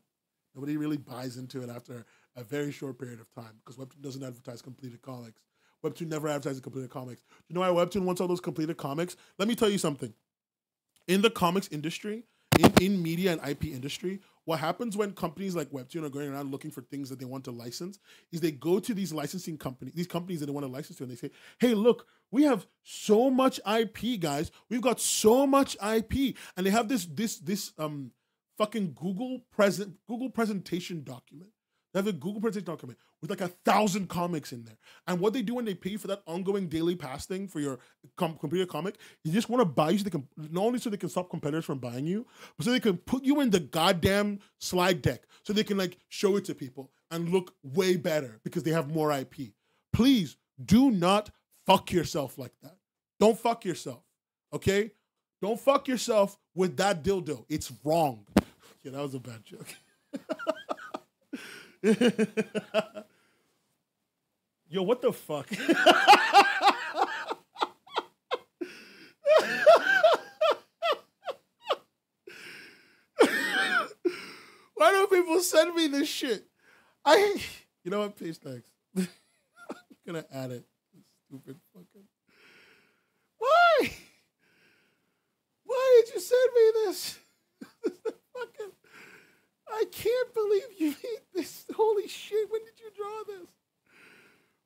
Nobody really buys into it after a very short period of time because Webtoon doesn't advertise completed comics. Webtoon never advertises completed comics. Do you know why Webtoon wants all those completed comics? Let me tell you something. In the comics industry, in, in media and I P industry, what happens when companies like Webtoon are going around looking for things that they want to license is they go to these licensing companies, these companies that they want to license to, and they say, hey, look, we have so much I P, guys. We've got so much I P. And they have this this this um fucking Google present Google presentation document. They have a Google presentation document with like a thousand comics in there. And what they do when they pay for that ongoing Daily Pass thing for your com computer comic, you just want to buy you so they can, not only so they can stop competitors from buying you, but so they can put you in the goddamn slide deck so they can like show it to people and look way better because they have more I P. Please do not fuck yourself like that. Don't fuck yourself, okay? Don't fuck yourself with that dildo. It's wrong. Yeah, that was a bad joke. Yo, what the fuck? Why don't people send me this shit? I, you know what? Please, thanks. I'm gonna add it. Stupid fucking. Why? Why did you send me this? Fucking. I can't believe you made this. Holy shit, when did you draw this?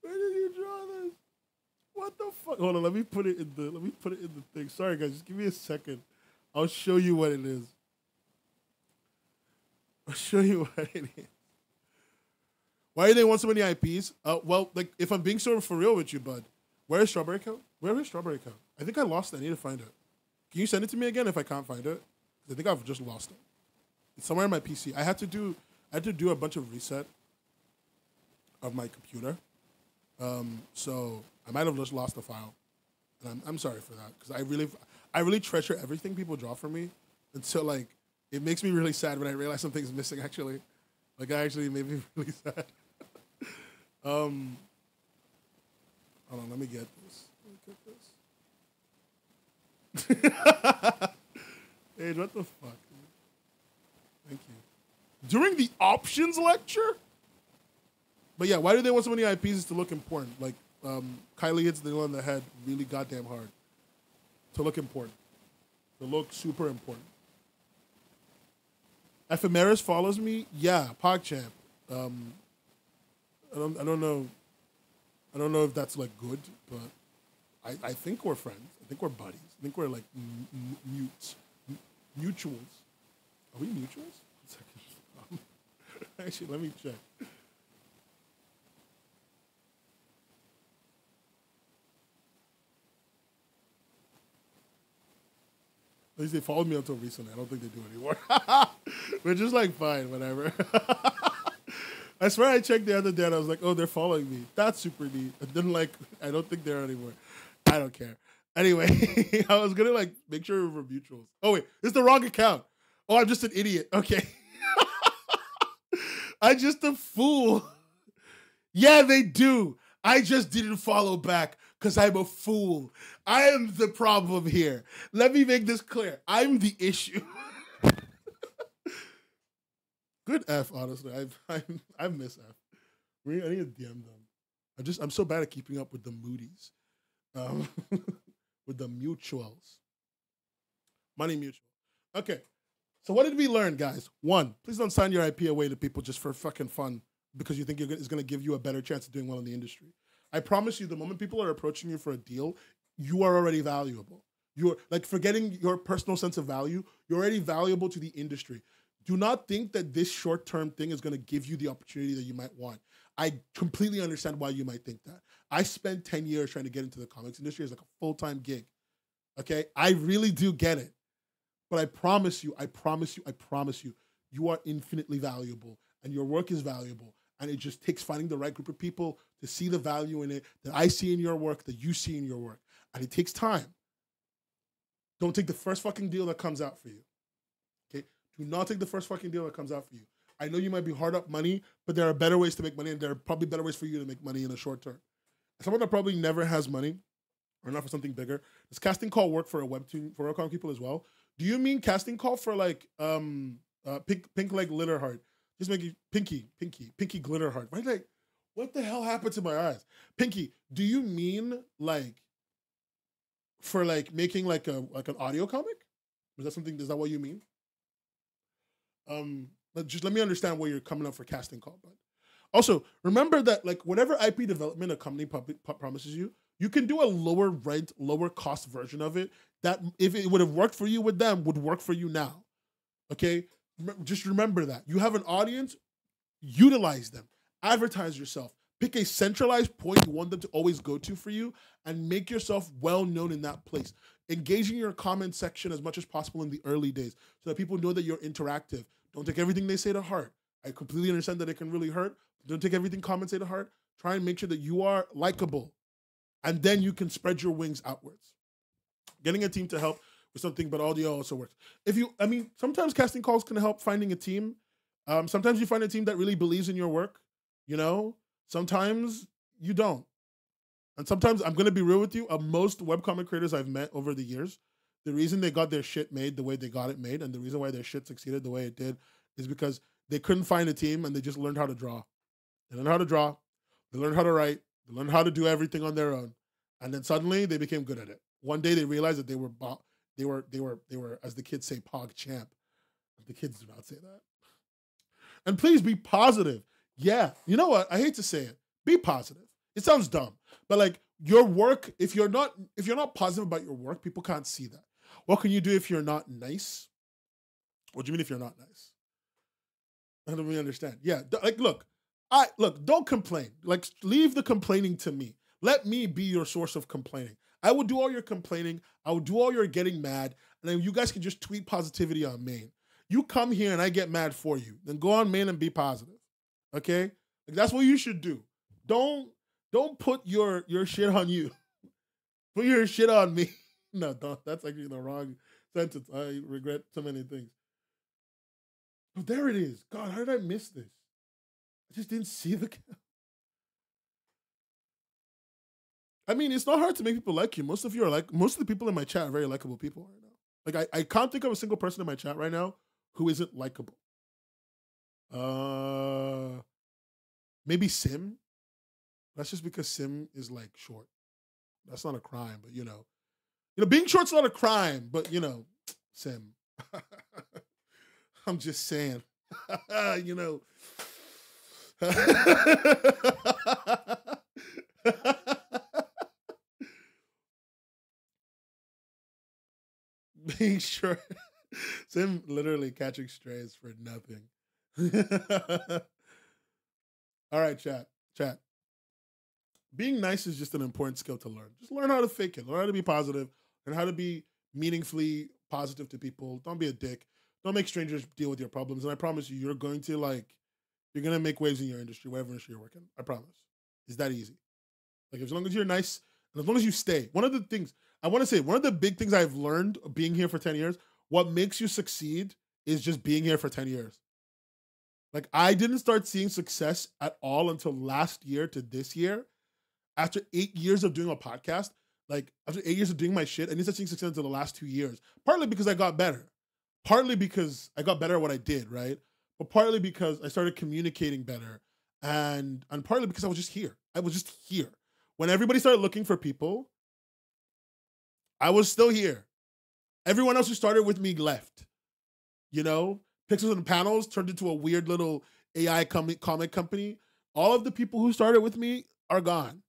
When did you draw this? What the fuck? Hold on, let me put it in the let me put it in the thing. Sorry guys, just give me a second. I'll show you what it is. I'll show you why it is. Why do they want so many I Ps? Uh, well, like, if I'm being sort of for real with you, bud, where is Strawberry Code? Where is Strawberry Code? I think I lost it. I need to find it. Can you send it to me again if I can't find it? I think I've just lost it. It's somewhere in my P C. I had to do I had to do a bunch of reset of my computer. Um, so I might have just lost the file. And I'm, I'm sorry for that, because I really I really treasure everything people draw for me until, like, it makes me really sad when I realize something's missing, actually. Like, I actually made me really sad. um, hold on, let me get this. Let me get this. Hey, what the fuck? Thank you. During the options lecture? But yeah, why do they want so many I Ps is to look important? Like, um, Kylie hits the nail on the head really goddamn hard. To look important. To look super important. Ephemeris follows me? Yeah, PogChamp. Um, I don't I don't know. I don't know if that's, like, good, but I, I think we're friends. I think we're buddies. I think we're, like, m m mutes. M mutuals. Are we mutuals? Actually, let me check. At least they followed me until recently. I don't think they do anymore. We're just like, fine, whatever. I swear I checked the other day and I was like, oh, they're following me. That's super neat. And then, like, I don't think they're anymore. I don't care. Anyway, I was going to, like, make sure we were mutuals. Oh, wait, it's the wrong account. Oh, I'm just an idiot. Okay. I just a fool. Yeah, they do. I just didn't follow back because I'm a fool. I am the problem here. Let me make this clear. I'm the issue. Good F, honestly. I've, I've, I miss F. I need to D M them. I just, I'm so bad at keeping up with the Moody's. Um, with the mutuals. Money mutual. Okay. So what did we learn, guys? One, please don't sign your I P away to people just for fucking fun because you think you're, it's going to give you a better chance of doing well in the industry. I promise you, the moment people are approaching you for a deal, you are already valuable. You're, like, forgetting your personal sense of value, you're already valuable to the industry. Do not think that this short-term thing is going to give you the opportunity that you might want. I completely understand why you might think that. I spent ten years trying to get into the comics industry as, like, a full-time gig, okay? I really do get it. But I promise you, I promise you, I promise you, you are infinitely valuable and your work is valuable. And it just takes finding the right group of people to see the value in it that I see in your work, that you see in your work. And it takes time. Don't take the first fucking deal that comes out for you. Okay? Do not take the first fucking deal that comes out for you. I know you might be hard up money, but there are better ways to make money and there are probably better ways for you to make money in the short term. Someone that probably never has money or not for something bigger, does casting call work for a webtoon, for webcomic people as well? Do you mean casting call for, like, um, uh, pink, pink leg glitter heart? Just make it pinky, pinky, pinky glitter heart. Right? Like, what the hell happened to my eyes? Pinky, do you mean, like, for, like, making, like, a like an audio comic? Is that something? Is that what you mean? Um, but just let me understand where you're coming up for casting call, bud. Also, remember that, like, whatever I P development a company promises you, you can do a lower rent, lower cost version of it. That if it would have worked for you with them, would work for you now. Okay? Just remember that. You have an audience, utilize them. Advertise yourself. Pick a centralized point you want them to always go to for you and make yourself well-known in that place. Engaging your comment section as much as possible in the early days so that people know that you're interactive. Don't take everything they say to heart. I completely understand that it can really hurt. Don't take everything comments say to heart. Try and make sure that you are likable. And then you can spread your wings outwards. Getting a team to help with something, but audio also works. If you, I mean, sometimes casting calls can help finding a team. Um, sometimes you find a team that really believes in your work, you know? Sometimes you don't. And sometimes, I'm gonna be real with you, uh, most webcomic creators I've met over the years, the reason they got their shit made the way they got it made and the reason why their shit succeeded the way it did is because they couldn't find a team and they just learned how to draw. They learned how to draw, they learned how to write, they learned how to do everything on their own. And then suddenly they became good at it. One day they realized that they were, they were, they were, they were, as the kids say, pog champ. The kids do not say that. And please be positive. Yeah, you know what? I hate to say it. Be positive. It sounds dumb, but, like, your work. If you're not, if you're not positive about your work, people can't see that. What can you do if you're not nice? What do you mean if you're not nice? And we understand. Yeah, like, look, I look, don't complain. Like, leave the complaining to me. Let me be your source of complaining. I will do all your complaining. I will do all your getting mad. And then you guys can just tweet positivity on Maine. You come here and I get mad for you. Then go on Maine and be positive. Okay? Like, that's what you should do. Don't don't put your, your shit on you. Put your shit on me. No, don't. That's actually the wrong sentence. I regret so many things. But there it is. God, how did I miss this? I just didn't see the... I mean, it's not hard to make people like you. Most of you are like, most of the people in my chat are very likable people right now. Like, I, I can't think of a single person in my chat right now who isn't likable. Uh, maybe Sim. That's just because Sim is like short. That's not a crime, but you know, you know, being short's not a crime, but you know, Sim. I'm just saying, you know. Being sure, Sim literally catching strays for nothing. All right, chat, chat. Being nice is just an important skill to learn. Just learn how to fake it. Learn how to be positive and how to be meaningfully positive to people. Don't be a dick. Don't make strangers deal with your problems. And I promise you, you're going to like, you're going to make waves in your industry, whatever industry you're working. I promise. It's that easy. Like, as long as you're nice and as long as you stay. One of the things I want to say, one of the big things I've learned being here for ten years, what makes you succeed is just being here for ten years. Like, I didn't start seeing success at all until last year to this year. After eight years of doing a podcast, like after eight years of doing my shit, I didn't start seeing success until the last two years. Partly because I got better. Partly because I got better at what I did, right? But partly because I started communicating better. And, and partly because I was just here. I was just here. When everybody started looking for people, I was still here. Everyone else who started with me left. You know? Pixels and Panels turned into a weird little A I com comic company. All of the people who started with me are gone.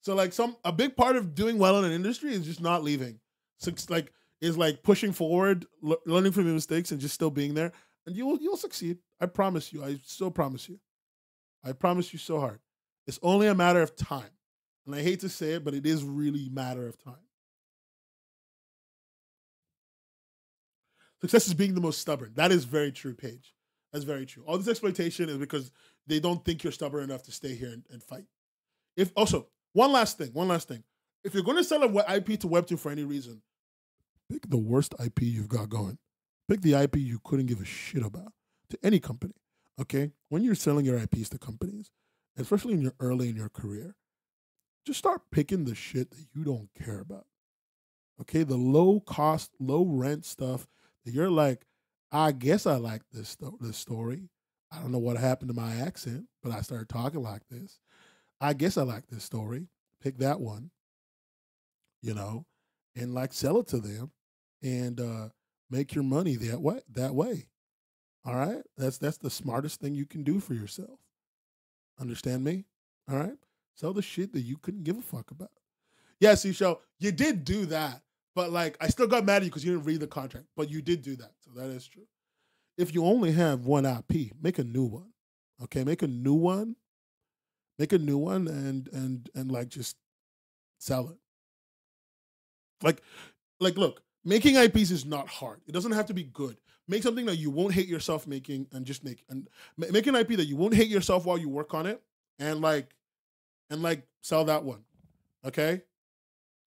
So like some a big part of doing well in an industry is just not leaving. So it's like is like pushing forward, learning from your mistakes, and just still being there. And you will you'll succeed. I promise you. I so promise you. I promise you so hard. It's only a matter of time. And I hate to say it, but it is really a matter of time. Success is being the most stubborn. That is very true, Paige. That's very true. All this exploitation is because they don't think you're stubborn enough to stay here and, and fight. If also, one last thing, one last thing. If you're going to sell an I P to Webtoon for any reason, pick the worst I P you've got going. Pick the I P you couldn't give a shit about to any company, okay? When you're selling your I Ps to companies, especially when you're early in your career, just start picking the shit that you don't care about, okay? The low cost, low rent stuff that you're like, I guess I like this, sto this story. I don't know what happened to my accent, but I started talking like this. I guess I like this story. Pick that one, you know, and like sell it to them and uh, make your money that way. That way. All right. That's, that's the smartest thing you can do for yourself. Understand me? All right. Sell the shit that you couldn't give a fuck about. Yes, you show. You did do that. But like, I still got mad at you because you didn't read the contract, but you did do that. So that is true. If you only have one I P, make a new one. Okay, make a new one. Make a new one and and and like just sell it. Like like look, making I Ps is not hard. It doesn't have to be good. Make something that you won't hate yourself making and just make and make an I P that you won't hate yourself while you work on it and like and like sell that one. Okay?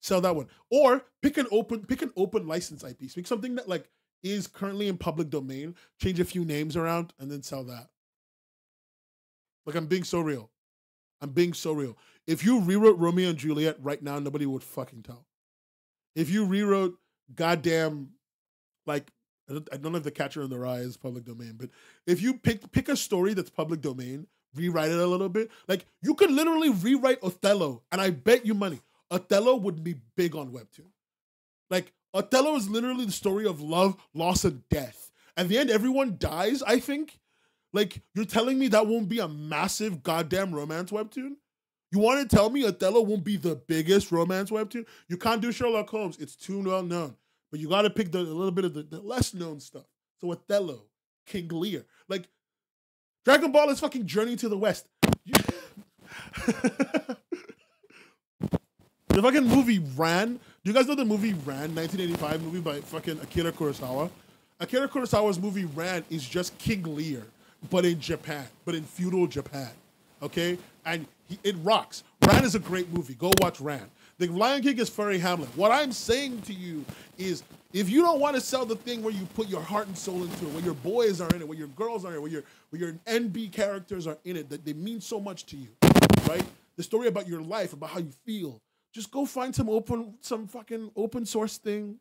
Sell that one. Or pick an open pick an open license I P. Pick something that like is currently in public domain, change a few names around, and then sell that. Like, I'm being so real. I'm being so real. If you rewrote Romeo and Juliet right now, nobody would fucking tell. If you rewrote goddamn, like, I don't, I don't know if The Catcher in the Rye is public domain, but if you pick, pick a story that's public domain, rewrite it a little bit, like, you could literally rewrite Othello, and I bet you money, Othello would be big on Webtoon. Like, Othello is literally the story of love, loss, and death. At the end, everyone dies, I think. Like, you're telling me that won't be a massive goddamn romance webtoon? You want to tell me Othello won't be the biggest romance webtoon? You can't do Sherlock Holmes. It's too well known. But you got to pick the, a little bit of the, the less known stuff. to Othello, King Lear. Like, Dragon Ball is fucking Journey to the West. You... the fucking movie Ran. Do you guys know the movie Ran, nineteen eighty-five movie by fucking Akira Kurosawa? Akira Kurosawa's movie Ran is just King Lear, but in Japan, but in feudal Japan, okay? And he, it rocks. Ran is a great movie. Go watch Ran. The Lion King is Furry Hamlet. What I'm saying to you is, if you don't want to sell the thing where you put your heart and soul into it, where your boys are in it, where your girls are in it, where your, where your N B characters are in it, that they mean so much to you, right? The story about your life, about how you feel, just go find some open, some fucking open source thing,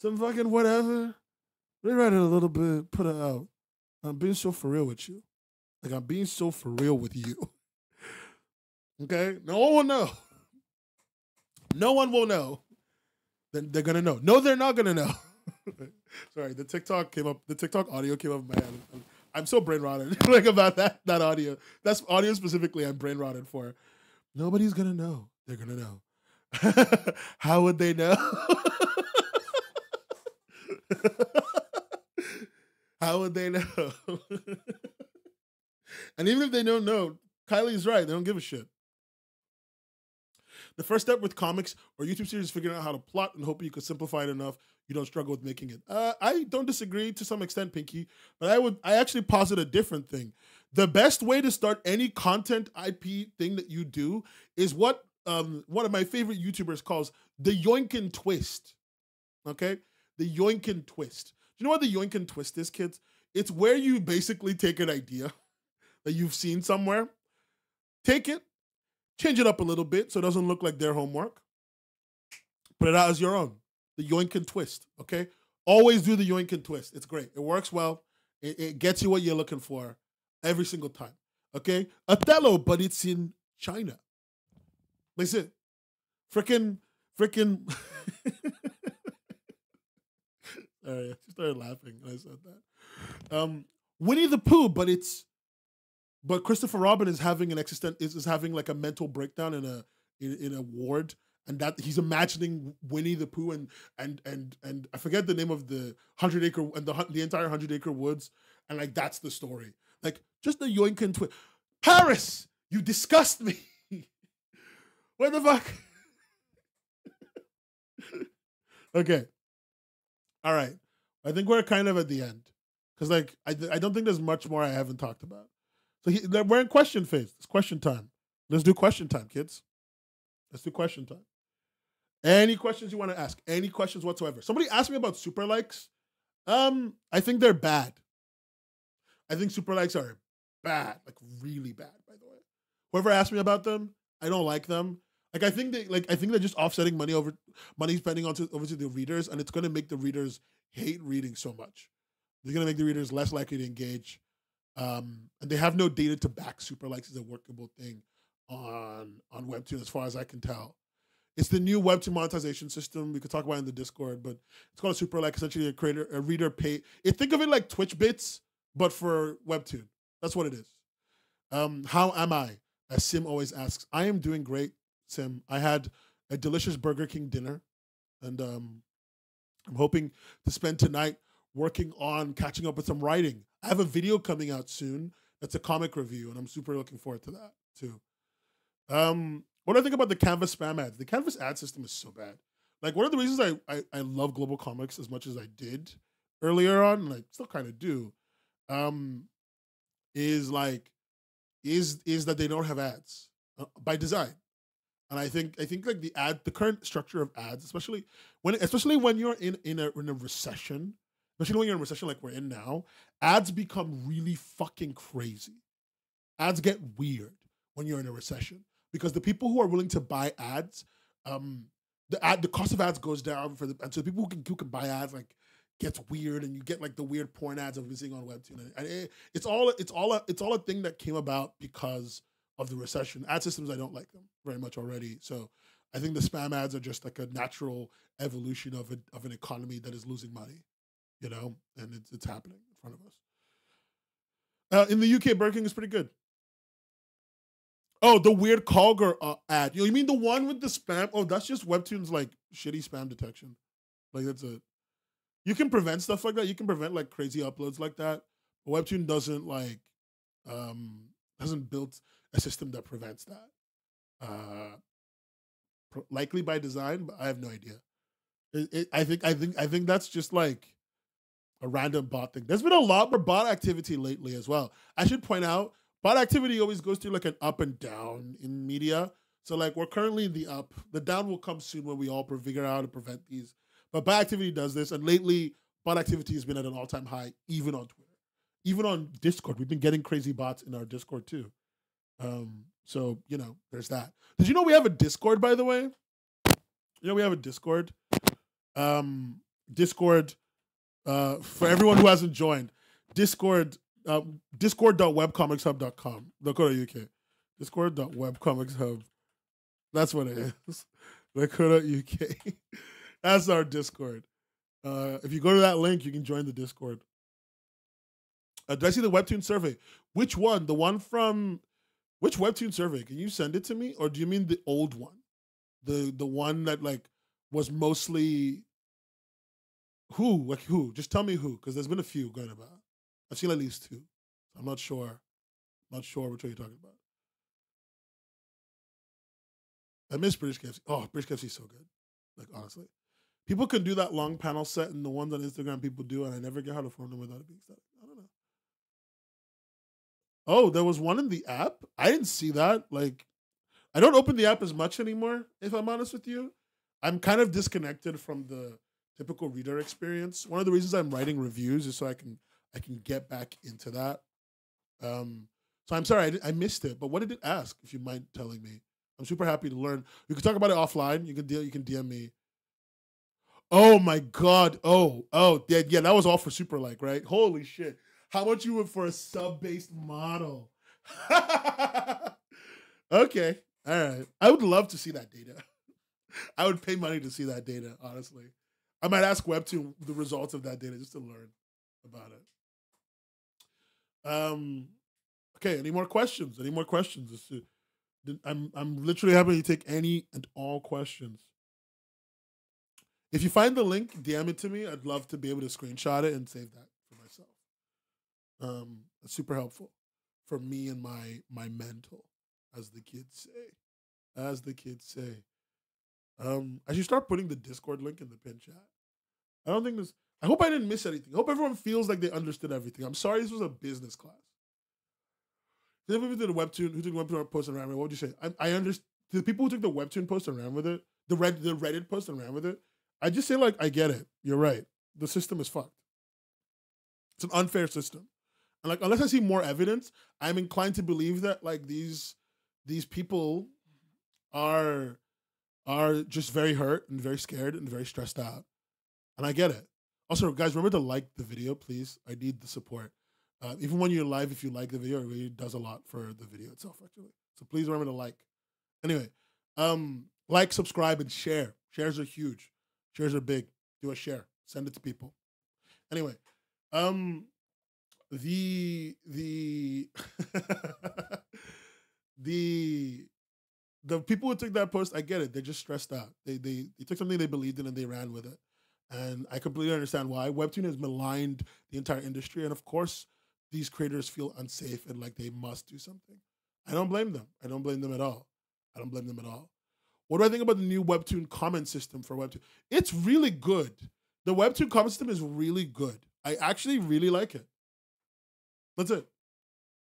some fucking whatever. Rewrite it a little bit, put it out. I'm being so for real with you. Like, I'm being so for real with you. Okay? No one will know. No one will know. Then they're gonna know. No, they're not gonna know. Sorry, the TikTok came up. The TikTok audio came up in my head. I'm, I'm so brain rotted like about that that audio. That's audio specifically. I'm brain rotted for. Nobody's gonna know. They're gonna know. How would they know? How would they know? And even if they don't know, Kylie's right. They don't give a shit. The first step with comics or YouTube series is figuring out how to plot and hoping you could simplify it enough you don't struggle with making it. Uh, I don't disagree to some extent, Pinky, but I would I actually posit a different thing. The best way to start any content I P thing that you do is what um, one of my favorite YouTubers calls the Yoinkin twist. Okay? The Yoinkin twist. Do you know what the Yoinkin twist is, kids? It's where you basically take an idea that you've seen somewhere, take it, change it up a little bit so it doesn't look like their homework. Put it out as your own. The Yoinkin twist, okay? Always do the Yoinkin twist. It's great. It works well. It, it gets you what you're looking for every single time, okay? Othello, but it's in China. Listen, freaking, freaking. All right, I started laughing when I said that. Um, Winnie the Pooh, but it's... But Christopher Robin is having an existent is, is having like a mental breakdown in a in, in a ward, and that he's imagining Winnie the Pooh and and and and I forget the name of the hundred acre and the the entire hundred acre woods, and like that's the story. Like just the Yoinkin twist. Paris, you disgust me. What the fuck? Okay, all right. I think we're kind of at the end because like I I don't think there's much more I haven't talked about. So he, we're in question phase. It's question time. Let's do question time, kids. Let's do question time. Any questions you want to ask? Any questions whatsoever? Somebody asked me about super likes. Um, I think they're bad. I think super likes are bad, like really bad. By the way, whoever asked me about them, I don't like them. Like I think they, like I think they're just offsetting money over money spending on to, over to the readers, and it's going to make the readers hate reading so much. They're going to make the readers less likely to engage. Um, and they have no data to back super likes as a workable thing on on Webtoon, as far as I can tell. It's the new Webtoon monetization system. We could talk about it in the Discord, but it's called a super like. Essentially, a creator, a reader pay. It, think of it like Twitch bits, but for Webtoon. That's what it is. Um, how am I? As Sim always asks. I am doing great, Sim. I had a delicious Burger King dinner, and um, I'm hoping to spend tonight working on catching up with some writing. I have a video coming out soon that's a comic review, and I'm super looking forward to that, too. Um, what do I think about the Canvas spam ads? The Canvas ad system is so bad. Like, one of the reasons I, I, I love Global Comics as much as I did earlier on, and I still kind of do, um, is, like, is is that they don't have ads uh, by design. And I think, I think like, the ad, the current structure of ads, especially when, especially when you're in, in, a, in a recession, especially when you're in a recession like we're in now, ads become really fucking crazy. Ads get weird when you're in a recession because the people who are willing to buy ads, um, the ad, the cost of ads goes down for the, and so the people who can, who can buy ads like gets weird, and you get like the weird porn ads I've been seeing on Webtoon. And it, it's all, it's all, a, it's all a thing that came about because of the recession. Ad systems, I don't like them very much already. So I think the spam ads are just like a natural evolution of a, of an economy that is losing money. You know, and it's, it's happening in front of us. Uh, in the U K, Burger King is pretty good. Oh, the weird Calger uh, ad. You mean the one with the spam? Oh, that's just Webtoon's, like, shitty spam detection. Like, that's a... you can prevent stuff like that. You can prevent like crazy uploads like that. But Webtoon doesn't like um, doesn't build a system that prevents that. Uh, pro- likely by design, but I have no idea. It, it, I think I think I think that's just like a random bot thing. There's been a lot more bot activity lately as well. I should point out, bot activity always goes through like an up and down in media. So like we're currently in the up. The down will come soon when we all figure out how to prevent these. But bot activity does this. And lately, bot activity has been at an all-time high, even on Twitter. Even on Discord. We've been getting crazy bots in our Discord too. Um, so, you know, there's that. Did you know we have a Discord, by the way? You know, we have a Discord. Um, Discord, uh, for everyone who hasn't joined, Discord, uh, discord dot webcomics hub dot com dot co dot U K. discord dot webcomics hub. That's what it is. dot co dot U K. That's our Discord. Uh, if you go to that link, you can join the Discord. Uh, did I see the Webtoon survey? Which one? The one from, which Webtoon survey? Can you send it to me? Or do you mean the old one? The the one that like was mostly, who? Like who? Just tell me who, because there's been a few going about. I've seen at least two. I'm not sure. Not sure which one you're talking about. I miss British K F C. Oh, British K F C is so good. Like, honestly. People can do that long panel set and the ones on Instagram people do, and I never get how to form them without it being static. I don't know. Oh, there was one in the app? I didn't see that. Like, I don't open the app as much anymore, if I'm honest with you. I'm kind of disconnected from the typical reader experience. One of the reasons I'm writing reviews is so I can I can get back into that. Um, so I'm sorry, I, did, I missed it. But what did it ask, if you mind telling me? I'm super happy to learn. You can talk about it offline. You can deal. You can D M me. Oh my God. Oh, oh, yeah, yeah. That was all for super like, right? Holy shit! How much you went for a sub-based model? Okay, all right. I would love to see that data. I would pay money to see that data. Honestly, I might ask Webtoon the results of that data just to learn about it. Um. Okay. Any more questions? Any more questions? Let's see. I'm I'm literally happy to take any and all questions. If you find the link, D M it to me. I'd love to be able to screenshot it and save that for myself. Um, that's super helpful for me and my my mental, as the kids say, as the kids say. Um, I should start putting the Discord link in the pin chat. I don't think this. I hope I didn't miss anything. I hope everyone feels like they understood everything. I'm sorry this was a business class. The people who did the Webtoon, who took the Webtoon post and ran with it, what would you say? I, I understand the people who took the Webtoon post and ran with it, the Red, the Reddit post and ran with it. I just say like, I get it. You're right. The system is fucked. It's an unfair system, and like unless I see more evidence, I'm inclined to believe that like these these people are are just very hurt and very scared and very stressed out, and I get it. Also, guys, remember to like the video, please. I need the support. Uh, even when you're live, if you like the video, it really does a lot for the video itself, actually. So please remember to like. Anyway, um, like, subscribe, and share. Shares are huge. Shares are big. Do a share. Send it to people. Anyway, um, the the the the people who took that post, I get it. They're just stressed out. They they they took something they believed in and they ran with it, and I completely understand why. Webtoon has maligned the entire industry, and of course, these creators feel unsafe and like they must do something. I don't blame them. I don't blame them at all. I don't blame them at all. What do I think about the new Webtoon comment system for Webtoon? It's really good. The Webtoon comment system is really good. I actually really like it. That's it.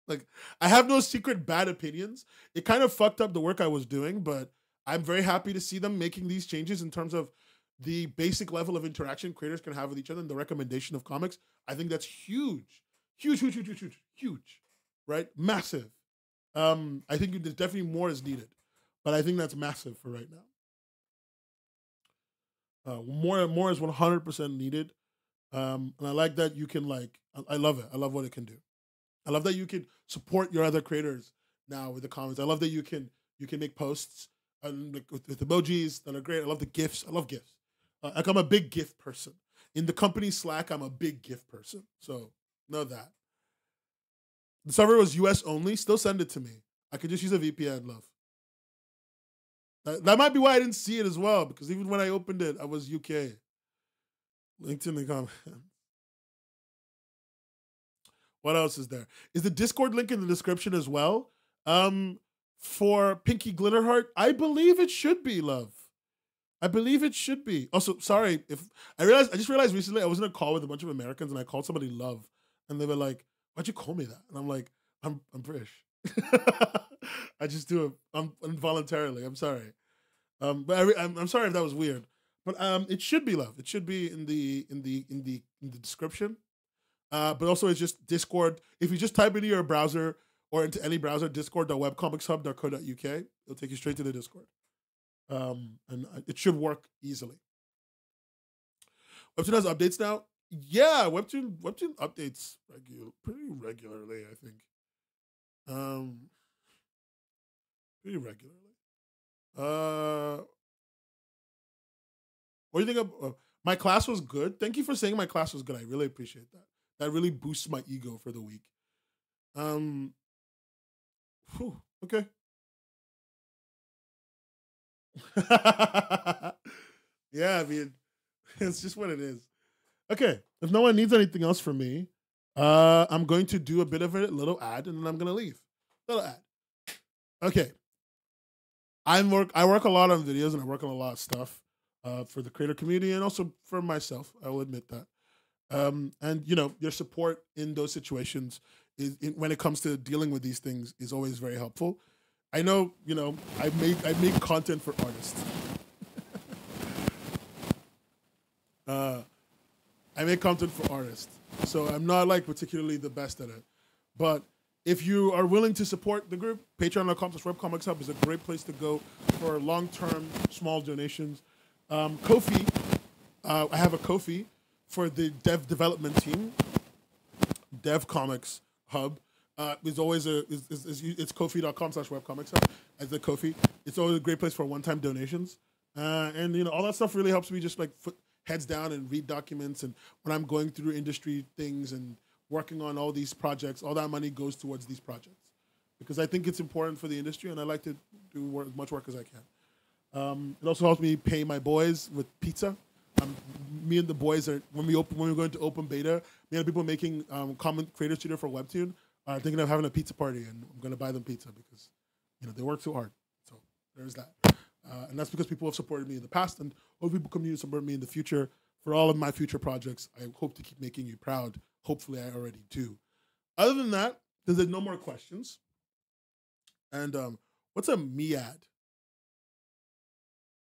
Like, I have no secret bad opinions. It kind of fucked up the work I was doing, but I'm very happy to see them making these changes in terms of the basic level of interaction creators can have with each other and the recommendation of comics. I think that's huge. Huge, huge, huge, huge, huge, huge, right? Massive. Um, I think there's definitely more is needed, but I think that's massive for right now. Uh, more, more is one hundred percent needed, um, and I like that you can like. I, I love it. I love what it can do. I love that you can support your other creators now with the comments. I love that you can you can make posts and like, with, with emojis that are great. I love the gifts. I love gifts. Uh, like I'm a big gift person. In the company Slack, I'm a big gift person. So. Know that. The server was U S only. Still send it to me. I could just use a V P N, love. That, that might be why I didn't see it as well, because even when I opened it, I was U K. Linked in the comments. What else is there? Is the Discord link in the description as well? Um, for Pinky Glitterheart, I believe it should be, love. I believe it should be. Also, sorry, if I realized, I just realized recently I was in a call with a bunch of Americans and I called somebody love. And they were like, why'd you call me that? And I'm like, I'm I'm British. I just do it I'm, involuntarily. I'm sorry. Um, but I, I'm, I'm sorry if that was weird. But um, it should be love. It should be in the in the in the in the description. Uh, but also it's just Discord. If you just type into your browser or into any browser, discord dot webcomics hub dot co dot U K, it'll take you straight to the Discord. Um, and it should work easily. Webtoon has updates now. Yeah, Webtoon Webtoon updates regu pretty regularly, I think. Um, pretty regularly. Uh, what do you think of uh, my class was good? Thank you for saying my class was good. I really appreciate that. That really boosts my ego for the week. Um, whew, okay. Yeah, I mean, it's just what it is. Okay, if no one needs anything else from me, uh, I'm going to do a bit of a little ad and then I'm gonna leave. Little ad. Okay. I work. I work a lot on videos and I work on a lot of stuff uh, for the creator community and also for myself. I will admit that. Um, and you know, your support in those situations is in, when it comes to dealing with these things is always very helpful. I know. You know, I make I make content for artists. uh. I make content for artists, so I'm not like particularly the best at it. But if you are willing to support the group, patreon dot com slash webcomics hub is a great place to go for long-term small donations. Um, Ko-Fi, uh, I have a Ko-Fi for the dev development team. Dev Comics Hub uh, is always a is, is, is, it's ko-fi dot com slash webcomics hub as the Ko-Fi. It's always a great place for one-time donations, uh, and you know all that stuff really helps me just like. Heads down and read documents, and when I'm going through industry things and working on all these projects, all that money goes towards these projects because I think it's important for the industry, and I like to do work, as much work as I can. Um, it also helps me pay my boys with pizza. Um, me and the boys are when we open when we go into open beta. Me and the people making um, common Creator Studio for Webtoon are thinking of having a pizza party, and I'm going to buy them pizza because you know they work so hard. So there's that. Uh, and that's because people have supported me in the past, and hope people continue to support me in the future. For all of my future projects, I hope to keep making you proud. Hopefully, I already do. Other than that, there's no more questions. And um, what's a me ad?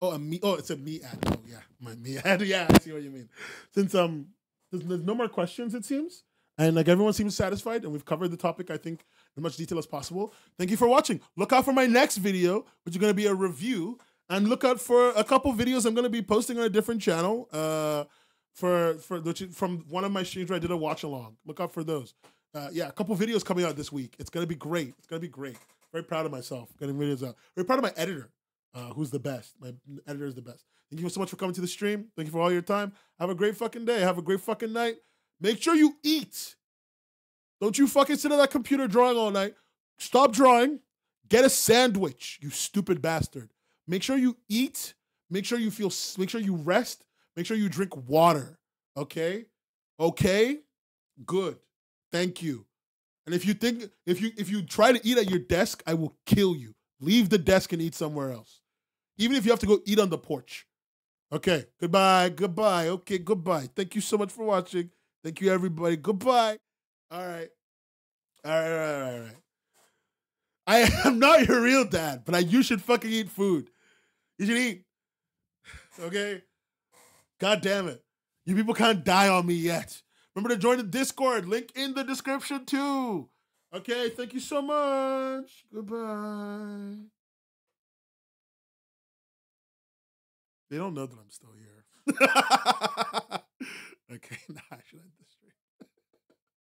Oh, a me. Oh, it's a me ad. Oh, yeah, my me ad. Yeah, I see what you mean. Since um, there's, there's no more questions, it seems, and like everyone seems satisfied, and we've covered the topic, I think, as much detail as possible. Thank you for watching. Look out for my next video, which is going to be a review, and look out for a couple videos I'm going to be posting on a different channel uh, for for which is from one of my streams where I did a watch along. Look out for those. Uh, yeah, a couple videos coming out this week. It's going to be great. It's going to be great. Very proud of myself getting videos out. Very proud of my editor, uh, who's the best. My editor is the best. Thank you so much for coming to the stream. Thank you for all your time. Have a great fucking day. Have a great fucking night. Make sure you eat. Don't you fucking sit on that computer drawing all night. Stop drawing. Get a sandwich, you stupid bastard. Make sure you eat. Make sure you feel, make sure you rest. Make sure you drink water, okay? Okay? Good. Thank you. And if you think, if you, if you try to eat at your desk, I will kill you. Leave the desk and eat somewhere else. Even if you have to go eat on the porch. Okay, goodbye, goodbye, okay, goodbye. Thank you so much for watching. Thank you, everybody. Goodbye. All right. All right, all right, all right. I am not your real dad, but I, you should fucking eat food. You should eat. Okay? God damn it. You people can't die on me yet. Remember to join the Discord. Link in the description too. Okay, thank you so much. Goodbye. They don't know that I'm still here.